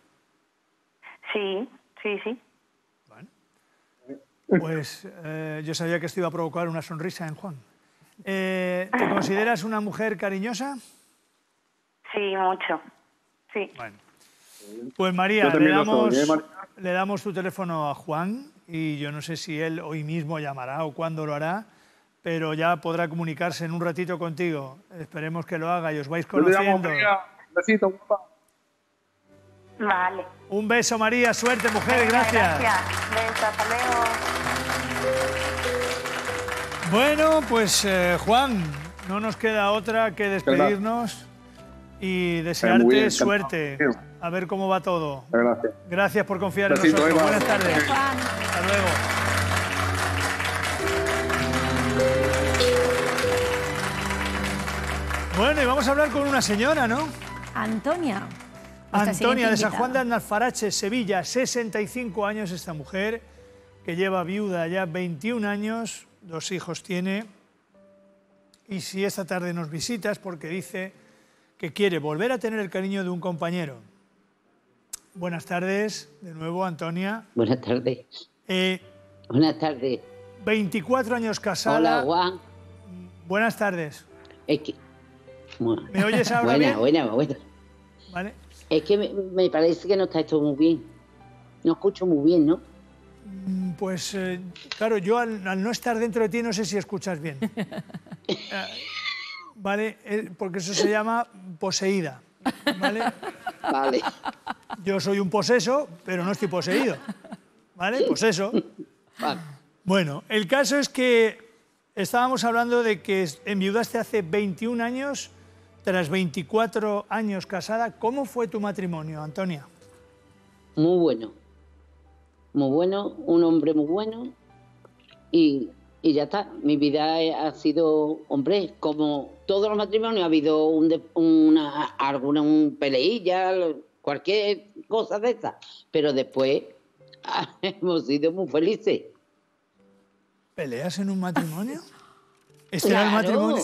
Sí, sí, sí. Bueno. Pues yo sabía que esto iba a provocar una sonrisa en Juan. ¿Te consideras una mujer cariñosa? Sí, mucho. Sí. Bueno. Pues María, le damos tu teléfono a Juan y yo no sé si él hoy mismo llamará o cuándo lo hará, pero ya podrá comunicarse en un ratito contigo. Esperemos que lo haga y os vais conociendo. Un besito, papá. Vale. Un beso, María. Suerte, mujer. Gracias. Gracias. Beso, hasta luego. Bueno, pues Juan, no nos queda otra que despedirnos y desearte suerte. A ver cómo va todo. Gracias. Gracias por confiar en nosotros. Buenas tardes. Hasta luego. Bueno, y vamos a hablar con una señora, ¿no? Antonia. Antonia, de San Juan de Aznalfarache, Sevilla. 65 años esta mujer, que lleva viuda ya 21 años, 2 hijos tiene. Y si esta tarde nos visitas, porque dice que quiere volver a tener el cariño de un compañero. Buenas tardes, de nuevo, Antonia. Buenas tardes. Buenas tardes. 24 años casada. Hola, Juan. Buenas tardes. Es que... ¿Me oyes ahora bien? Buena. Vale. Es que me parece que no está esto muy bien. No escucho muy bien, ¿no? Pues, claro, yo al no estar dentro de ti no sé si escuchas bien. Vale, porque eso se llama poseída. ¿Vale? Vale. Yo soy un poseso, pero no estoy poseído. ¿Vale? Poseso. Vale. Bueno, el caso es que estábamos hablando de que enviudaste hace 21 años, tras 24 años casada. ¿Cómo fue tu matrimonio, Antonia? Muy bueno. Muy bueno, un hombre muy bueno. Y ya está. Mi vida ha sido, hombre, como todos los matrimonios, ha habido alguna peleilla, cualquier cosa de esa. Pero después hemos sido muy felices. ¿Peleas en un matrimonio? Este era el matrimonio.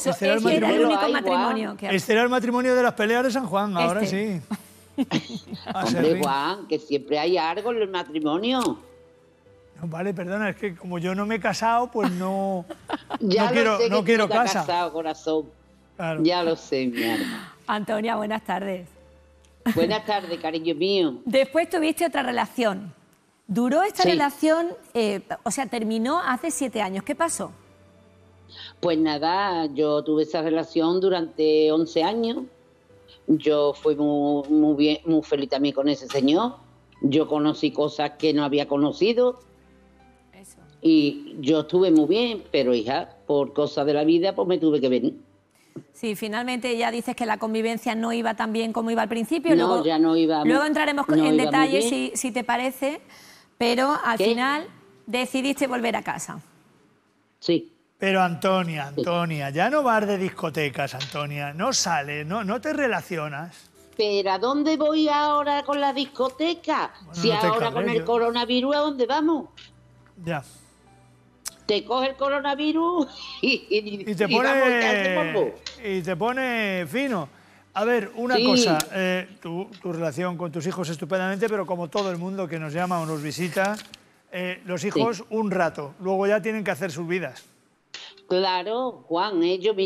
Este era el matrimonio de las peleas de San Juan, ahora sí. Hombre, Juan, que siempre hay algo en el matrimonio. Vale, perdona, es que como yo no me he casado, pues no, ya no quiero, sé que no quiero casa. Casado, corazón. Claro. Ya lo sé, mi alma. Antonia, buenas tardes. Buenas tardes, cariño mío. Después tuviste otra relación. Duró esta relación, o sea, terminó hace 7 años. ¿Qué pasó? Pues nada, yo tuve esa relación durante 11 años. Yo fui muy bien, muy feliz también con ese señor. Yo conocí cosas que no había conocido. Y yo estuve muy bien, pero hija, por cosas de la vida, pues me tuve que venir. Sí, finalmente ya dices que la convivencia no iba tan bien como iba al principio. No, luego, ya no iba. Luego entraremos en detalle si te parece, pero al final decidiste volver a casa. Sí. Pero Antonia, ya no vas de discotecas, Antonia, no sales, no te relacionas. ¿Pero a dónde voy ahora con la discoteca? Bueno, si no ahora cabré, con el coronavirus, ¿a dónde vamos? Ya. Te coge el coronavirus y te pone fino. A ver, una cosa, tu relación con tus hijos estupendamente, pero como todo el mundo que nos llama o nos visita, los hijos un rato, luego ya tienen que hacer sus vidas. Claro, Juan, ellos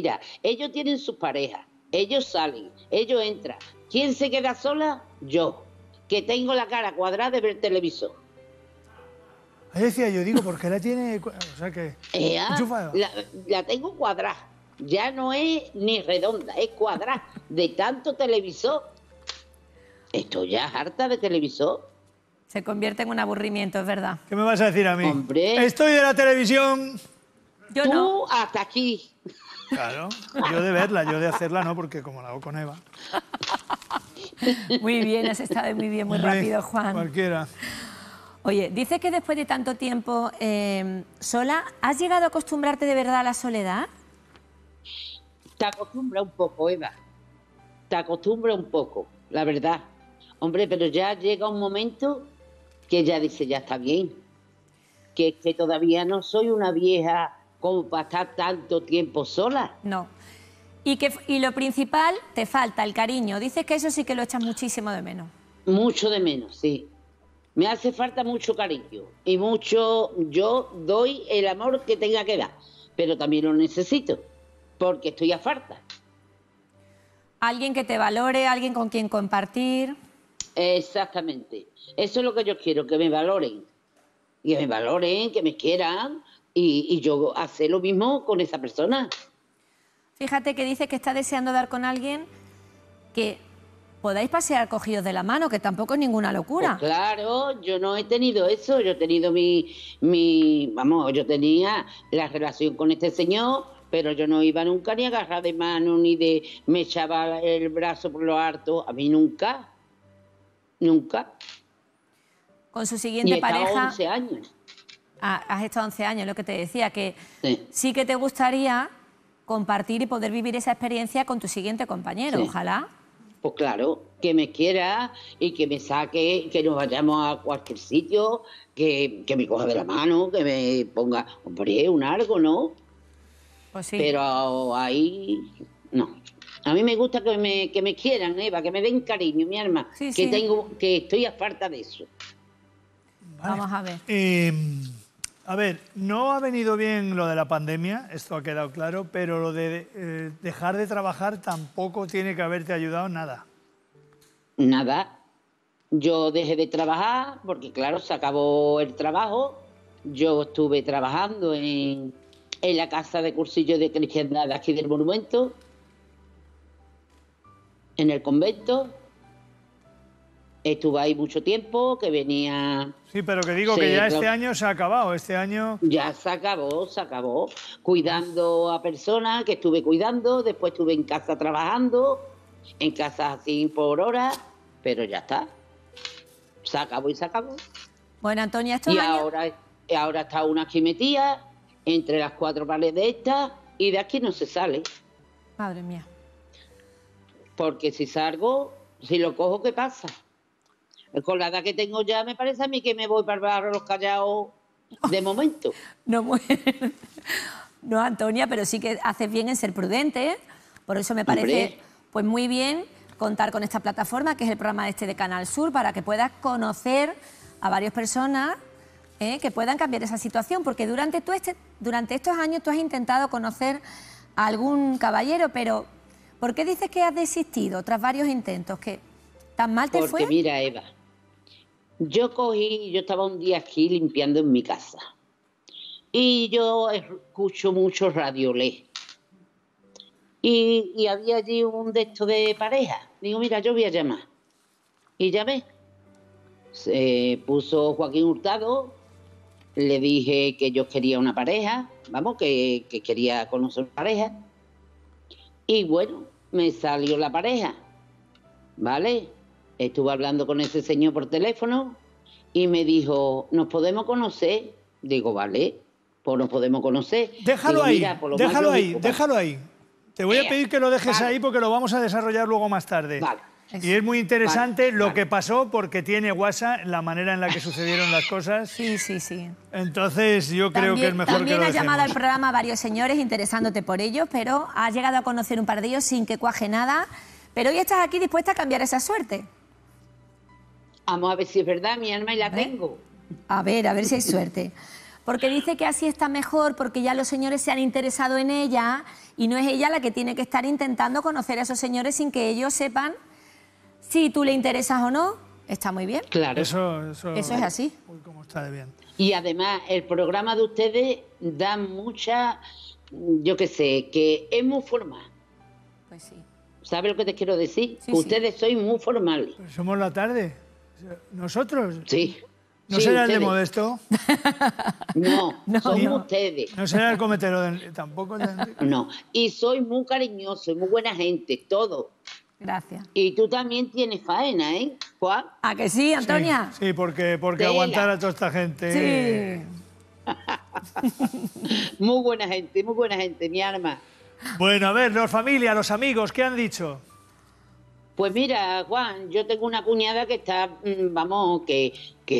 tienen sus parejas, ellos salen, ellos entran. ¿Quién se queda sola? Yo, que tengo la cara cuadrada de ver el televisor. Ahí decía yo, digo, porque la tiene... O sea que... La tengo cuadrada. Ya no es ni redonda, es cuadrada. De tanto televisor. Estoy ya harta de televisor. Se convierte en un aburrimiento, es verdad. ¿Qué me vas a decir a mí? Hombre... Estoy de la televisión. Yo tú no. Hasta aquí. Claro. Yo de verla, yo de hacerla no, porque como la hago con Eva. Muy bien, has estado muy bien, muy rápido, Juan. Cualquiera. Oye, dices que después de tanto tiempo sola, ¿has llegado a acostumbrarte de verdad a la soledad? Te acostumbra un poco, Eva. Te acostumbra un poco, la verdad. Hombre, pero ya llega un momento que ya dice, ya está bien. que todavía no soy una vieja como para estar tanto tiempo sola. No. Y lo principal, te falta el cariño. Dices que eso sí que lo echas muchísimo de menos. Mucho de menos, sí. Me hace falta mucho cariño. Y mucho... Yo doy el amor que tenga que dar. Pero también lo necesito. Porque estoy a falta. Alguien que te valore, alguien con quien compartir. Exactamente. Eso es lo que yo quiero, que me valoren. Que me valoren, que me quieran. Y yo hacer lo mismo con esa persona. Fíjate que dice que está deseando dar con alguien que podáis pasear cogidos de la mano, que tampoco es ninguna locura. Pues claro, yo no he tenido eso. Yo he tenido Vamos, yo tenía la relación con este señor, pero yo no iba nunca ni a agarrar de mano, ni de... Me echaba el brazo por lo harto. A mí nunca. Nunca. Con su siguiente pareja... 11 años. Has estado 11 años, lo que te decía, que sí, sí que te gustaría compartir y poder vivir esa experiencia con tu siguiente compañero, sí. Ojalá. Pues claro, que me quiera y que me saque, que nos vayamos a cualquier sitio, que me coja de la mano, que me ponga, hombre, un algo, ¿no? Pues sí. Pero ahí, no. A mí me gusta que me quieran, Eva, que me den cariño, mi alma, sí, que sí. Que estoy a falta de eso. Vale. Vamos a ver. A ver, no ha venido bien lo de la pandemia, esto ha quedado claro, pero lo de dejar de trabajar tampoco tiene que haberte ayudado nada. Nada. Yo dejé de trabajar porque, claro, se acabó el trabajo. Yo estuve trabajando en la casa de cursillos de cristiandad aquí del monumento, en el convento. Estuve ahí mucho tiempo, que venía... Sí, pero que digo que ya este año se ha acabado, este año... Ya se acabó, cuidando a personas que estuve cuidando, después estuve en casa trabajando, en casa así por horas, pero ya está, se acabó y se acabó. Bueno, Antonia, esto es... Y ahora está una aquí metida, entre las cuatro paredes de esta, y de aquí no se sale. Madre mía. Porque si salgo, si lo cojo, ¿qué pasa? Con la edad que tengo ya, me parece a mí que me voy para el barro los callados de momento. No, mujer. No, Antonia, pero sí que haces bien en ser prudente, ¿eh? Por eso me parece pues muy bien contar con esta plataforma, que es el programa este de Canal Sur, para que puedas conocer a varias personas que puedan cambiar esa situación, porque durante estos años tú has intentado conocer a algún caballero, pero ¿por qué dices que has desistido tras varios intentos? ¿Que tan mal te fue? Porque mira, Eva... Yo estaba un día aquí limpiando en mi casa y yo escucho mucho radiolé y había allí un de estos de pareja. Digo, mira, yo voy a llamar. Y llamé. Se puso Joaquín Hurtado, le dije que yo quería una pareja, vamos, que quería conocer una pareja. Y bueno, me salió la pareja, ¿vale? Estuve hablando con ese señor por teléfono y me dijo, ¿nos podemos conocer? Digo, vale, pues nos podemos conocer. Déjalo ahí, déjalo ahí, déjalo ahí. Te voy a pedir que lo dejes ahí porque lo vamos a desarrollar luego más tarde. Vale. Y es muy interesante lo que pasó porque tiene WhatsApp la manera en la que sucedieron las cosas. Sí, sí, sí. Entonces yo creo que es mejor que lo dejemos. También ha llamado al programa varios señores interesándote por ellos, pero has llegado a conocer un par de ellos sin que cuaje nada. Pero hoy estás aquí dispuesta a cambiar esa suerte. Vamos a ver si es verdad, mi alma, y la tengo. A ver si hay suerte. Porque dice que así está mejor, porque ya los señores se han interesado en ella y no es ella la que tiene que estar intentando conocer a esos señores sin que ellos sepan si tú le interesas o no. Está muy bien. Claro. Eso es así. Uy, cómo está de bien. Y además, el programa de ustedes da mucha... Yo qué sé, que es muy formal. Pues sí. ¿Sabes lo que te quiero decir? Sí, ustedes sois muy formales. Pues somos la tarde. ¿Nosotros? Sí. ¿No será el de modesto? No, no son ustedes. ¿No será el cometero tampoco? No, y soy muy cariñoso, muy buena gente, todo. Gracias. Y tú también tienes faena, ¿eh, Juan? ¿A que sí, Antonia? Sí, sí, porque aguantar a toda esta gente. Sí. Muy buena gente, mi alma. Bueno, a ver, los familia, los amigos, ¿qué han dicho? Pues mira, Juan, yo tengo una cuñada que está, vamos, que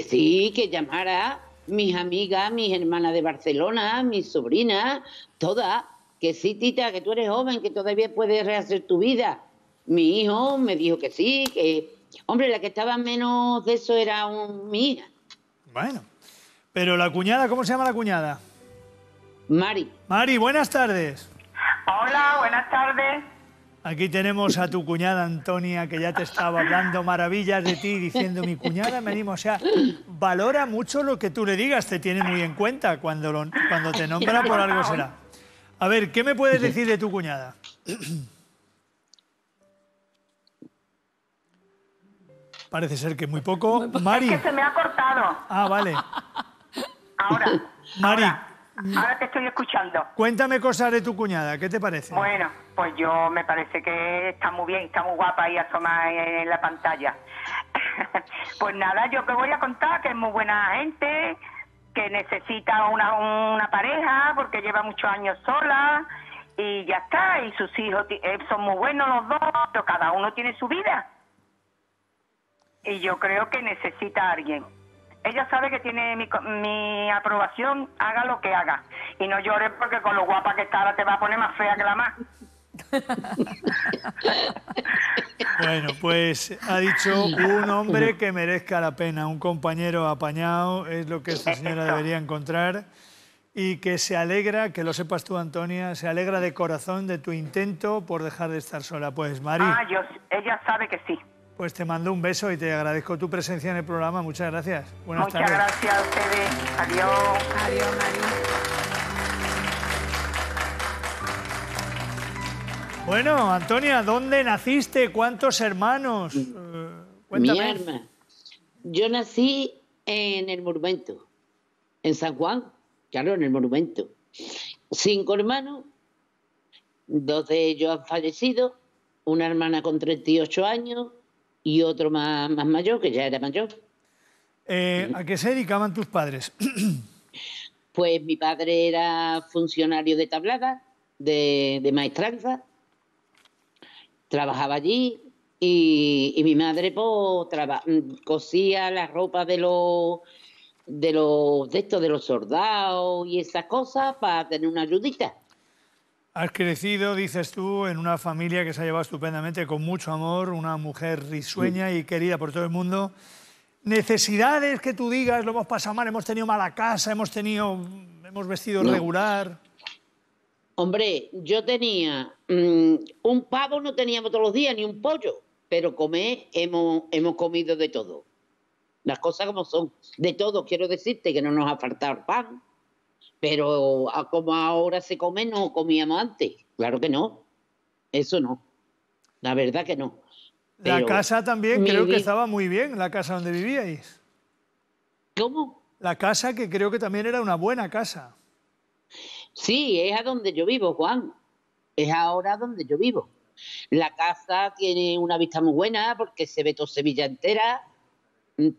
sí, que llamara mis amigas, mis hermanas de Barcelona, mis sobrinas, todas, que sí, tita, que tú eres joven, que todavía puedes rehacer tu vida. Mi hijo me dijo que sí, que... Hombre, la que estaba menos de eso era mi hija. Bueno, pero la cuñada, ¿cómo se llama la cuñada? Mari. Mari, buenas tardes. Hola, buenas tardes. Aquí tenemos a tu cuñada Antonia, que ya te estaba hablando maravillas de ti, diciendo, mi cuñada me anima, o sea, valora mucho lo que tú le digas, te tiene muy en cuenta cuando te nombra, por algo será. A ver, ¿qué me puedes decir de tu cuñada? Parece ser que muy poco. Muy poco. Mari. Es que se me ha cortado. Ah, vale. Ahora. Mari. Ahora te estoy escuchando. Cuéntame cosas de tu cuñada, ¿qué te parece? Bueno, pues yo me parece que está muy bien, está muy guapa ahí asomada en la pantalla. Pues nada, yo que voy a contar, que es muy buena gente, que necesita una pareja porque lleva muchos años sola y ya está, y sus hijos son muy buenos los dos, pero cada uno tiene su vida. Y yo creo que necesita a alguien. Ella sabe que tiene mi aprobación, haga lo que haga. Y no llores porque con lo guapa que está ahora te va a poner más fea que la más. Bueno, pues ha dicho un hombre que merezca la pena, un compañero apañado, es lo que esta señora debería encontrar. Y que se alegra, que lo sepas tú, Antonia, se alegra de corazón de tu intento por dejar de estar sola. Pues, Mari... Ah, ella sabe que sí. Pues te mando un beso y te agradezco tu presencia en el programa. Muchas gracias. Buenas tardes. Muchas gracias a ustedes. Adiós. Adiós, María. Bueno, Antonia, ¿dónde naciste? ¿Cuántos hermanos? Cuéntame. Mi hermana. Yo nací en el Monumento, en San Juan, claro, en el Monumento. 5 hermanos, 2 de ellos han fallecido, una hermana con 38 años... y otro más mayor, que ya era mayor. ¿A qué se dedicaban tus padres? Pues mi padre era funcionario de tablada, de maestranza. Trabajaba allí y mi madre pues, cosía la ropa de los soldados y esas cosas para tener una ayudita. Has crecido, dices tú, en una familia que se ha llevado estupendamente, con mucho amor, una mujer risueña y querida por todo el mundo. Necesidades que tú digas, lo hemos pasado mal, hemos tenido mala casa, hemos vestido regular. Hombre, yo tenía un pavo, no teníamos todos los días, ni un pollo, pero comer hemos comido de todo. Las cosas como son, de todo, quiero decirte que no nos ha faltado pan. Pero como ahora se come, no comíamos antes. Claro que no. Eso no. La verdad que no. Pero la casa también creo que estaba muy bien, la casa donde vivíais. ¿Cómo? La casa que creo que también era una buena casa. Sí, es a donde yo vivo, Juan. Es ahora donde yo vivo. La casa tiene una vista muy buena porque se ve toda Sevilla entera.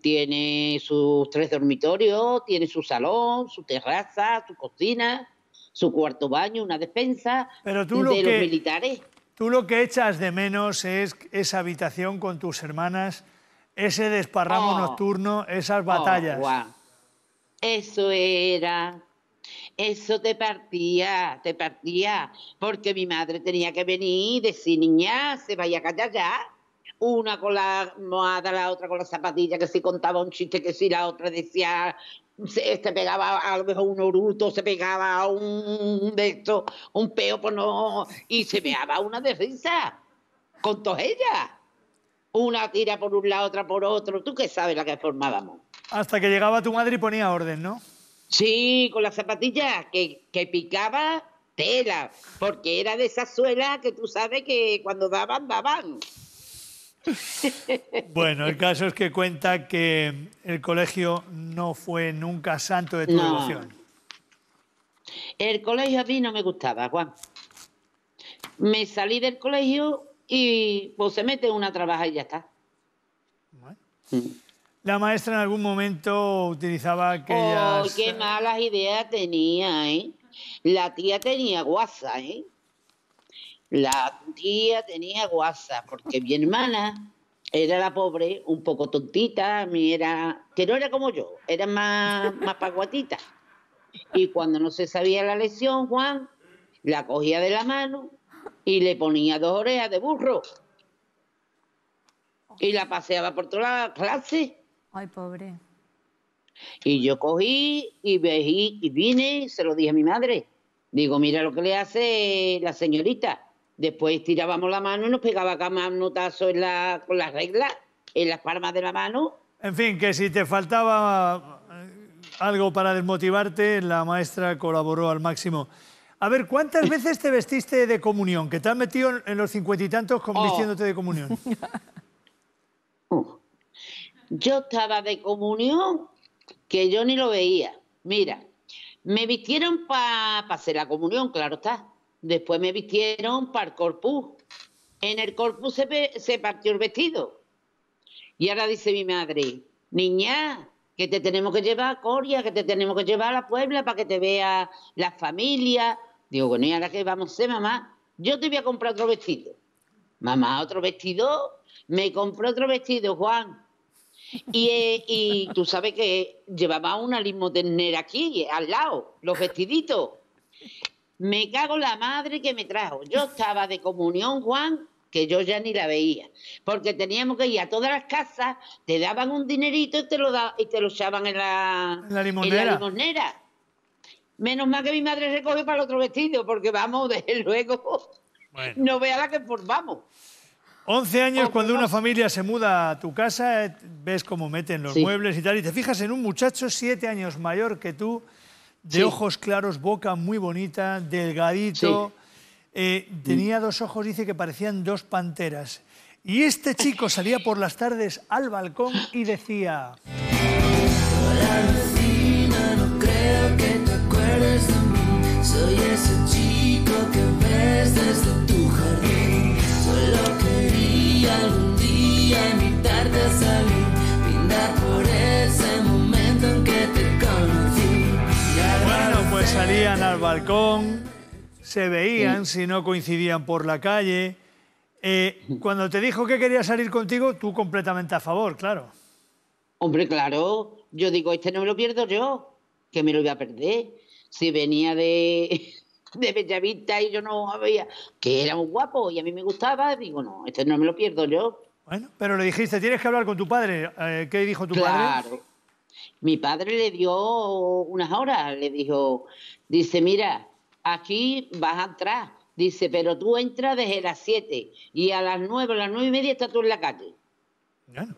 Tiene sus 3 dormitorios, tiene su salón, su terraza, su cocina, su cuarto baño, una despensa. Pero tú los militares. Tú lo que echas de menos es esa habitación con tus hermanas, ese desparramo nocturno, esas batallas. Wow. Eso era... Eso te partía, porque mi madre tenía que venir y decir, niña, se vaya a callar ya. Una con la almohada, la otra con la zapatilla, que si contaba un chiste, que si la otra decía, se pegaba a lo mejor un oruto, se pegaba a un peo, pues no, y se pegaba una de risa, con todas ellas. Una tira por un lado, otra por otro, tú qué sabes la que formábamos. Hasta que llegaba tu madre y ponía orden, ¿no? Sí, con la zapatilla, que picaba tela, porque era de esas suelas que tú sabes que cuando daban. Bueno, el caso es que cuenta que el colegio no fue nunca santo de tu devoción. El colegio a mí no me gustaba, Juan. Me salí del colegio y pues se mete una trabaja y ya está. Bueno. La maestra en algún momento utilizaba aquellas... ¡Oh, qué malas ideas tenía, eh! La tía tenía guasa, eh. La tía tenía guasa, porque mi hermana Era la pobre, un poco tontita, que no era como yo, era más paguatita. Y cuando no se sabía la lección, Juan la cogía de la mano y le ponía dos orejas de burro. Y la paseaba por toda la clase. Ay, pobre. Y yo cogí y vine y se lo dije a mi madre. Digo, mira lo que le hace la señorita. Después tirábamos la mano y nos pegaba acá más notazos con las reglas, en las palmas de la mano. En fin, que si te faltaba algo para desmotivarte, la maestra colaboró al máximo. A ver, ¿cuántas veces te vestiste de comunión? Que te has metido en los 50 y tantos vistiéndote de comunión. Yo estaba de comunión que yo ni lo veía. Mira, me vistieron para hacer la comunión, claro está. Después me vistieron para el corpus. En el corpus se partió el vestido. Y ahora dice mi madre, niña, que te tenemos que llevar a Coria, que te tenemos que llevar a la Puebla para que te vea la familia. Digo, bueno, ¿y ahora qué vamos a hacer, mamá? Yo te voy a comprar otro vestido. Mamá, ¿otro vestido? Me compré otro vestido, Juan. Y tú sabes que llevaba una limoternera aquí, al lado, los vestiditos. Me cago la madre que me trajo. Yo estaba de comunión, Juan, que yo ya ni la veía. Porque teníamos que ir a todas las casas, te daban un dinerito y te lo echaban en la limonera. Menos mal que mi madre recogió para el otro vestido, porque vamos, desde luego, bueno, no vea la que formamos. 11 años, cuando una familia se muda a tu casa, ves cómo meten los muebles y tal, y te fijas en un muchacho 7 años mayor que tú, de ojos claros, boca muy bonita, delgadito. Tenía dos ojos, dice, que parecían dos panteras. Y este chico salía por las tardes al balcón y decía... Hola, vecina, no creo que te acuerdes de mí. Soy ese chico que ves desde tu jardín. Solo quería algún día invitarte a salir, brindar por ese momento en que te conocí. Bueno, pues salían al balcón, se veían, si no coincidían por la calle. Cuando te dijo que quería salir contigo, tú completamente a favor, claro. Hombre, claro. Yo digo, este no me lo pierdo yo, que me lo voy a perder. Si venía de Bellavista y yo no había... Que era un guapo y a mí me gustaba, digo, no, este no me lo pierdo yo. Bueno, pero le dijiste, tienes que hablar con tu padre. ¿Qué dijo tu padre? Claro. Mi padre le dio unas horas, le dijo, dice, mira, aquí vas a entrar, dice, pero tú entras desde las 7 y a las 9, a las 9:30 estás tú en la calle. Bueno.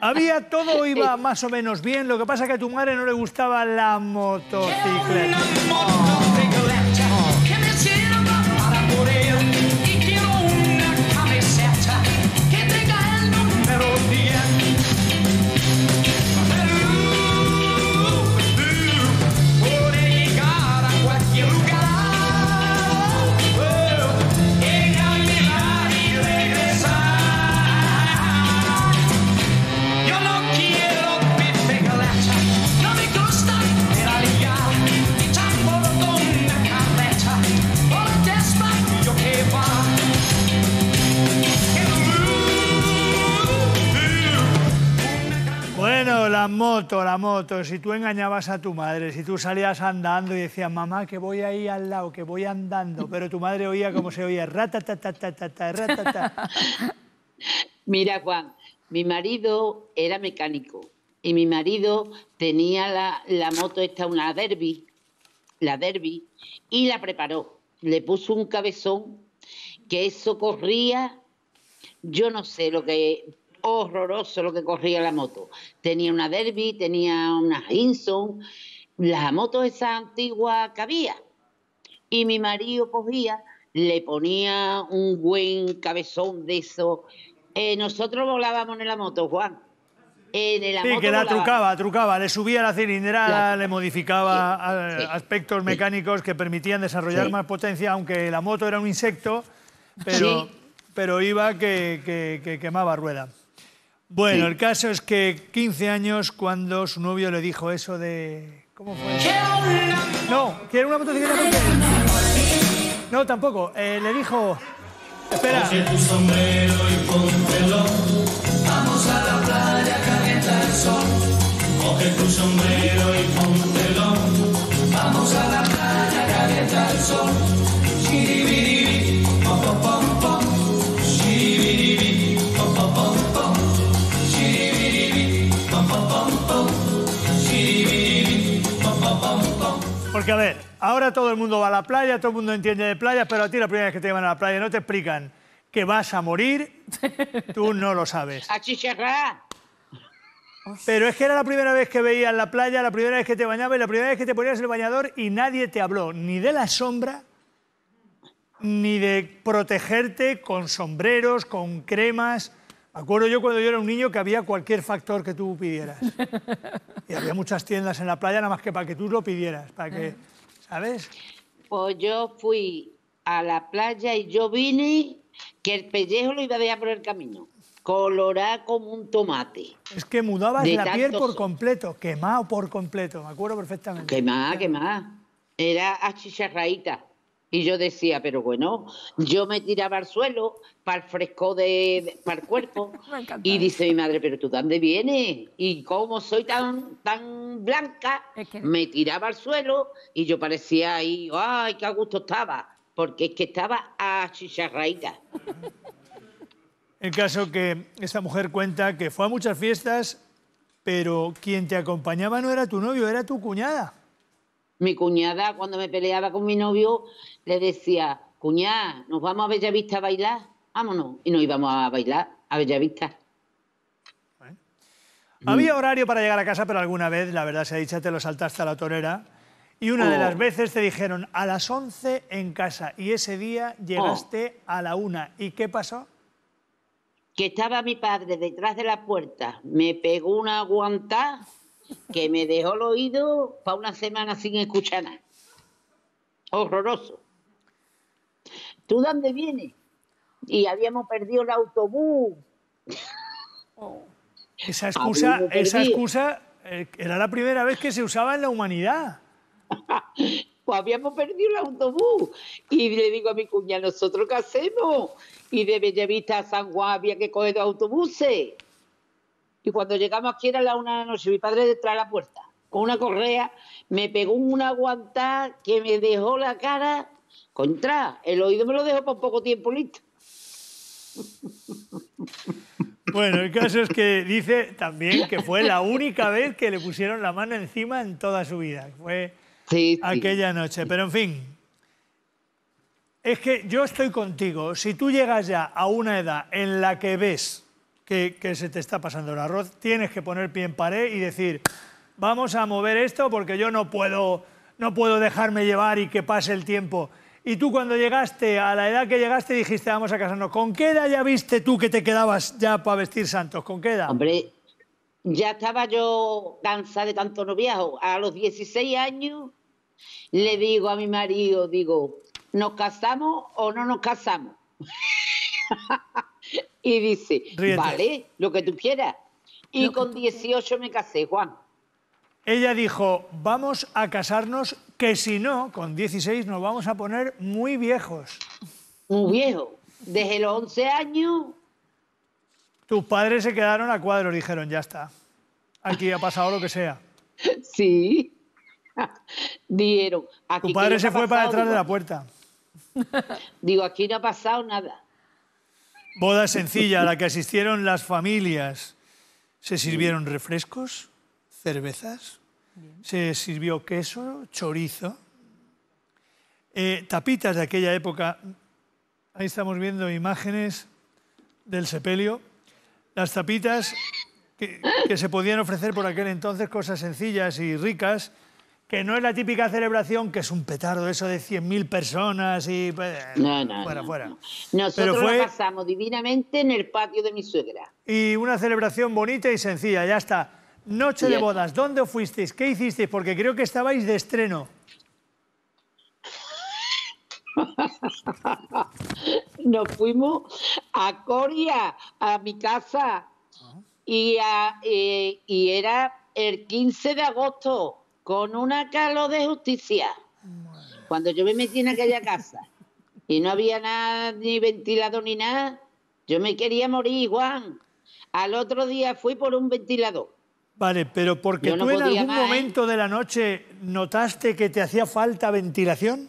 Había todo, iba más o menos bien, lo que pasa es que a tu madre no le gustaba la motocicleta. La moto, si tú engañabas a tu madre, si tú salías andando y decías, mamá, que voy ahí al lado, que voy andando, pero tu madre oía como se oía, ratatatata, ratatata. Mira, Juan, mi marido era mecánico y mi marido tenía la moto esta, una derby, la derby, y la preparó. Le puso un cabezón que eso corría, yo no sé lo que... horroroso lo que corría la moto. Tenía una derby, tenía una Hinson, las motos esas antiguas que había. Y mi marido cogía, le ponía un buen cabezón de eso. Nosotros volábamos en la moto, Juan. La trucaba, le subía la cilindrada, le modificaba aspectos mecánicos que permitían desarrollar más potencia, aunque la moto era un insecto, pero iba que quemaba rueda. Bueno, el caso es que 15 años cuando su novio le dijo eso de... ¿Cómo fue? ¿Quiere una motocicleta? No, tampoco. Le dijo... Espera. Coge tu sombrero y póntelo. Vamos a la playa, calienta el sol. Coge tu sombrero y póntelo. Vamos a la playa, calienta el sol. Shiribiribi, pom pom pom pom. Shiribiribi, pom pom pom pom. Shiribiribi, pom pom pom pom. Shiribiribi, pom pom pom pom. Porque a ver. Ahora todo el mundo va a la playa, todo el mundo entiende de playa, pero a ti la primera vez que te llevan a la playa no te explican que vas a morir, tú no lo sabes. ¡Achicharrá! Pero es que era la primera vez que veías la playa, la primera vez que te bañabas y la primera vez que te ponías el bañador y nadie te habló ni de la sombra, ni de protegerte con sombreros, con cremas. Me acuerdo yo cuando yo era un niño que había cualquier factor que tú pidieras. Y había muchas tiendas en la playa nada más que para que tú lo pidieras, para que... ¿Sabes? Pues yo fui a la playa y yo vine que el pellejo lo iba a dejar por el camino. Colorado como un tomate. Es que mudabas la piel por completo, quemado por completo, me acuerdo perfectamente. Quemada, quemada. Era achicharradita. Y yo decía, pero bueno, yo me tiraba al suelo para el fresco para el cuerpo. Y dice mi madre, pero tú, ¿de dónde vienes? Y como soy tan blanca, es que... me tiraba al suelo y yo parecía ahí, ¡ay, qué a gusto estaba! Porque es que estaba achicharradita. El caso que esta mujer cuenta que fue a muchas fiestas, pero quien te acompañaba no era tu novio, era tu cuñada. Mi cuñada, cuando me peleaba con mi novio, le decía, cuñada, ¿nos vamos a Bellavista a bailar? Vámonos. Y nos íbamos a bailar a Bellavista. Bueno. Había horario para llegar a casa, pero alguna vez, la verdad se ha dicho, te lo saltaste a la torera. Y una de las veces te dijeron, a las 11 en casa. Y ese día llegaste a la 1. ¿Y qué pasó? Que estaba mi padre detrás de la puerta. Me pegó una aguantada que me dejó el oído para una semana sin escuchar nada. Horroroso. ¿Tú dónde vienes? Y habíamos perdido el autobús. Esa excusa era la primera vez que se usaba en la humanidad. Pues habíamos perdido el autobús. Y le digo a mi cuñada, ¿nosotros qué hacemos? Y de Bellavista a San Juan había que coger dos autobuses. Y cuando llegamos aquí era la 1 de la noche, mi padre detrás de la puerta, con una correa, me pegó una aguantada que me dejó la cara contra. El oído me lo dejó por poco tiempo listo. Bueno, el caso es que dice también que fue la única vez que le pusieron la mano encima en toda su vida. Fue aquella noche. Pero en fin, es que yo estoy contigo. Si tú llegas ya a una edad en la que ves que se te está pasando el arroz, tienes que poner pie en pared y decir, vamos a mover esto porque yo no puedo dejarme llevar y que pase el tiempo. Y tú cuando llegaste a la edad que llegaste dijiste, vamos a casarnos. ¿Con qué edad ya viste tú que te quedabas ya para vestir santos? ¿Con qué edad? Hombre, ya estaba yo cansada de tanto noviazgo. A los 16 años le digo a mi marido, digo, ¿nos casamos o no nos casamos? Y dice, ríete. Vale, lo que tú quieras. Y con 18 me casé, Juan. Ella dijo, vamos a casarnos, que si no, con 16 nos vamos a poner muy viejos. Muy viejos. Desde los 11 años... Tus padres se quedaron a cuadros, dijeron, ya está. Aquí ha pasado lo que sea. Sí. Dijeron... Tu padre se fue para detrás de la puerta. Digo, aquí no ha pasado nada. Boda sencilla a la que asistieron las familias. Se sirvieron refrescos, cervezas, se sirvió queso, chorizo, tapitas de aquella época. Ahí estamos viendo imágenes del sepelio. Las tapitas que se podían ofrecer por aquel entonces, cosas sencillas y ricas, que no es la típica celebración, que es un petardo eso de 100.000 personas y... Fuera. No. Nosotros la pasamos divinamente en el patio de mi suegra. Y una celebración bonita y sencilla, ya está. Noche de bodas, ¿dónde fuisteis? ¿Qué hicisteis? Porque creo que estabais de estreno. Nos fuimos a Coria, a mi casa, y era el 15 de agosto. Con una calor de justicia. Cuando yo me metí en aquella casa y no había nada, ni ventilador ni nada. Yo me quería morir, Juan. Al otro día fui por un ventilador. Vale, pero porque tú en algún momento de la noche notaste que te hacía falta ventilación.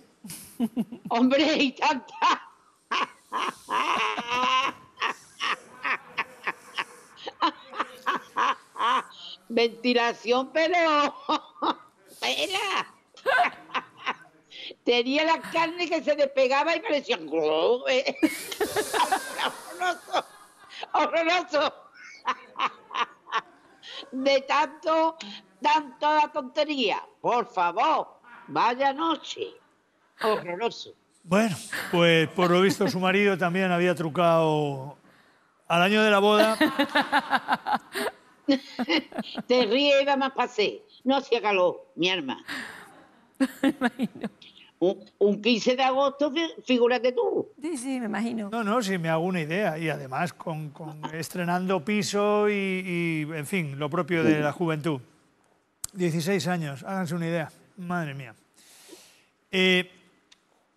Hombre, y tanta. Ventilación, pero... ¡Pela! Tenía la carne que se despegaba y parecía... ¡Horroroso! ¡Horroroso! De tanto la tontería. Por favor, vaya noche. Horroroso. Bueno, pues por lo visto su marido también había trucado al año de la boda. Te ríe, Eva, más pasé. No hacía calor, mi alma. Me imagino. Un 15 de agosto, figúrate tú. Sí, sí, me imagino. No, no, sí, me hago una idea. Y además, estrenando piso y, en fin, lo propio de la juventud. 16 años, háganse una idea. Madre mía.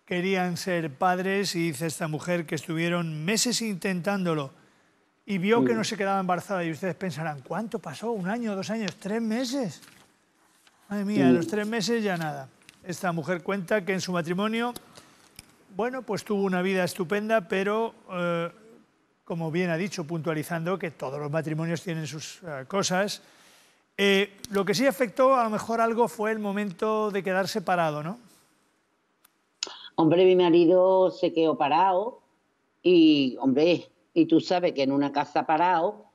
Querían ser padres y dice esta mujer que estuvieron meses intentándolo. Y vio que no se quedaba embarazada. Y ustedes pensarán, ¿cuánto pasó? ¿Un año, 2 años, 3 meses? Madre mía, a los 3 meses ya nada. Esta mujer cuenta que en su matrimonio, bueno, pues tuvo una vida estupenda, pero, como bien ha dicho, puntualizando que todos los matrimonios tienen sus cosas, lo que sí afectó a lo mejor algo fue el momento de quedar separado, ¿no? Hombre, mi marido se quedó parado y, hombre... Y tú sabes que en una casa parado,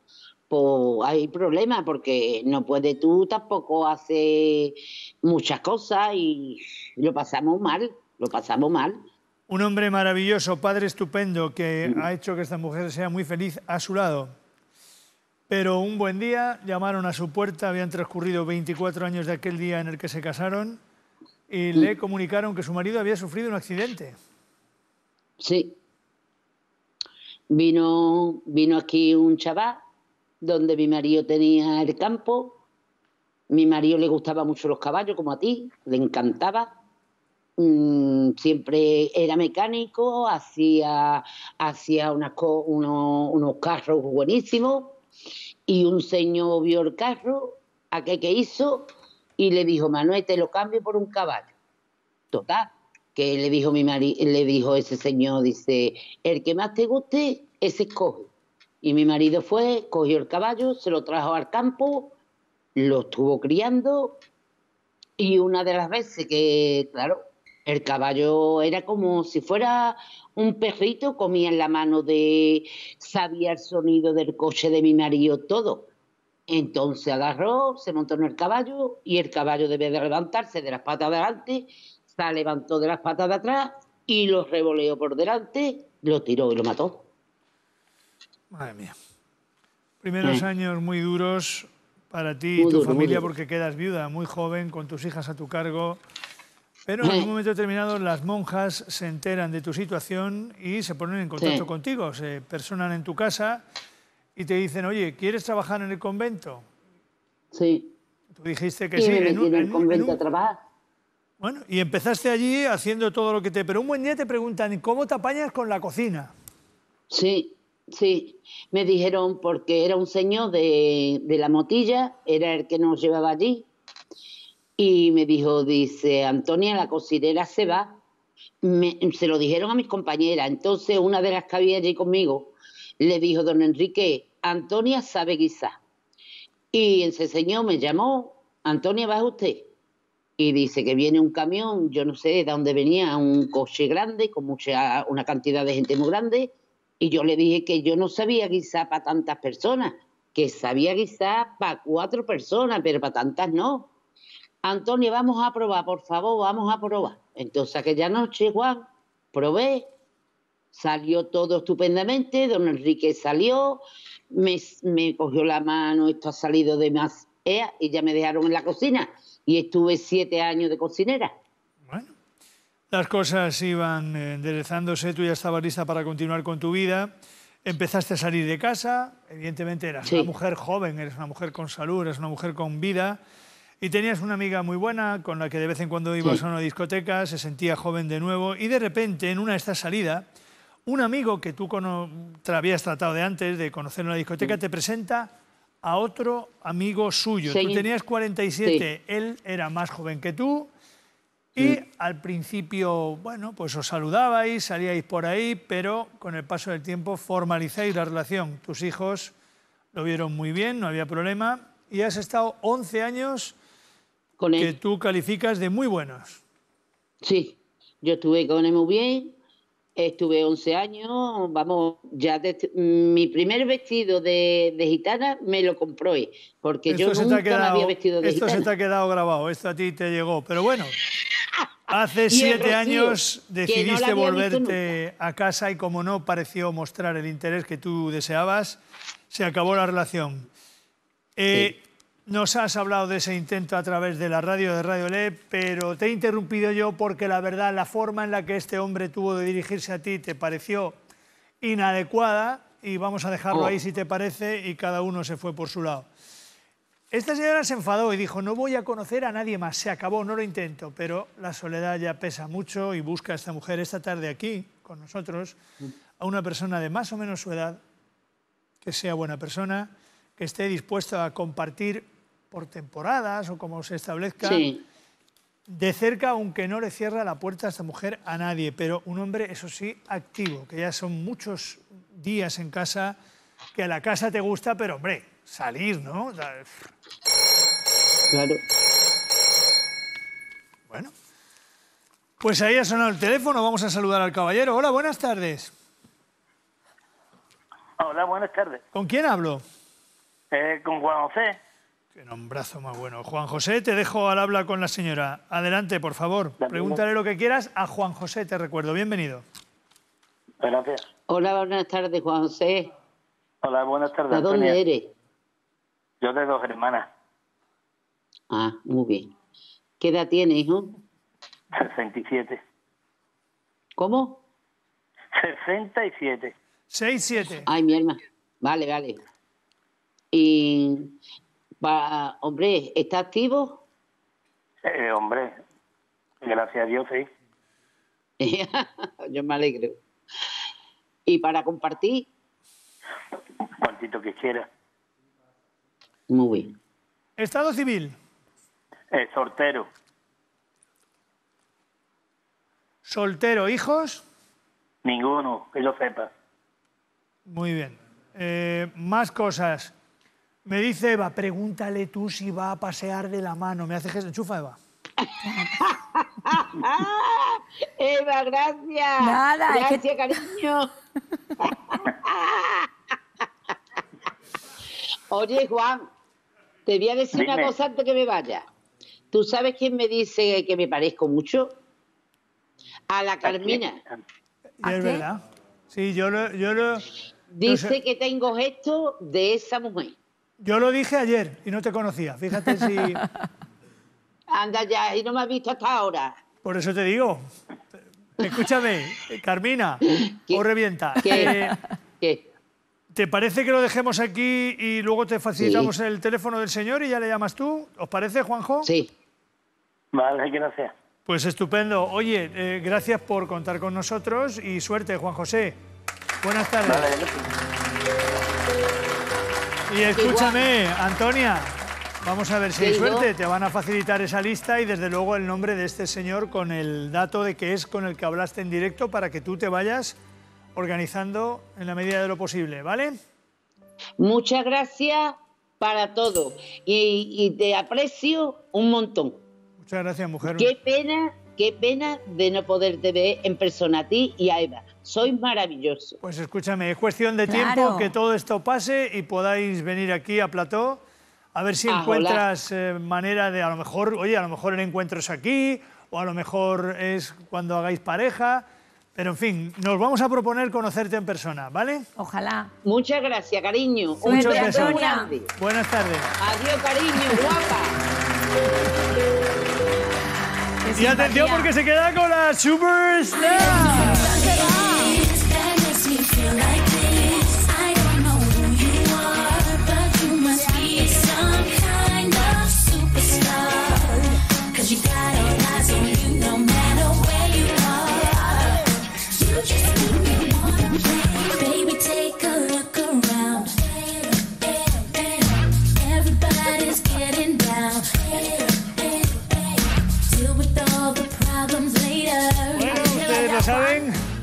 pues hay problemas, porque no puedes tú tampoco hacer muchas cosas y lo pasamos mal, lo pasamos mal. Un hombre maravilloso, padre estupendo, que ha hecho que esta mujer sea muy feliz a su lado. Pero un buen día llamaron a su puerta, habían transcurrido 24 años de aquel día en el que se casaron y le comunicaron que su marido había sufrido un accidente. Sí. Vino aquí un chaval donde mi marido tenía el campo. Mi marido le gustaba mucho los caballos, como a ti, le encantaba. Siempre era mecánico, hacía unos carros buenísimos. Y un señor vio el carro, aquel que hizo, y le dijo, Manuel, te lo cambio por un caballo. Total. Que le dijo ese señor, dice, el que más te guste, ese coge. Y mi marido fue, cogió el caballo, se lo trajo al campo, lo estuvo criando y una de las veces que, claro, el caballo era como si fuera un perrito, comía en la mano sabía el sonido del coche de mi marido, todo. Entonces agarró, se montó en el caballo y el caballo debe de levantarse de las patas de adelante. Se levantó de las patas de atrás y lo revoleó por delante, lo tiró y lo mató. Madre mía. Primeros años muy duros para ti y tu familia porque quedas viuda muy joven, con tus hijas a tu cargo. Pero en un momento determinado las monjas se enteran de tu situación y se ponen en contacto contigo. Se personan en tu casa y te dicen, oye, ¿quieres trabajar en el convento? Sí. Tú dijiste que sí. Me metí en el convento a trabajar. Bueno, y empezaste allí haciendo todo lo que te... Pero un buen día te preguntan, ¿cómo te apañas con la cocina? Sí, sí. Me dijeron, porque era un señor de la motilla, era el que nos llevaba allí. Y me dijo, dice, Antonia, la cocinera se va. Se lo dijeron a mis compañeras. Entonces, una de las que había allí conmigo, le dijo, don Enrique, Antonia sabe guisar. Y ese señor me llamó, Antonia, ¿va usted? Y dice que viene un camión, yo no sé de dónde venía, un coche grande, con una cantidad de gente muy grande, y yo le dije que yo no sabía guisar para tantas personas, que sabía guisar para 4 personas, pero para tantas no. Antonio, vamos a probar, por favor, vamos a probar. Entonces aquella noche, Juan, probé, salió todo estupendamente, don Enrique salió, me cogió la mano, esto ha salido de más, y ya me dejaron en la cocina. Y estuve 7 años de cocinera. Bueno, las cosas iban enderezándose, tú ya estabas lista para continuar con tu vida, empezaste a salir de casa, evidentemente eras una mujer joven, eres una mujer con salud, eres una mujer con vida, Y tenías una amiga muy buena con la que de vez en cuando ibas a una discoteca, se sentía joven de nuevo y de repente en una de estas salidas un amigo que tú habías tratado de antes de conocer en la discoteca te presenta a otro amigo suyo. Tú tenías 47, él era más joven que tú y al principio, bueno, pues os saludabais, salíais por ahí, pero con el paso del tiempo formalizáis la relación. Tus hijos lo vieron muy bien, no había problema y has estado 11 años con él, que tú calificas de muy buenos. Sí, yo estuve con él muy bien, estuve 11 años, vamos, ya mi primer vestido de gitana me lo compró él, porque yo nunca me había vestido de gitana. Esto se te ha quedado grabado, esto a ti te llegó, pero bueno, hace 7 años decidiste volverte a casa y como no pareció mostrar el interés que tú deseabas, se acabó la relación. Nos has hablado de ese intento a través de la radio, de Radio Le, pero te he interrumpido yo porque la verdad, la forma en la que este hombre tuvo de dirigirse a ti te pareció inadecuada y vamos a dejarlo ahí si te parece y cada uno se fue por su lado. Esta señora se enfadó y dijo, no voy a conocer a nadie más, se acabó, no lo intento, pero la soledad ya pesa mucho y busca a esta mujer esta tarde aquí, con nosotros, a una persona de más o menos su edad, que sea buena persona, que esté dispuesta a compartir por temporadas o como se establezca, de cerca, aunque no le cierra la puerta a esta mujer a nadie, pero un hombre, eso sí, activo, que ya son muchos días en casa, que a la casa te gusta, pero, hombre, salir, ¿no? Claro. Bueno, pues ahí ha sonado el teléfono, vamos a saludar al caballero. Hola, buenas tardes. Hola, buenas tardes. ¿Con quién hablo? Con Juan José. Qué nombrazo más bueno. Juan José, te dejo al habla con la señora. Adelante, por favor. Pregúntale lo que quieras a Juan José, te recuerdo. Bienvenido. Gracias. Hola, buenas tardes, Juan José. Hola, buenas tardes, Antonia. ¿De dónde eres? Yo de Dos Hermanas. Ah, muy bien. ¿Qué edad tienes, hijo? 67. ¿Cómo? 67. 67. Ay, mi hermana. Vale, vale. Y, hombre, ¿está activo? Hombre, gracias a Dios, sí. Yo me alegro. ¿Y para compartir? Cuantito que quiera. Muy bien. ¿Estado civil? Soltero. ¿Soltero, hijos? Ninguno, que lo sepa. Muy bien. Más cosas. Me dice Eva, pregúntale tú si va a pasear de la mano. Me hace gesto. Enchufa, Eva. Eva, gracias. Nada, gracias, cariño. Oye, Juan, te voy a decir una cosa antes que me vaya. ¿Tú sabes quién me dice que me parezco mucho? A la Carmina. ¿A es verdad? Sí, yo lo dice no sé, que tengo gesto de esa mujer. Yo lo dije ayer y no te conocía, fíjate si... Anda ya, y no me has visto hasta ahora. Por eso te digo. Escúchame, Carmina, os revienta. ¿Qué? ¿Te parece que lo dejemos aquí y luego te facilitamos el teléfono del señor y ya le llamas tú? ¿Os parece, Juanjo? Sí. Vale, gracias. Pues estupendo. Oye, gracias por contar con nosotros y suerte, Juan José. Buenas tardes. Vale, gracias. Y escúchame, Antonia, vamos a ver si hay suerte, te van a facilitar esa lista y desde luego el nombre de este señor con el dato de que es con el que hablaste en directo para que tú te vayas organizando en la medida de lo posible, ¿vale? Muchas gracias para todo y te aprecio un montón. Muchas gracias, mujer. Qué pena de no poderte ver en persona a ti y a Eva. Sois maravillosos. Pues escúchame, es cuestión de tiempo que todo esto pase y podáis venir aquí a Plató a ver si encuentras manera de, a lo mejor, oye, a lo mejor el encuentro es aquí o a lo mejor es cuando hagáis pareja, pero en fin, nos vamos a proponer conocerte en persona, ¿vale? Ojalá. Muchas gracias, cariño. Muchas gracias. Buenas tardes. Adiós, cariño, guapa. Y atención porque se queda con la Superstar.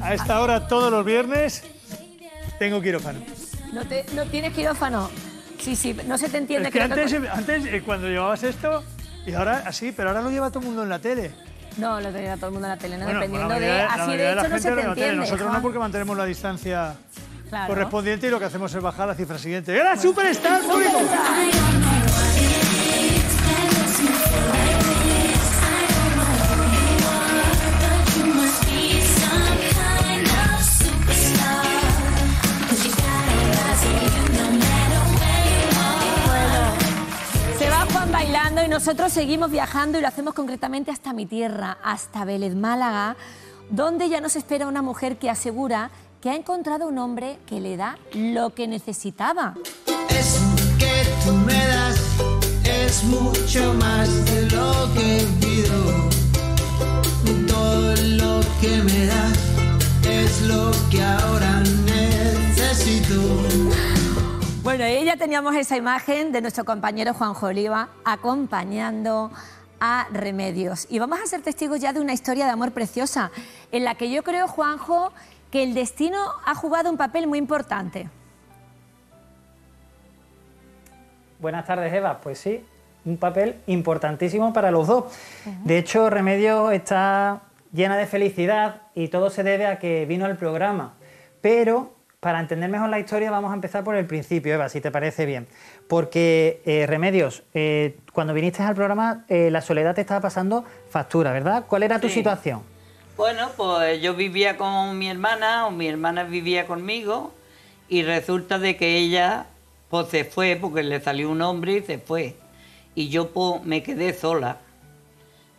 A esta hora todos los viernes tengo quirófano. No tienes quirófano. Sí, sí, no se te entiende. Es que antes, cuando llevabas esto, y ahora así, pero ahora lo lleva todo el mundo en la tele. No, lo lleva todo el mundo en la tele, no, bueno, dependiendo mayoría, de... Así de hecho no se te entiende. Nosotros no, porque mantenemos la distancia correspondiente y lo que hacemos es bajar la cifra siguiente. ¡Era Superstar, público! Bailando y nosotros seguimos viajando y lo hacemos concretamente hasta mi tierra, hasta Vélez Málaga, donde ya nos espera una mujer que asegura que ha encontrado un hombre que le da lo que necesitaba. Eso que tú me das es mucho más de lo que pido. Todo lo que me das es lo que ahora necesito. Bueno, y ya teníamos esa imagen de nuestro compañero Juan Oliva acompañando a Remedios. Y vamos a ser testigos ya de una historia de amor preciosa, en la que yo creo, Juanjo, que el destino ha jugado un papel muy importante. Buenas tardes, Eva. Pues sí, un papel importantísimo para los dos. De hecho, Remedios está llena de felicidad y todo se debe a que vino al programa. Pero... para entender mejor la historia vamos a empezar por el principio, Eva, si te parece bien. Porque, Remedios, cuando viniste al programa la soledad te estaba pasando factura, ¿verdad? ¿Cuál era tu situación? Bueno, pues yo vivía con mi hermana, o mi hermana vivía conmigo, y resulta de que ella pues se fue, porque le salió un hombre y se fue. Y yo pues me quedé sola.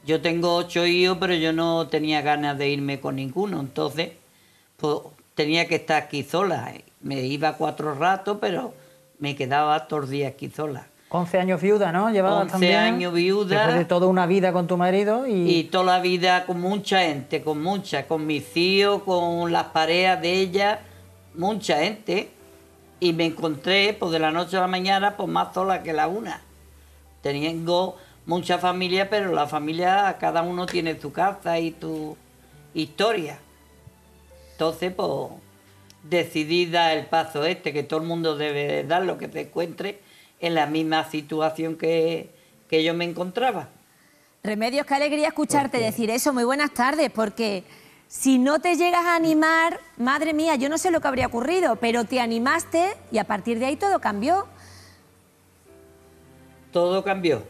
Yo tengo 8 hijos, pero yo no tenía ganas de irme con ninguno, entonces... pues tenía que estar aquí sola. Me iba 4 ratos, pero me quedaba 2 días aquí sola. 11 años viuda, ¿no? Llevaba 11 años viuda. Después de toda una vida con tu marido. Y toda la vida con mucha gente, con mis tíos, con las parejas de ella, mucha gente. Y me encontré, pues de la noche a la mañana, pues más sola que la una. Teniendo mucha familia, pero la familia, cada uno tiene su casa y su historia. Entonces, pues, decidí dar el paso este, que todo el mundo debe dar lo que se encuentre en la misma situación que yo me encontraba. Remedios, qué alegría escucharte decir eso. Muy buenas tardes, porque si no te llegas a animar, madre mía, yo no sé lo que habría ocurrido, pero te animaste y a partir de ahí todo cambió. Todo cambió,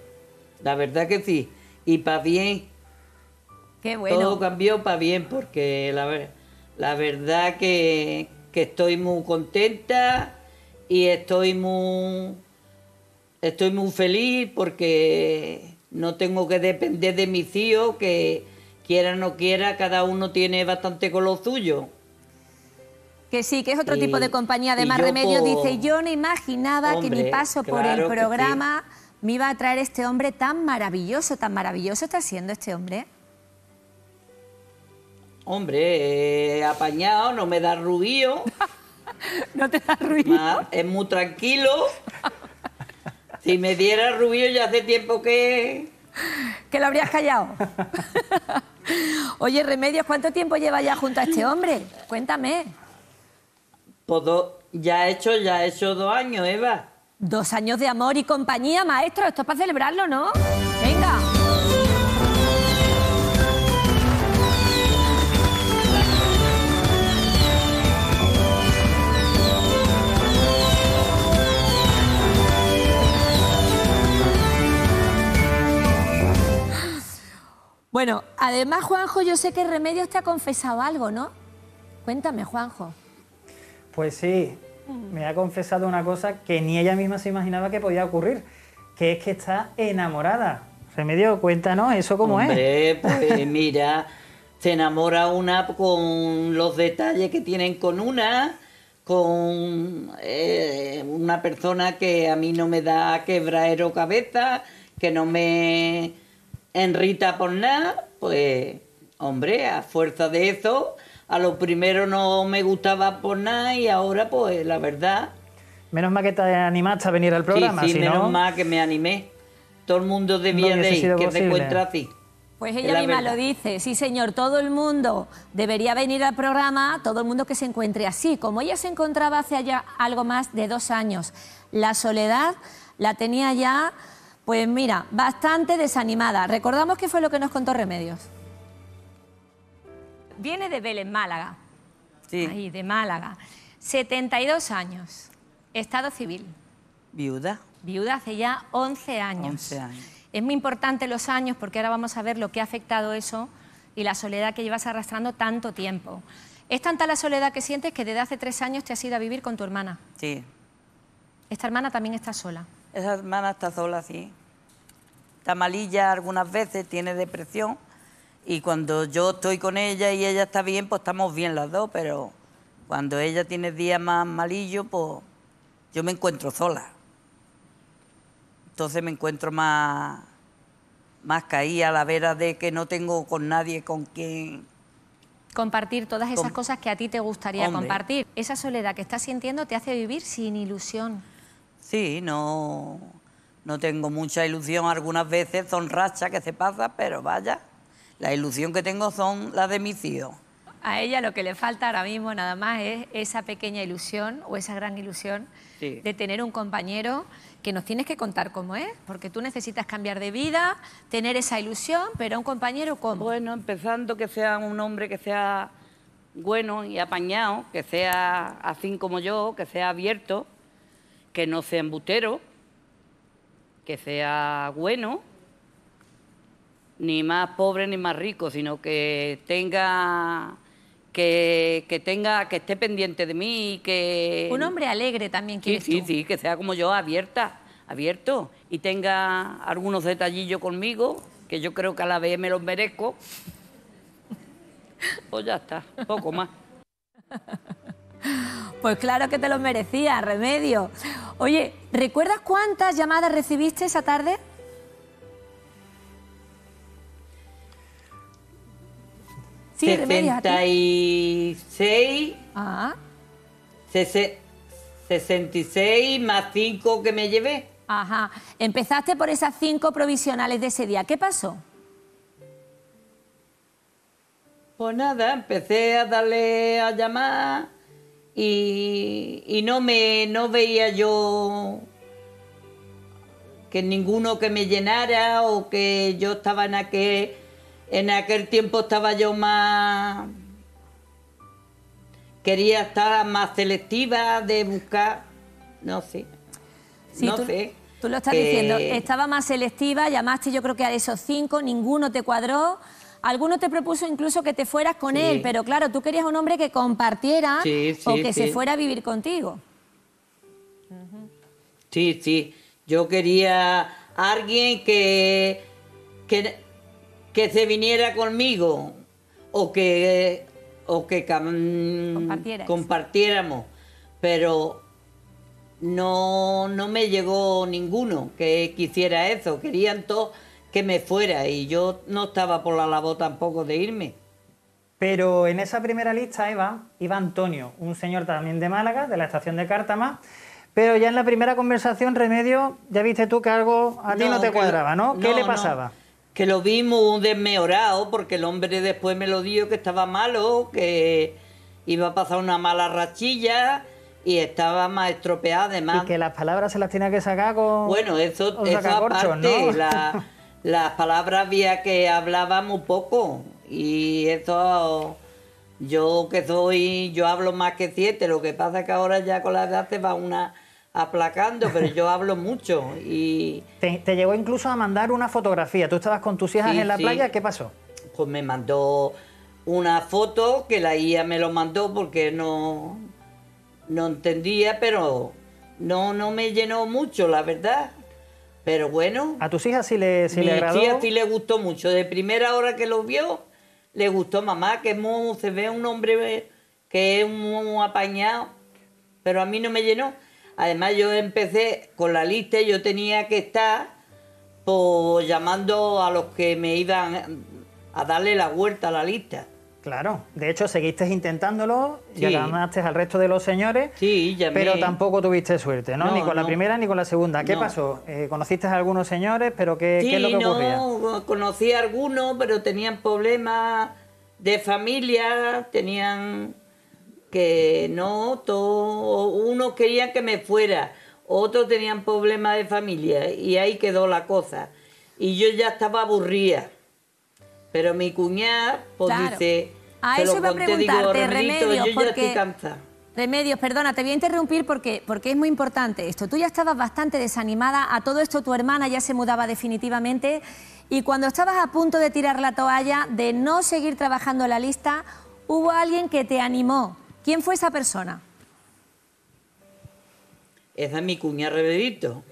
la verdad que sí, y para bien. Qué bueno. Todo cambió para bien, porque la verdad que estoy muy contenta y estoy muy feliz porque no tengo que depender de mis tíos, que quiera o no quiera, cada uno tiene bastante con lo suyo. Que sí, que es otro tipo de compañía. Además, Remedios dice, yo no imaginaba que mi paso por el programa me iba a traer este hombre tan maravilloso. Tan maravilloso está siendo este hombre. Hombre, apañado, no me da ruido. No te da ruido. Es muy tranquilo. Si me diera ruido ya hace tiempo que lo habrías callado. Oye, Remedios, ¿cuánto tiempo llevas ya junto a este hombre? Cuéntame. Pues ya he hecho 2 años, Eva. 2 años de amor y compañía, maestro. Esto es para celebrarlo, ¿no? Venga. Bueno, además, Juanjo, yo sé que Remedios te ha confesado algo, ¿no? Cuéntame, Juanjo. Pues sí, me ha confesado una cosa que ni ella misma se imaginaba que podía ocurrir, que es que está enamorada. Remedios, cuéntanos eso cómo es. Pues mira, se enamora una con los detalles que tienen con una persona que a mí no me da quebradero cabeza, que no me... enrita por nada. Pues hombre, a fuerza de eso, a lo primero no me gustaba por nada y ahora pues la verdad... Menos mal que te animaste a venir al programa. Sí, menos mal que me animé. Todo el mundo debía de ir, que se encuentra así. Pues ella misma lo dice, sí señor, todo el mundo debería venir al programa, todo el mundo que se encuentre así, como ella se encontraba hace ya algo más de 2 años. La soledad la tenía ya, pues mira, bastante desanimada. Recordamos qué fue lo que nos contó Remedios. Viene de Vélez, Málaga, sí. Ahí, de Málaga, 72 años, estado civil. Viuda. Viuda hace ya 11 años. 11 años. Es muy importante los años porque ahora vamos a ver lo que ha afectado eso y la soledad que llevas arrastrando tanto tiempo. Es tanta la soledad que sientes que desde hace 3 años te has ido a vivir con tu hermana. Sí. Esta hermana también está sola. Esa hermana está sola, sí. Está malilla algunas veces, tiene depresión y cuando yo estoy con ella y ella está bien, pues estamos bien las dos, pero cuando ella tiene días más malillos, pues yo me encuentro sola. Entonces me encuentro más caída a la vera de que no tengo con nadie con quien... compartir todas esas cosas que a ti te gustaría compartir. Esa soledad que estás sintiendo te hace vivir sin ilusión. Sí, no tengo mucha ilusión. Algunas veces son rachas que se pasan, pero vaya, la ilusión que tengo son las de mis hijos. A ella lo que le falta ahora mismo nada más es esa pequeña ilusión o esa gran ilusión, sí, de tener un compañero que nos tienes que contar cómo es, porque tú necesitas cambiar de vida, tener esa ilusión, pero un compañero ¿cómo? Bueno, empezando que sea un hombre que sea bueno y apañado, que sea así como yo, que sea abierto, que no sea embustero, que sea bueno, ni más pobre ni más rico, sino que tenga... Que esté pendiente de mí, que... Un hombre alegre también, quieres tú. Sí, que sea como yo, abierto, y tenga algunos detallillos conmigo, que yo creo que a la vez me los merezco. Pues ya está, poco más. Pues claro que te los merecía, Remedio. Oye, ¿recuerdas cuántas llamadas recibiste esa tarde? Sí, 66, ah. 66 más 5 que me llevé. Ajá. Empezaste por esas 5 provisionales de ese día. ¿Qué pasó? Pues nada, empecé a darle a llamar y no veía yo que ninguno que me llenara o que yo estaba en aquel... En aquel tiempo estaba yo más... Quería estar más selectiva de buscar... No sé. Sí, no sé. Tú lo estás diciendo. Estaba más selectiva, llamaste yo creo que a esos 5, ninguno te cuadró. Alguno te propuso incluso que te fueras con él, pero claro, tú querías un hombre que compartiera o que se fuera a vivir contigo. Sí, sí. Yo quería a alguien que se viniera conmigo o que compartiéramos, pero no me llegó ninguno que quisiera eso, querían todos que me fuera y yo no estaba por la labor tampoco de irme. Pero en esa primera lista, Eva, iba Antonio, un señor también de Málaga, de la estación de Cártama. Pero ya en la primera conversación, Remedio, ya viste tú que algo a ti no te cuadraba, ¿no? ¿Qué le pasaba? Que lo vi muy desmejorado, porque el hombre después me lo dijo que estaba malo, que iba a pasar una mala rachilla y estaba más estropeada además. Y que las palabras se las tenía que sacar con... Bueno, eso aparte, ¿no? Las palabras había que hablaba muy poco y eso... Yo hablo más que 7, lo que pasa es que ahora ya con la edad se va una... aplacando, pero yo hablo mucho y... Te llegó incluso a mandar una fotografía, tú estabas con tus hijas en la playa, ¿qué pasó? Pues me mandó una foto que la hija me lo mandó porque no entendía, pero no me llenó mucho, la verdad, pero bueno... ¿A tus hijas sí le agradó? A mis hijas sí le gustó mucho, de primera hora que lo vio, le gustó mamá, que se ve un hombre que es muy apañado, pero a mí no me llenó. Además, yo empecé con la lista y yo tenía que estar pues, llamando a los que me iban a darle la vuelta a la lista. Claro, de hecho seguiste intentándolo, sí. Llamaste al resto de los señores, sí, llamé, pero tampoco tuviste suerte, ¿no? Ni con la primera ni con la segunda. ¿Qué pasó? ¿Conociste a algunos señores, pero qué, sí, ¿qué es lo que ocurría? No, conocí a algunos, pero tenían problemas de familia, tenían que unos querían que me fuera, otros tenían problemas de familia y ahí quedó la cosa. Y yo ya estaba aburrida. Pero mi cuñada, pues dice... A eso iba a preguntarte, Remedios, porque... Remedios, perdona, te voy a interrumpir porque es muy importante esto. Tú ya estabas bastante desanimada, a todo esto tu hermana ya se mudaba definitivamente y cuando estabas a punto de tirar la toalla, de no seguir trabajando en la lista, hubo alguien que te animó. ¿Quién fue esa persona? Esa es mi cuñada Remedito.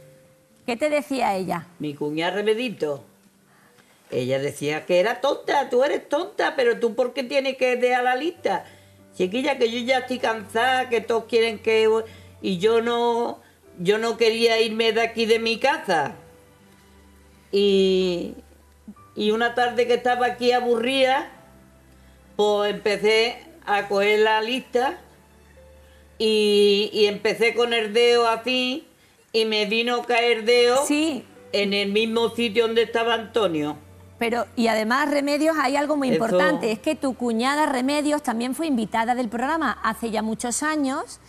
¿Qué te decía ella? Mi cuñada Remedito. Ella decía que era tonta, tú eres tonta, pero tú ¿por qué tienes que dejar la lista? Chiquilla, que yo ya estoy cansada, que todos quieren que... Y yo no quería irme de aquí de mi casa. Y una tarde que estaba aquí aburrida, pues empecé a coger la lista y empecé con el dedo así y me vino a caer el dedo en el mismo sitio donde estaba Antonio. Pero, y además, Remedios, hay algo muy importante, es que tu cuñada Remedios también fue invitada del programa hace ya muchos años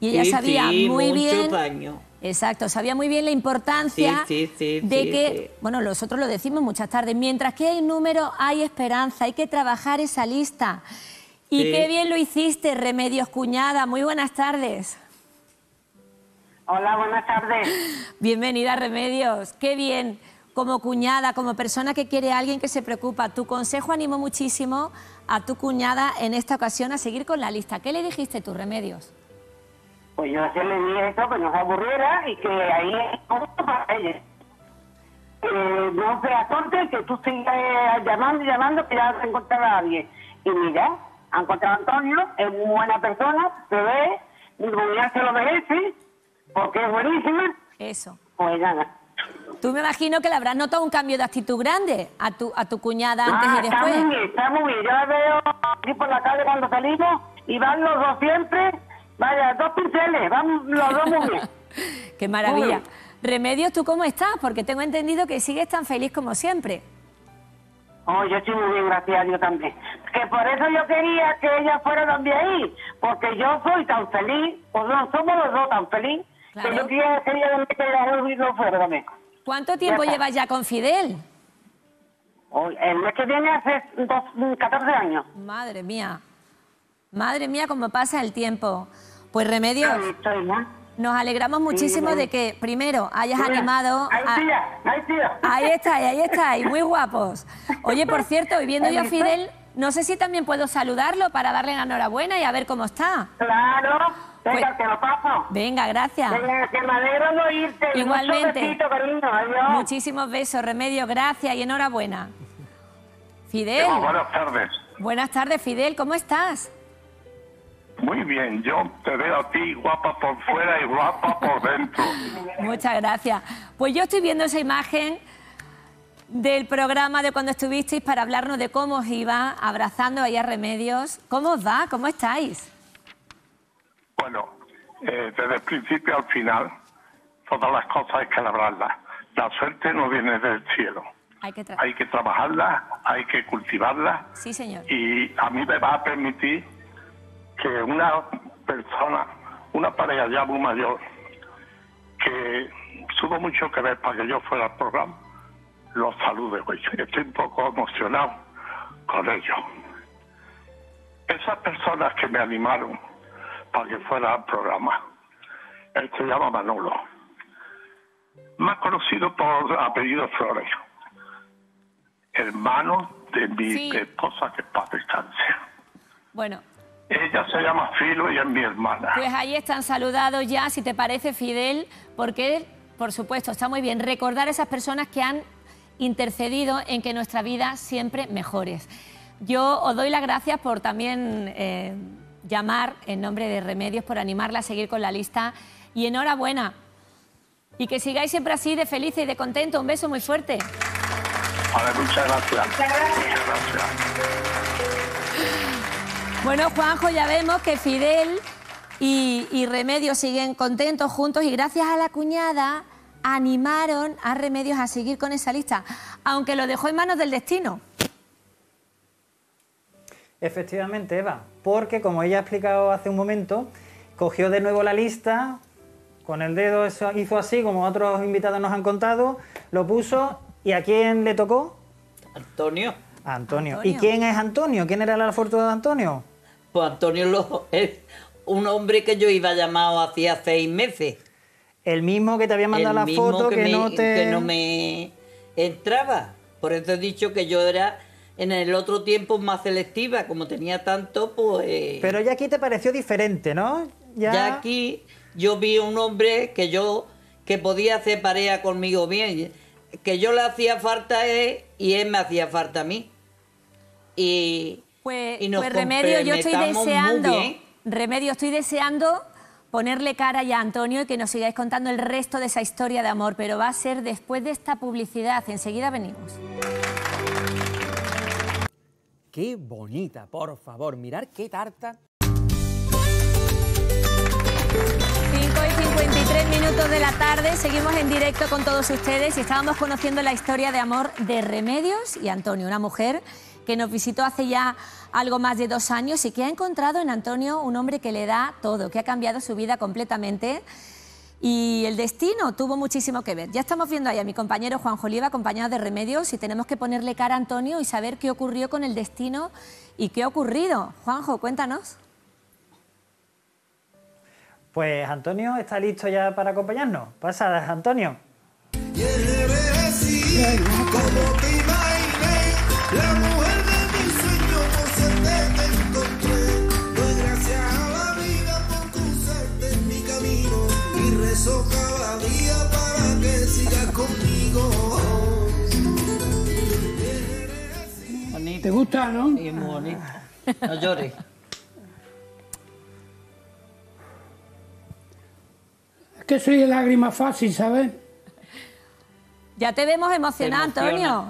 y ella sabía muy bien... Años. Exacto, sabía muy bien la importancia de que... Bueno, nosotros lo decimos muchas tardes, mientras que hay número, hay esperanza, hay que trabajar esa lista. Y qué bien lo hiciste, Remedios, cuñada, muy buenas tardes. Hola, buenas tardes. Bienvenida, Remedios. Qué bien. Como cuñada, como persona que quiere a alguien que se preocupa, tu consejo animó muchísimo a tu cuñada en esta ocasión a seguir con la lista. ¿Qué le dijiste tú, Remedios? Pues yo ayer le dije esto, que no se aburriera y que ahí es para ella. No seas tonta, que tú sigas llamando y llamando, que ya vas a encontrar a alguien. Y mira, han encontrado a Antonio, es muy buena persona, se ve, mi comunidad se lo merece, porque es buenísima. Eso. Pues nada. Tú me imagino que le habrás notado un cambio de actitud grande a tu cuñada antes y después. Está muy bien, está muy bien. Yo la veo aquí por la calle cuando salimos y van los dos siempre, vaya, dos pinceles, van los dos muy bien. Qué maravilla. Remedios, ¿tú cómo estás? Porque tengo entendido que sigues tan feliz como siempre. Oh, yo estoy muy bien, gracias a Dios también. Que por eso yo quería que ella fuera también ahí, porque yo soy tan feliz, o no, somos los dos tan feliz, claro, que yo quería que ella fuera también. ¿Cuánto tiempo llevas ya con Fidel? El mes que viene hace 14 años. Madre mía, cómo pasa el tiempo. Pues Remedios, nos alegramos muchísimo de que, primero, hayas animado... Ahí está, y muy guapos. Oye, por cierto, y viendo yo a Fidel, no sé si también puedo saludarlo para darle la enhorabuena y a ver cómo está. Claro. Venga, te lo paso. Venga, gracias. Venga, que me alegro de oírte. Igualmente. Besito, cariño. Adiós. Muchísimos besos, Remedios, gracias y enhorabuena. Fidel. Eva, buenas tardes. Buenas tardes, Fidel, ¿cómo estás? Muy bien, yo te veo a ti guapa por fuera y guapa por dentro. Muchas gracias. Pues yo estoy viendo esa imagen del programa de cuando estuvisteis para hablarnos de cómo os iba, abrazando ahí a Remedios. ¿Cómo os va? ¿Cómo estáis? Bueno, desde el principio al final, todas las cosas hay que labrarlas. La suerte no viene del cielo. Hay que trabajarla, hay que cultivarla. Sí, señor. Y a mí me va a permitir que una persona, una pareja ya muy mayor, que tuvo mucho que ver para que yo fuera al programa, los salude, güey. Estoy un poco emocionado con ellos. Esas personas que me animaron para que fuera al programa. Él se llama Manolo, más conocido por apellido Flores, hermano de mi esposa que es para distancia. Bueno. Ella se llama Filo y es mi hermana. Pues ahí están saludados ya, si te parece, Fidel, porque, por supuesto, está muy bien recordar a esas personas que han intercedido en que nuestra vida siempre mejores. Yo os doy las gracias por también... llamar en nombre de Remedios, por animarla a seguir con la lista y enhorabuena y que sigáis siempre así de felices y de contentos. Un beso muy fuerte. Muchas gracias. Muchas gracias. Bueno, Juanjo, ya vemos que Fidel y Remedios siguen contentos juntos y gracias a la cuñada animaron a Remedios a seguir con esa lista, aunque lo dejó en manos del destino. Efectivamente, Eva, porque como ella ha explicado hace un momento, cogió de nuevo la lista, con el dedo hizo así, como otros invitados nos han contado, lo puso, ¿y a quién le tocó? Antonio. Antonio. ¿Y quién es Antonio? ¿Quién era el afortunado de Antonio? Pues Antonio es un hombre que yo iba llamado hacía 6 meses. El mismo que te había mandado la foto que no me entraba. Por eso he dicho que yo era en el otro tiempo más selectiva, como tenía tanto, pues... Pero ya aquí te pareció diferente, ¿no? Ya aquí yo vi un hombre que podía hacer pareja conmigo bien, que yo le hacía falta a él y él me hacía falta a mí. Y nos complementamos muy bien. Remedio, estoy deseando ponerle cara ya a Antonio y que nos sigáis contando el resto de esa historia de amor, pero va a ser después de esta publicidad. Enseguida venimos. ¡Qué bonita! Por favor, mirad qué tarta. 5:53 minutos de la tarde, seguimos en directo con todos ustedes y estábamos conociendo la historia de amor de Remedios y Antonio, una mujer que nos visitó hace ya algo más de 2 años y que ha encontrado en Antonio un hombre que le da todo, que ha cambiado su vida completamente y el destino tuvo muchísimo que ver. Ya estamos viendo ahí a mi compañero Juan Oliva acompañado de Remedios y tenemos que ponerle cara a Antonio y saber qué ocurrió con el destino y qué ha ocurrido. Juanjo, cuéntanos. Pues Antonio está listo ya para acompañarnos. Pasa, Antonio. ¿Te gusta, no? Sí, muy bonito. No llores. Es que soy de lágrima fácil, ¿sabes? Ya te vemos emocionado, Antonio.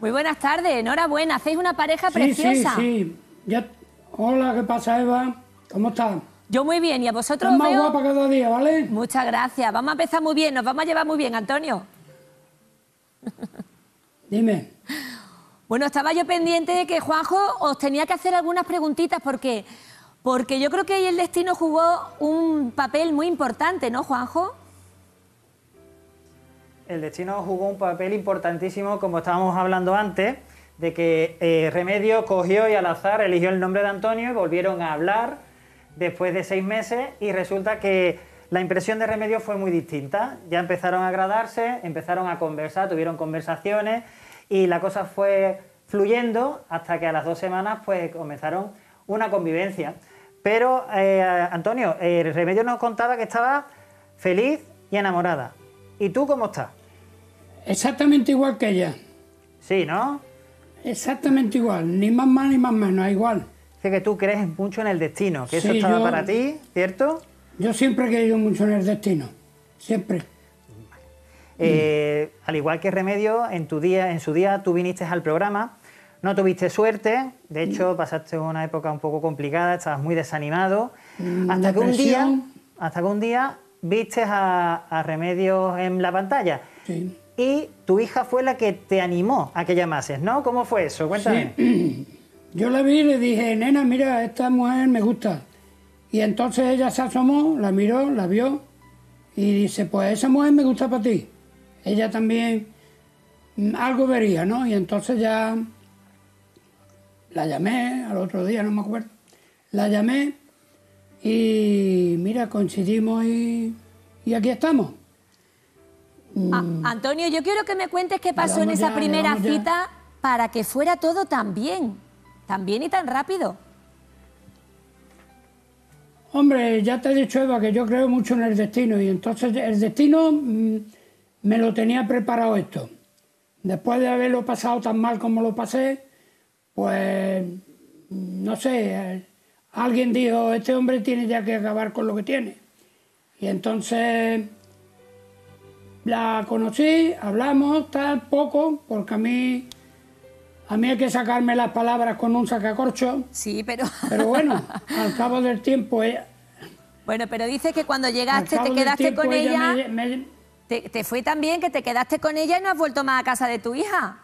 Muy buenas tardes, enhorabuena. Hacéis una pareja preciosa. Sí. Ya... Hola, ¿qué pasa, Eva? ¿Cómo estás? Yo muy bien, y a vosotros os veo... Estás más guapa cada día, ¿vale? Muchas gracias. Vamos a empezar muy bien, nos vamos a llevar muy bien, Antonio. Dime. Bueno, estaba yo pendiente de que Juanjo os tenía que hacer algunas preguntitas porque yo creo que ahí el destino jugó un papel muy importante, ¿no, Juanjo? El destino jugó un papel importantísimo, como estábamos hablando antes, de que Remedios cogió y al azar eligió el nombre de Antonio y volvieron a hablar después de 6 meses y resulta que la impresión de Remedios fue muy distinta. Ya empezaron a agradarse, empezaron a conversar, tuvieron conversaciones y la cosa fue fluyendo hasta que a las 2 semanas pues comenzaron una convivencia. Pero Antonio, Remedios nos contaba que estaba feliz y enamorada. ¿Y tú cómo estás? Exactamente igual que ella. Sí, ¿no? Exactamente igual, ni más mal ni más menos, igual. Sé que tú crees mucho en el destino, que sí, eso estaba para ti, ¿cierto? Yo siempre he creído mucho en el destino, siempre. Vale. Al igual que Remedios, en su día tú viniste al programa, no tuviste suerte, de hecho pasaste una época un poco complicada, estabas muy desanimado, hasta que un día viste a Remedios en la pantalla. Sí. Y tu hija fue la que te animó a que llamases, ¿no? ¿Cómo fue eso? Cuéntame. Sí. Yo la vi y le dije, nena, mira, esta mujer me gusta. Y entonces ella se asomó, la miró, la vio y dice, pues esa mujer me gusta para ti. Ella también algo vería, ¿no? Y entonces ya la llamé, al otro día, no me acuerdo, la llamé y mira, coincidimos y aquí estamos. Antonio, yo quiero que me cuentes qué pasó en esa primera cita para que fuera todo tan bien. Tan bien y tan rápido. Hombre, ya te he dicho, Eva, que yo creo mucho en el destino y entonces el destino me lo tenía preparado esto. Después de haberlo pasado tan mal como lo pasé, pues, no sé, alguien dijo, este hombre tiene ya que acabar con lo que tiene. Y entonces la conocí, hablamos, tal, poco, porque a mí... A mí hay que sacarme las palabras con un sacacorcho. Sí, pero... Pero bueno, al cabo del tiempo... Bueno, pero dices que cuando llegaste te quedaste con ella... Te fue tan bien que te quedaste con ella y no has vuelto más a casa de tu hija.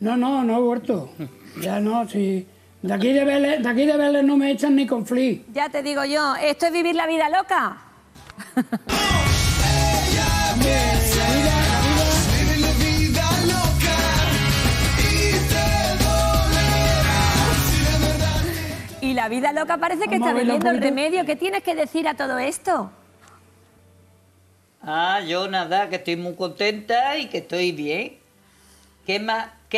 No, no, no he vuelto. Ya no, sí... De aquí de Vélez no me echan ni conflicto. Ya te digo yo, esto es vivir la vida loca. Y la vida loca parece que está viviendo el Remedio. ¿Qué tienes que decir a todo esto? Ah, yo nada, que estoy muy contenta y que estoy bien. ¿Qué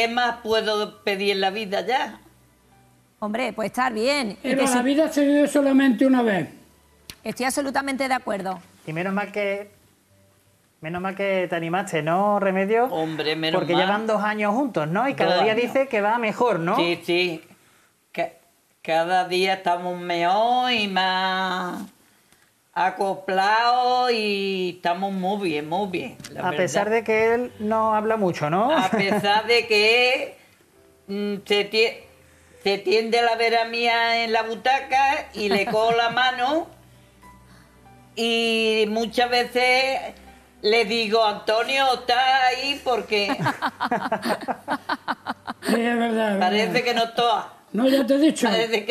más puedo pedir en la vida ya? Hombre, pues estar bien. Pero la vida se vive solamente una vez. Estoy absolutamente de acuerdo. Y menos mal que te animaste, ¿no, Remedios? Hombre, menos mal. Porque llevan 2 años juntos, ¿no? Y cada día dice que va mejor, ¿no? Sí, sí. Cada día estamos mejor y más acoplados y estamos muy bien, muy bien. A pesar de que él no habla mucho, ¿no? A pesar de que él se tiende la veranía en la butaca y le cojo la mano y muchas veces le digo, Antonio, está ahí porque... Sí, es verdad. Parece que no está. No, ya te he dicho. Parece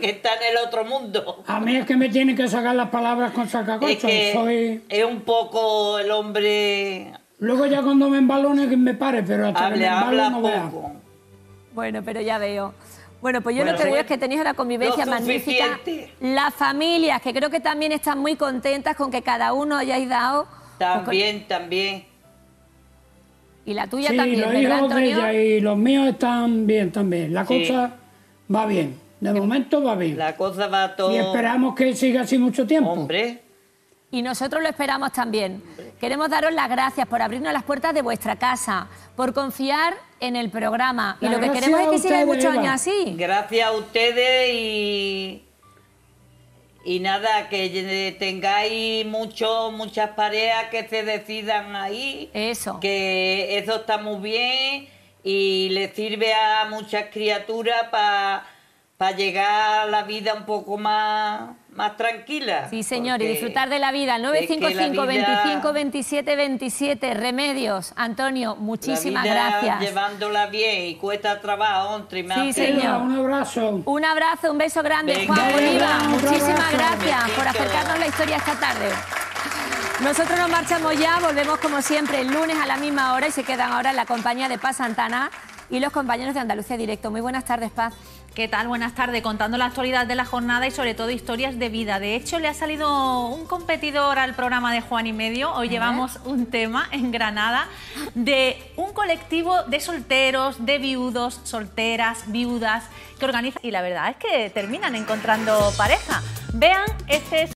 que está en el otro mundo. A mí es que me tienen que sacar las palabras con sacacorchos. Es que es un poco el hombre... Luego ya cuando me embalone que me pare, pero hasta que me embalo no vea. Bueno, pero ya veo. Bueno, pues yo lo que veo es que tenéis una convivencia magnífica. Las familias, que creo que también están muy contentas con que cada uno hayáis dado... También. Y la tuya también, ¿verdad, Antonio? Sí, los hijos de ella y los míos están bien también. La cosa va bien. De momento va bien. La cosa va todo... Y esperamos que siga así mucho tiempo. Hombre. Y nosotros lo esperamos también. Queremos daros las gracias por abrirnos las puertas de vuestra casa, por confiar en el programa. Y lo que queremos es que sigáis muchos años así. Gracias a ustedes y nada, que tengáis muchas parejas que se decidan ahí. Eso. Que eso está muy bien y les sirve a muchas criaturas para llegar a la vida un poco más tranquila. Sí, señor, y disfrutar de la vida. 955-25-27-27, Remedios. Antonio, muchísimas gracias. Llevándola bien y cuesta trabajo, entre más. Sí, señor. Un abrazo. Un abrazo, un beso grande, Juan Oliva. Muchísimas gracias por acercarnos la historia esta tarde. Nosotros nos marchamos ya, volvemos como siempre el lunes a la misma hora y se quedan ahora en la compañía de Paz Santana y los compañeros de Andalucía Directo. Muy buenas tardes, Paz. ¿Qué tal? Buenas tardes, contando la actualidad de la jornada y sobre todo historias de vida. De hecho, le ha salido un competidor al programa de Juan y Medio. Hoy llevamos un tema en Granada de un colectivo de solteros, de viudos, solteras, viudas, que organizan... Y la verdad es que terminan encontrando pareja. Vean, este es...